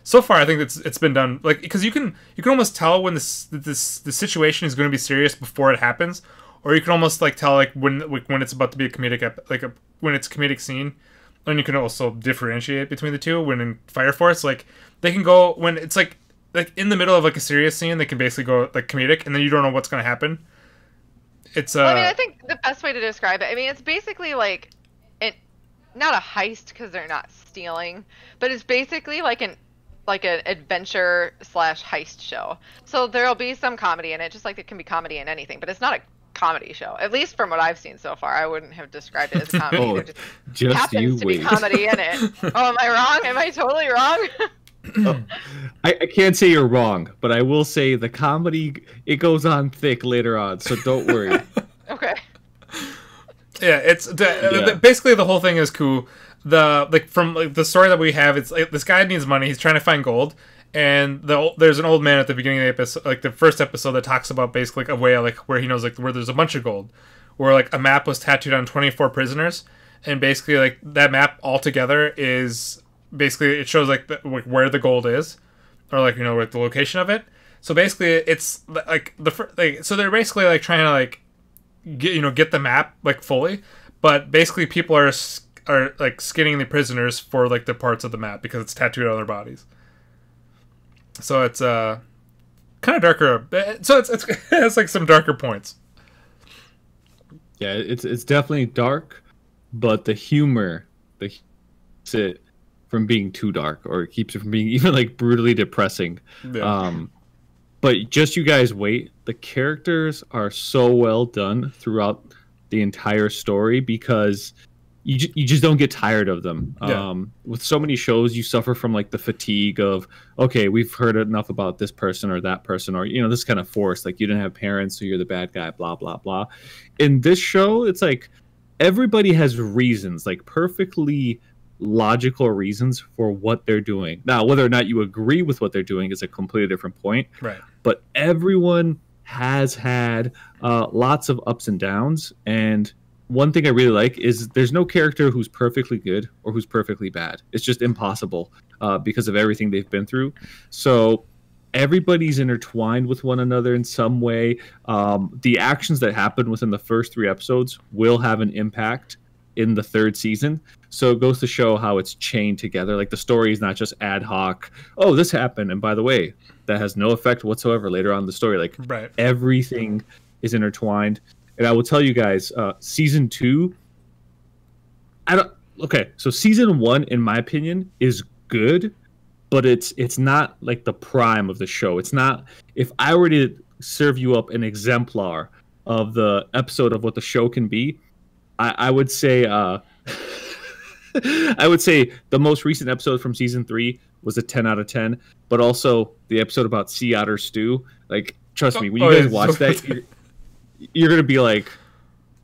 So far, I think it's been done, like, because you can almost tell when the situation is going to be serious before it happens, or you can almost like tell like when it's about to be a comedic, when it's a comedic scene, and you can also differentiate between the two. When in Fire Force, like, they can go when it's like in the middle of like a serious scene, they can basically go like comedic, and then you don't know what's going to happen. It's well, I mean, I think the best way to describe it, I mean, it's basically like not a heist because they're not stealing, but it's basically like an adventure/heist show. So there'll be some comedy in it, just like there can be comedy in anything, but it's not a comedy show. At least from what I've seen so far, I wouldn't have described it as comedy. Oh, just happens you to wait. Be comedy in it. Oh, am I wrong? Am I totally wrong? I can't say you're wrong, but I will say the comedy, it goes on thick later on, so don't worry. Okay. Yeah, it's basically the whole thing is cool. From the story that we have, it's like this guy needs money. He's trying to find gold, and there's an old man at the beginning of the episode, like the first episode, that talks about basically a way like where he knows like where there's a bunch of gold, where like a map was tattooed on 24 prisoners, and basically like that map altogether is basically it shows like where the gold is, or like like the location of it. So basically it's like so they're basically like trying to like get the map like fully, but basically people are like skinning the prisoners for like the parts of the map because it's tattooed on their bodies. So it's kind of darker. So it's like some darker points. Yeah, it's definitely dark, but the humor keeps it from being too dark, or it keeps it from being even like brutally depressing. Yeah. But just you guys wait. The characters are so well done throughout the entire story because you just don't get tired of them. Yeah. With so many shows, you suffer from like the fatigue of, okay, we've heard enough about this person or that person, or this kind of force, like you didn't have parents, so you're the bad guy, blah blah blah. In this show, it's like everybody has reasons, like perfectly logical reasons for what they're doing. Now, whether or not you agree with what they're doing is a completely different point. Right. But everyone has had lots of ups and downs. And one thing I really like is there's no character who's perfectly good or who's perfectly bad. It's just impossible because of everything they've been through. So everybody's intertwined with one another in some way. The actions that happen within the first three episodes will have an impact in the third season. So it goes to show how it's chained together. Like, the story is not just ad hoc. Oh, this happened, and by the way, that has no effect whatsoever later on in the story. Like, right. Everything is intertwined. And I will tell you guys, season two, okay, so season one, in my opinion, is good, but it's not like the prime of the show. It's not, if I were to serve you up an exemplar of the episode of what the show can be, I would say I would say the most recent episode from season 3 was a 10 out of 10, but also the episode about sea otter stew. Like, trust me, when you guys watch that, you're going to be like,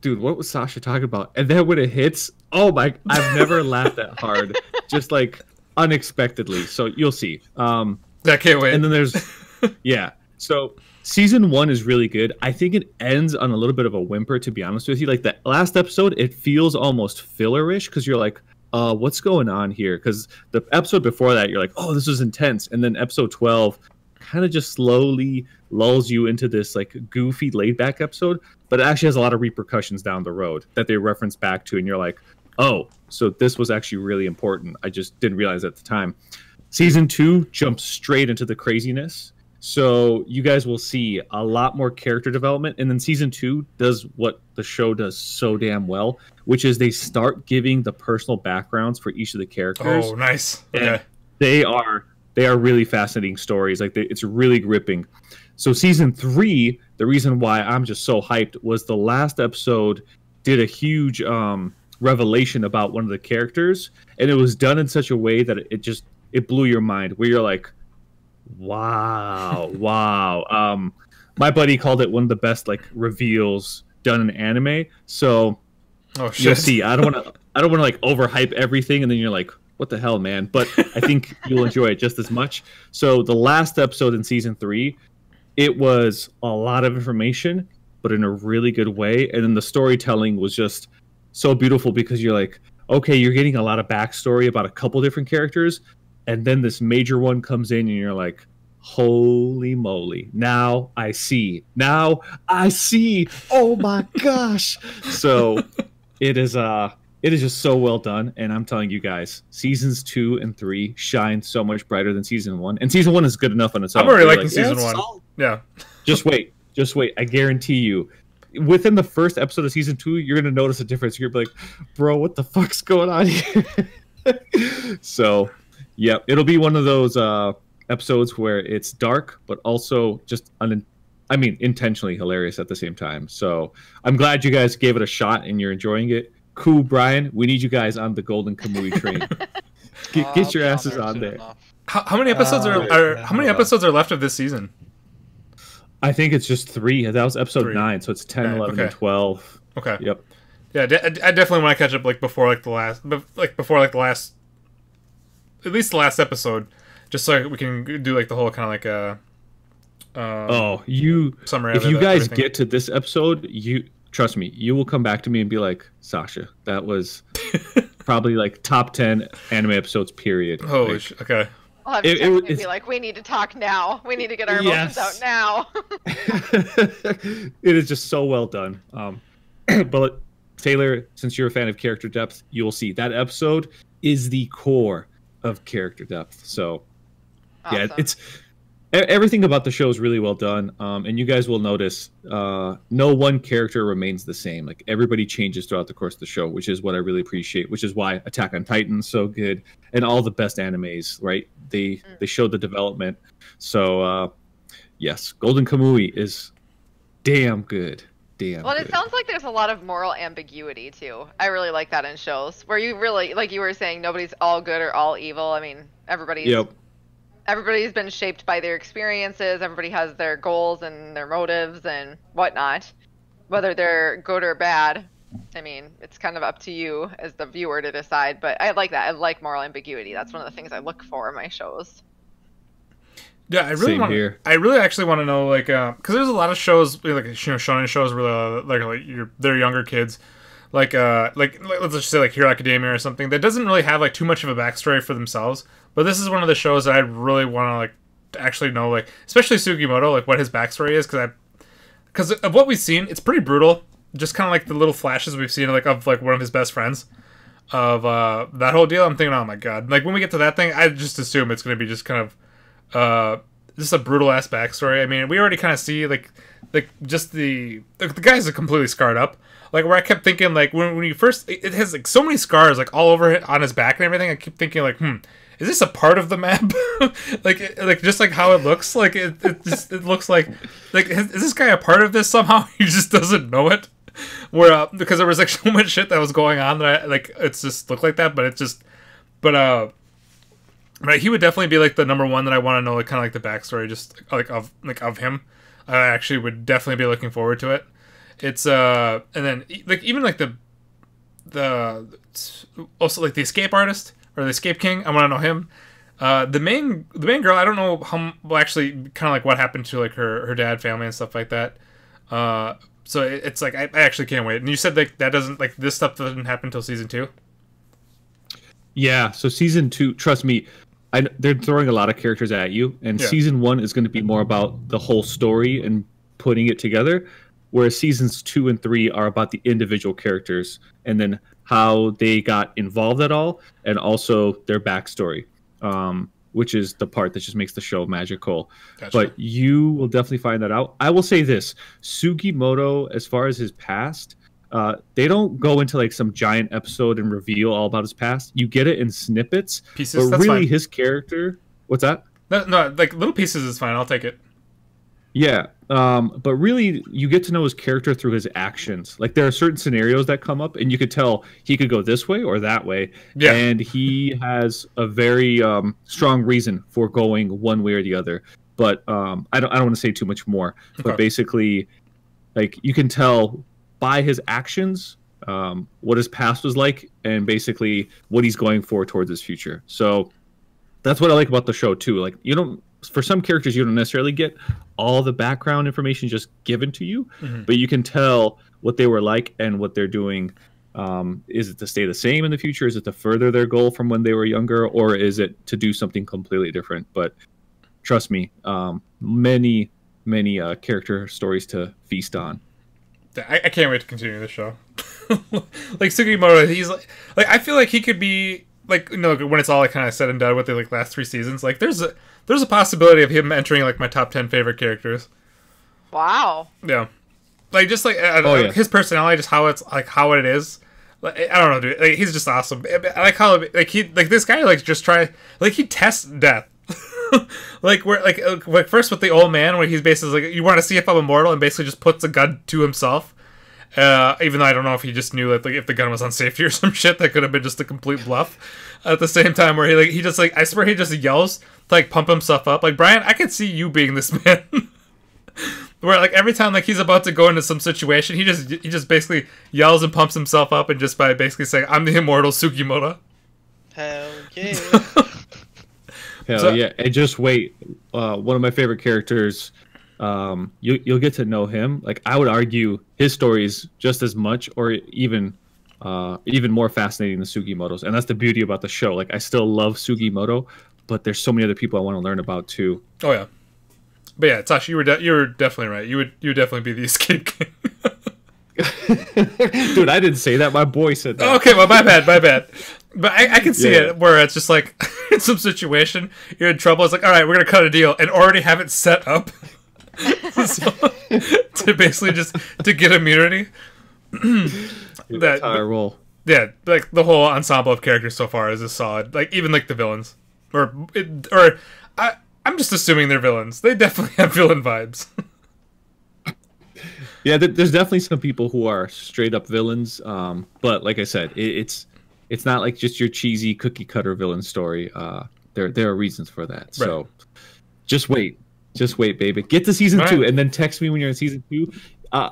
dude, what was Sasha talking about? And then when it hits, oh my, I've never laughed that hard, just like unexpectedly. So you'll see. I can't wait. And then there's, yeah. So season one is really good. I think it ends on a little bit of a whimper, to be honest with you. Like, that last episode, it feels almost filler-ish because you're like, what's going on here? Because the episode before that, you're like, oh, this was intense. And then episode 12 kind of just slowly lulls you into this like goofy, laid-back episode. But it actually has a lot of repercussions down the road that they reference back to. And you're like, oh, so this was actually really important. I just didn't realize at the time. Season two jumps straight into the craziness. So you guys will see a lot more character development. And then season two does what the show does so damn well, which is they start giving the personal backgrounds for each of the characters. Oh, nice. Yeah. They are really fascinating stories. Like, it's really gripping. So season three, the reason why I'm just so hyped was the last episode did a huge revelation about one of the characters. And it was done in such a way that it blew your mind, where you're like, wow. My buddy called it one of the best like reveals done in anime. So you'll see. I don't want to like overhype everything, and then you're like, what the hell, man? But I think you'll enjoy it just as much. So the last episode in season three, it was a lot of information, but in a really good way. And then the storytelling was just so beautiful, because you're like, okay, you're getting a lot of backstory about a couple different characters. And then this major one comes in, and you're like, holy moly. Now I see. Oh, my gosh. So it is just so well done. And I'm telling you guys, seasons 2 and 3 shine so much brighter than season 1. And season 1 is good enough on its own. I'm already liking season 1. Solid. Yeah. Just wait. Just wait. I guarantee you, within the first episode of season 2, you're going to notice a difference. You're going to be like, bro, what the fuck's going on here? So... yeah, it'll be one of those episodes where it's dark, but also just, intentionally hilarious at the same time. So I'm glad you guys gave it a shot and you're enjoying it. Cool, Brian. We need you guys on the Golden Kamui train. Get your asses on there. How many episodes are left of this season? I think it's just 3. That was episode 9, so it's 10, 11, and 12. Okay. Yep. Yeah, I definitely want to catch up before the last. At least the last episode, just so we can do like the whole kind of like summary. If you guys get to this episode, you trust me, you will come back to me and be like, Sasha, that was probably like top 10 anime episodes. Period. Holy shit! Okay. I'll have to be like, we need to talk now. We need to get our emotions out now. It is just so well done. But Taylor, since you're a fan of character depth, you'll see that episode is the core of character depth. So awesome. Yeah, it's everything about the show is really well done, and you guys will notice no one character remains the same. Like, everybody changes throughout the course of the show, which is what I really appreciate, which is why Attack on Titan is so good, and all the best animes, right? They show the development. So yes, Golden Kamui is damn good. Well, and it sounds like there's a lot of moral ambiguity too. I really like that in shows where you really, like you were saying, nobody's all good or all evil. I mean, everybody's been shaped by their experiences. Everybody has their goals and their motives and whatnot, whether they're good or bad. I mean, it's kind of up to you as the viewer to decide, but I like that. I like moral ambiguity. That's one of the things I look for in my shows. Yeah, I really actually want to know, like, because there's a lot of shows, like, you know, shonen shows where they're younger kids, like let's just say like Hero Academia or something that doesn't really have like too much of a backstory for themselves. But this is one of the shows that I really want to actually know, like, especially Sugimoto, like what his backstory is, because of what we've seen, it's pretty brutal. Just kind of like the little flashes we've seen, like of like one of his best friends, of that whole deal. I'm thinking, oh my god, like when we get to that thing, I just assume it's gonna be just kind of. Just a brutal ass backstory. I mean, we already kind of see like just the guys are completely scarred up. Like where I kept thinking, like when you first, it has like so many scars like all over it on his back and everything. I keep thinking like, is this a part of the map? like just like how it looks. Like it looks like is this guy a part of this somehow? He just doesn't know it. Where because there was like so much shit that was going on that I, like it's just looked like that, but it's just But he would definitely be like the number one that I want to know, like, kind of like the backstory, just like of him. I actually would definitely be looking forward to it. It's and then like even like the also like the escape artist or the escape king. I want to know him. The main girl. I don't know how actually kind of like what happened to like her dad, family, and stuff like that. So it's like I actually can't wait. And you said like that doesn't like this stuff doesn't happen until season 2. Yeah. So season 2. Trust me. They're throwing a lot of characters at you, and yeah. Season 1 is going to be more about the whole story and putting it together, whereas seasons 2 and 3 are about the individual characters and then how they got involved at all, and also their backstory, which is the part that just makes the show magical. Gotcha. But you will definitely find that out. I will say this, Sugimoto, as far as his past, they don't go into like some giant episode and reveal all about his past. You get it in snippets. Pieces, but really fine. His character. What's that? No, like little pieces is fine. I'll take it. Yeah. But really you get to know his character through his actions. Like there are certain scenarios that come up and you could tell he could go this way or that way. Yeah. And he has a very strong reason for going one way or the other. But I don't want to say too much more. Okay. But basically like you can tell by his actions, what his past was like, and basically what he's going for towards his future. So that's what I like about the show too. Like you don't, for some characters, you don't necessarily get all the background information just given to you, mm-hmm. but you can tell what they were like and what they're doing. Is it to stay the same in the future? Is it to further their goal from when they were younger, or is it to do something completely different? But trust me, many character stories to feast on. I can't wait to continue this show. Like Sugimoto, he's like I feel like he could be like, you know, when it's all like kind of said and done with the like last 3 seasons, like there's a possibility of him entering like my top 10 favorite characters. Wow. Yeah, like just like his personality, just how it's like how it is. Like, I don't know, dude. Like, he's just awesome. I like how this guy like just try like he tests death. Like where like first with the old man where he's basically like, you want to see if I'm immortal, and basically just puts a gun to himself, even though I don't know if he just knew that like if the gun was on safety or some shit that could have been just a complete bluff. At the same time where he just like I swear he just yells to like pump himself up. Like, Brian, I could see you being this man. Where like every time like he's about to go into some situation, he just basically yells and pumps himself up, and just by basically saying, I'm the immortal Sugimoto. Hell yeah. Hell so, yeah, and just wait. One of my favorite characters, you'll get to know him. Like, I would argue his story is just as much or even more fascinating than Sugimoto's. And that's the beauty about the show. Like, I still love Sugimoto, but there's so many other people I want to learn about, too. Oh, yeah. But yeah, Tasha, you were definitely right. You would definitely be the escape king. Dude, I didn't say that. My boy said that. Okay, well, my bad. But I can see it where it's just like in some situation you're in trouble. It's like, all right, we're gonna cut a deal, and already have it set up so, to basically just to get immunity. That entire role. Yeah, like the whole ensemble of characters so far is just solid. Like even like the villains, or I'm just assuming they're villains. They definitely have villain vibes. Yeah, there's definitely some people who are straight up villains. But like I said, it's not like just your cheesy cookie cutter villain story. There are reasons for that. Right. So just wait, baby. Get to season 2, and then text me when you're in season 2.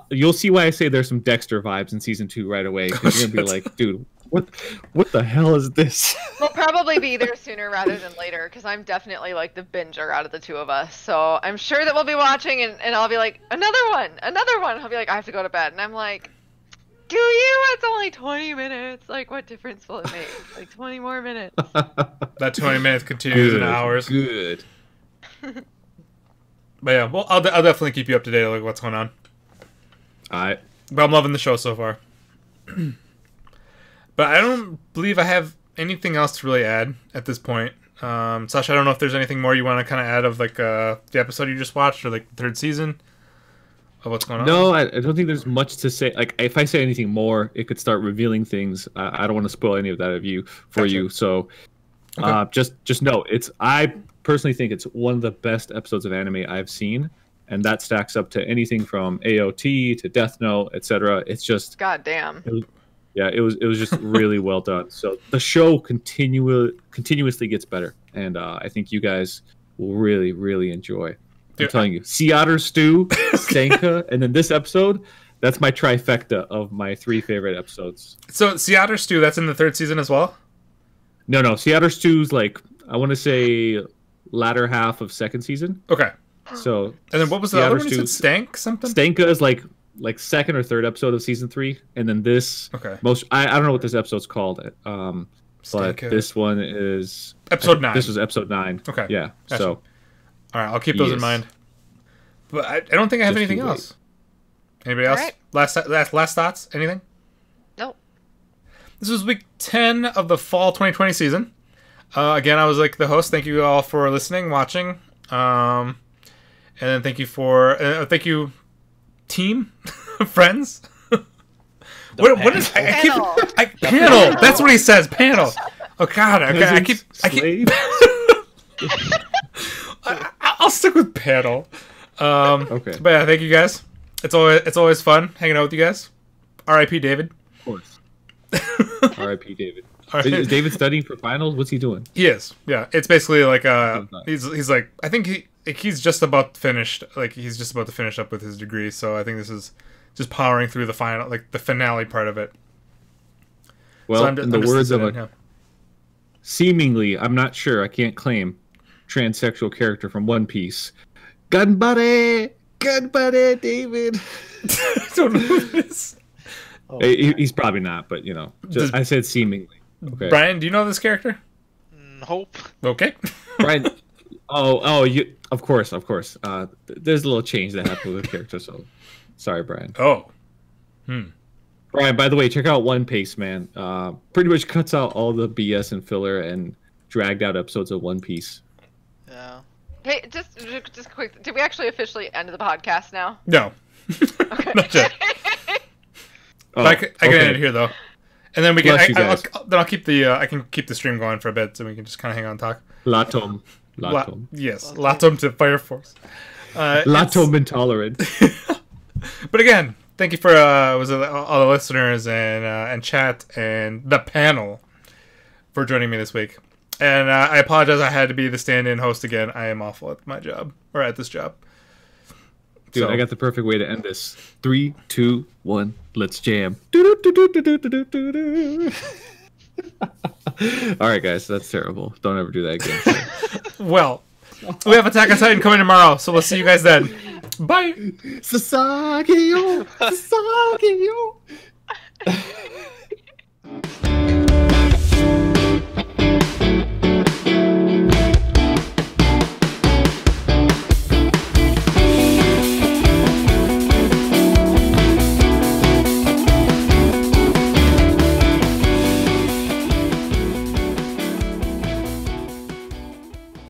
You'll see why I say there's some Dexter vibes in season 2 right away. You're gonna be like, dude, what the hell is this? We'll probably be there sooner rather than later because I'm definitely like the binger out of the two of us. So I'm sure that we'll be watching and I'll be like, another one. I'll be like, I have to go to bed, and I'm like, do you? It's only 20 minutes. Like, what difference will it make? Like 20 more minutes. That 20 minutes continues in hours. Good. But yeah, well, I'll definitely keep you up to date on like what's going on. Alright. But I'm loving the show so far. But I don't believe I have anything else to really add at this point. Sasha, I don't know if there's anything more you want to kind of add of like the episode you just watched or like the 3rd season of what's going on. No, I don't think there's much to say. Like, if I say anything more, it could start revealing things. I don't want to spoil any of that for you. So, okay. just know it's. I personally think it's one of the best episodes of anime I've seen. And that stacks up to anything from AOT to Death Note, etc. It's just goddamn. Yeah, it was just really well done. So the show continuously gets better, and I think you guys will really, really enjoy. Dude, I'm telling you, Sea Otter Stew, Stanka, and then this episode. That's my trifecta of my 3 favorite episodes. So Sea Otter Stew, that's in the 3rd season as well. No, Sea Otter Stew's like I want to say latter half of 2nd season. Okay. So and then what was the other one? You said Stank something? Stanka is like 2nd or 3rd episode of season 3, and then this. Okay. I don't know what this episode's called. But this one is episode 9. This was episode 9. Okay. Yeah. Gotcha. So, all right, I'll keep those in mind. But I don't think I have anything else. Anybody else? Right. Last thoughts? Anything? Nope. This was week 10 of the fall 2020 season. Again, I was like the host. Thank you all for listening, watching. And then thank you, team, friends. What is panel? That's what he says. Panel. Oh God. Okay. I'll stick with panel. Okay. But yeah, thank you guys. It's always fun hanging out with you guys. R.I.P. David. Of course. R.I.P. David. Right. Is David studying for finals? What's he doing? He is. Yeah. It's basically like he's like I think he. He's just about finished. Like he's just about to finish up with his degree, so I think this is just powering through the final, like the finale part of it. Well, so in the words of a seemingly, I'm not sure, I can't claim, transsexual character from One Piece. Gun buddy, David. I don't know who this. Oh, he's probably not, but you know, I said seemingly. Okay. Brian, do you know this character? Hope. Okay, Brian. Oh, you of course. There's a little change that happened with the character, so sorry, Brian. Oh. Brian, by the way, check out One Piece, man. Pretty much cuts out all the BS and filler and dragged out episodes of One Piece. Yeah. Hey, just quick, did we actually officially end the podcast now? No. Okay. Not yet. Oh, I can end it here though. And then we can I'll keep the I can keep the stream going for a bit so we can just kinda hang on and talk. Latom. Latom. Yes, Latom to Fire Force. Latom intolerant. But again, thank you for all the listeners and chat and the panel for joining me this week. And I apologize, I had to be the stand-in host again. I am awful at my job or at this job. Dude, so. I got the perfect way to end this. 3, 2, 1, let's jam. All right, guys, that's terrible. Don't ever do that again. Well, we have Attack on Titan coming tomorrow, so we'll see you guys then. Bye. Sasage yo.